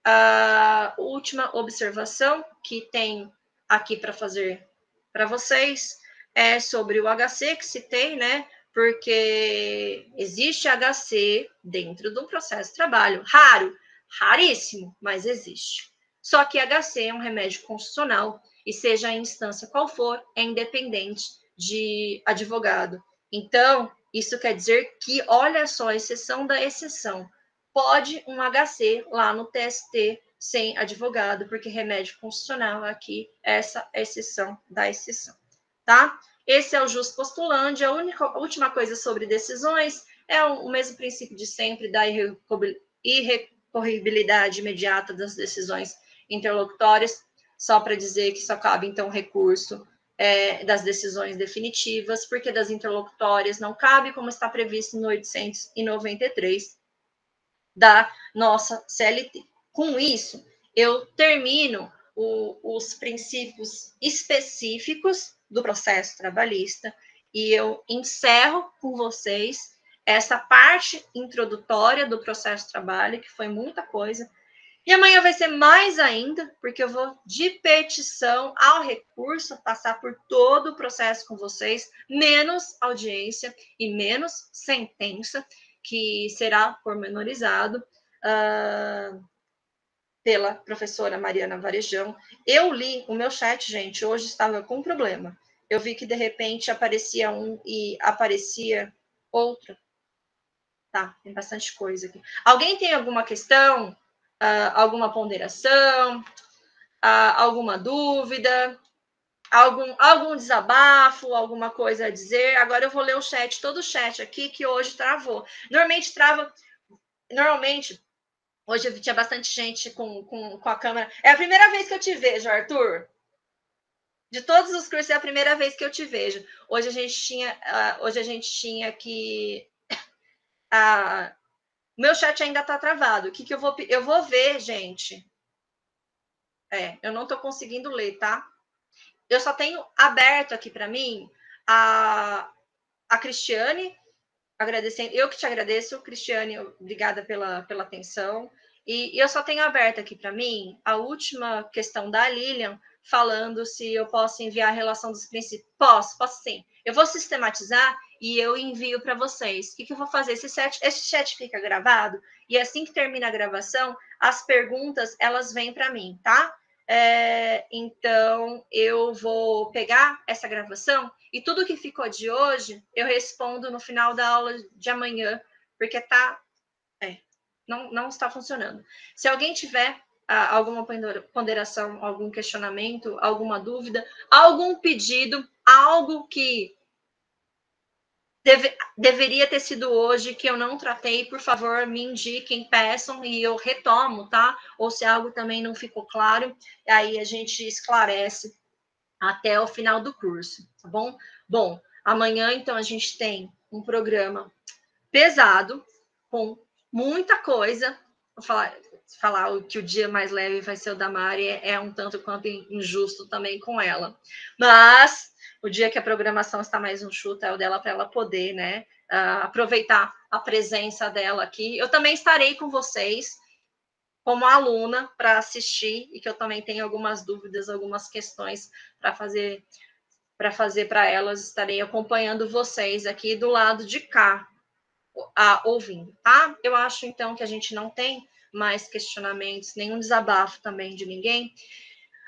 A última observação que tem aqui para fazer para vocês é sobre o HC que citei, né? Porque existe HC dentro do processo de trabalho. Raro, raríssimo, mas existe. Só que HC é um remédio constitucional e seja a instância qual for, é independente de advogado. Então, isso quer dizer que, olha só, a exceção da exceção. Pode um HC lá no TST sem advogado, porque remédio constitucional aqui, essa é a exceção da exceção, tá? Esse é o jus postulandi. A última coisa sobre decisões é o mesmo princípio de sempre da irrecorribilidade imediata das decisões interlocutórias, só para dizer que só cabe, então, recurso das decisões definitivas, porque das interlocutórias não cabe, como está previsto no 893 da nossa CLT. Com isso, eu termino os princípios específicos do processo trabalhista e eu encerro com vocês essa parte introdutória do processo de trabalho, que foi muita coisa. E amanhã vai ser mais ainda, porque eu vou de petição ao recurso passar por todo o processo com vocês, menos audiência e menos sentença, que será pormenorizado pela professora Mariana Varejão. Eu li o meu chat, gente, hoje estava com um problema. Eu vi que, de repente, aparecia um e aparecia outro. Tá, tem bastante coisa aqui. Alguém tem alguma questão? Alguma ponderação, alguma dúvida, algum desabafo, alguma coisa a dizer? Agora eu vou ler o chat, todo o chat aqui, que hoje travou. Normalmente trava, hoje eu tinha bastante gente com a câmera. É a primeira vez que eu te vejo, Arthur. De todos os cursos, é a primeira vez que eu te vejo. Hoje a gente tinha, que... meu chat ainda está travado. O que que eu vou... Eu vou ver, gente. Eu não estou conseguindo ler, tá? Eu só tenho aberto aqui para mim a Cristiane, agradecendo. Eu que te agradeço, Cristiane, obrigada pela atenção. E eu só tenho aberto aqui para mim a última questão da Lilian, falando se eu posso enviar a relação dos princípios. Posso sim. Eu vou sistematizar e eu envio para vocês. O que eu vou fazer? Esse chat fica gravado, e assim que termina a gravação, as perguntas, elas vêm para mim, tá? Então, eu vou pegar essa gravação, e tudo que ficou de hoje, eu respondo no final da aula de amanhã, porque não está funcionando. Se alguém tiver alguma ponderação, algum questionamento, alguma dúvida, algum pedido, algo que deveria ter sido hoje, que eu não tratei, por favor, me indiquem, peçam, e eu retomo, tá? Ou se algo também não ficou claro, aí a gente esclarece até o final do curso, tá bom? Bom, amanhã, então, a gente tem um programa pesado, com muita coisa. Vou falar o que o dia mais leve vai ser o da Mari, é um tanto quanto injusto também com ela. Mas o dia que a programação está mais enxuta é o dela, para ela poder, né, aproveitar a presença dela aqui. Eu também estarei com vocês como aluna para assistir, e que eu também tenho algumas dúvidas, algumas questões para fazer para elas. Estarei acompanhando vocês aqui do lado de cá, ouvindo, tá? Eu acho, então, que a gente não tem mais questionamentos, nenhum desabafo também de ninguém.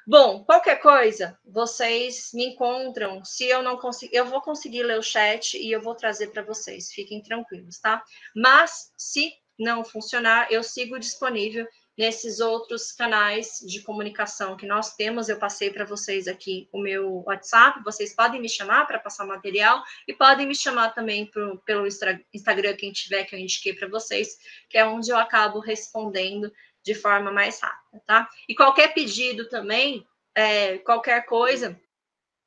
Bom, qualquer coisa, vocês me encontram. Se eu não conseguir, eu vou conseguir ler o chat e eu vou trazer para vocês. Fiquem tranquilos, tá? Mas, se não funcionar, eu sigo disponível nesses outros canais de comunicação que nós temos. Eu passei para vocês aqui o meu WhatsApp, vocês podem me chamar para passar material e podem me chamar também pelo Instagram, quem tiver, que eu indiquei para vocês, que é onde eu acabo respondendo de forma mais rápida, tá? E qualquer pedido também, qualquer coisa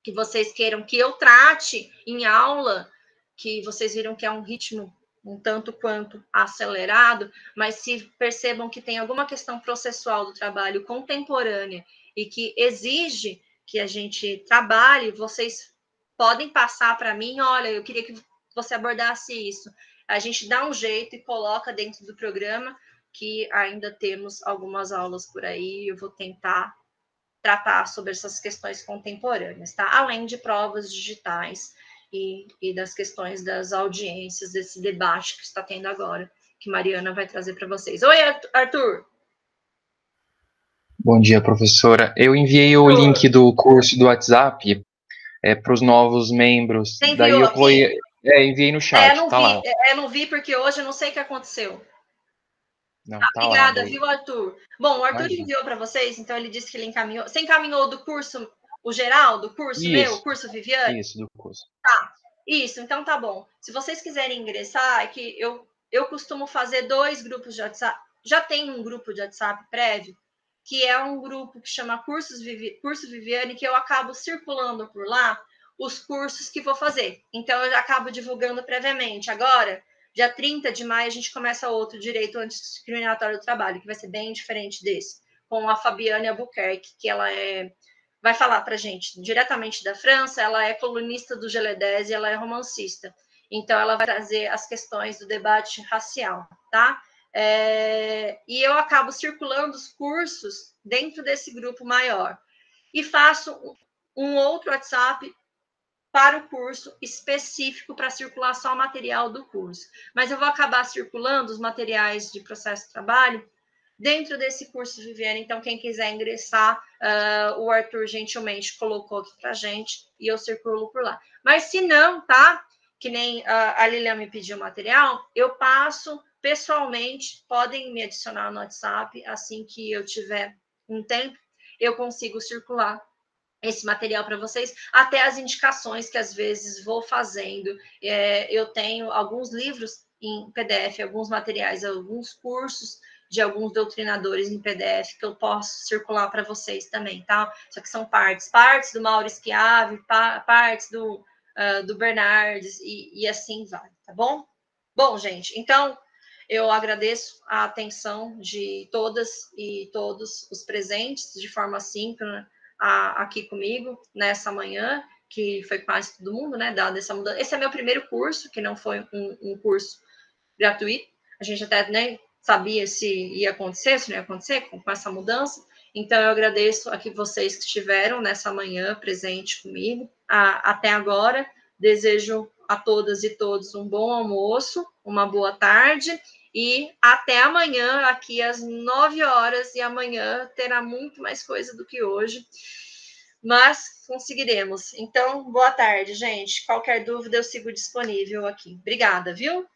que vocês queiram que eu trate em aula, que vocês viram que é um ritmo um tanto quanto acelerado, mas se percebam que tem alguma questão processual do trabalho contemporânea e que exige que a gente trabalhe, vocês podem passar para mim, olha, eu queria que você abordasse isso. A gente dá um jeito e coloca dentro do programa, que ainda temos algumas aulas por aí, eu vou tentar tratar sobre essas questões contemporâneas, tá? Além de provas digitais, e das questões das audiências, desse debate que está tendo agora, que Mariana vai trazer para vocês. Oi, Arthur! Bom dia, professora. Eu enviei o link do curso do WhatsApp para os novos membros. Você enviou? Daí eu enviei no chat, não vi lá. Não vi, porque hoje eu não sei o que aconteceu. Não, tá, obrigada, lá, viu, Arthur? Bom, o Arthur enviou para vocês, então ele disse que ele encaminhou. Você encaminhou do curso... O geral do curso, o curso Viviane? Isso, do curso. Tá, isso, então tá bom. Se vocês quiserem ingressar, é que eu costumo fazer 2 grupos de WhatsApp. Já tem um grupo de WhatsApp prévio, que é um grupo que chama Curso Viviane, que eu acabo circulando por lá os cursos que vou fazer. Então, eu já acabo divulgando previamente. Agora, dia 30 de maio, a gente começa outro direito antidiscriminatório do trabalho, que vai ser bem diferente desse, com a Fabiane Albuquerque, que ela vai falar para a gente diretamente da França, ela é colunista do Geledés e ela é romancista. Então, ela vai trazer as questões do debate racial, tá? E eu acabo circulando os cursos dentro desse grupo maior. E faço um outro WhatsApp para o curso específico para circular só o material do curso. Mas eu vou acabar circulando os materiais de processo de trabalho dentro desse curso, Viviane. Então, quem quiser ingressar, o Arthur gentilmente colocou aqui para gente e eu circulo por lá. Mas se não, tá? Que nem a Lilian me pediu material, eu passo pessoalmente, podem me adicionar no WhatsApp, assim que eu tiver um tempo, eu consigo circular esse material para vocês, até as indicações que às vezes vou fazendo. Eu tenho alguns livros em PDF, alguns materiais, alguns cursos de alguns doutrinadores em PDF, que eu posso circular para vocês também, tá? Só que são partes do Mauro Schiavi, partes do Bernardes, e assim vai, tá bom? Bom, gente, então, eu agradeço a atenção de todas e todos os presentes, de forma síncrona, aqui comigo, nessa manhã, que foi quase todo mundo, né, dada essa mudança. Esse é meu primeiro curso, que não foi um curso gratuito, a gente até, né, sabia se ia acontecer, se não ia acontecer com essa mudança. Então, eu agradeço a vocês que estiveram nessa manhã presente comigo até agora. Desejo a todas e todos um bom almoço, uma boa tarde e até amanhã, aqui às 9h, e amanhã terá muito mais coisa do que hoje, mas conseguiremos. Então, boa tarde, gente. Qualquer dúvida, eu sigo disponível aqui. Obrigada, viu?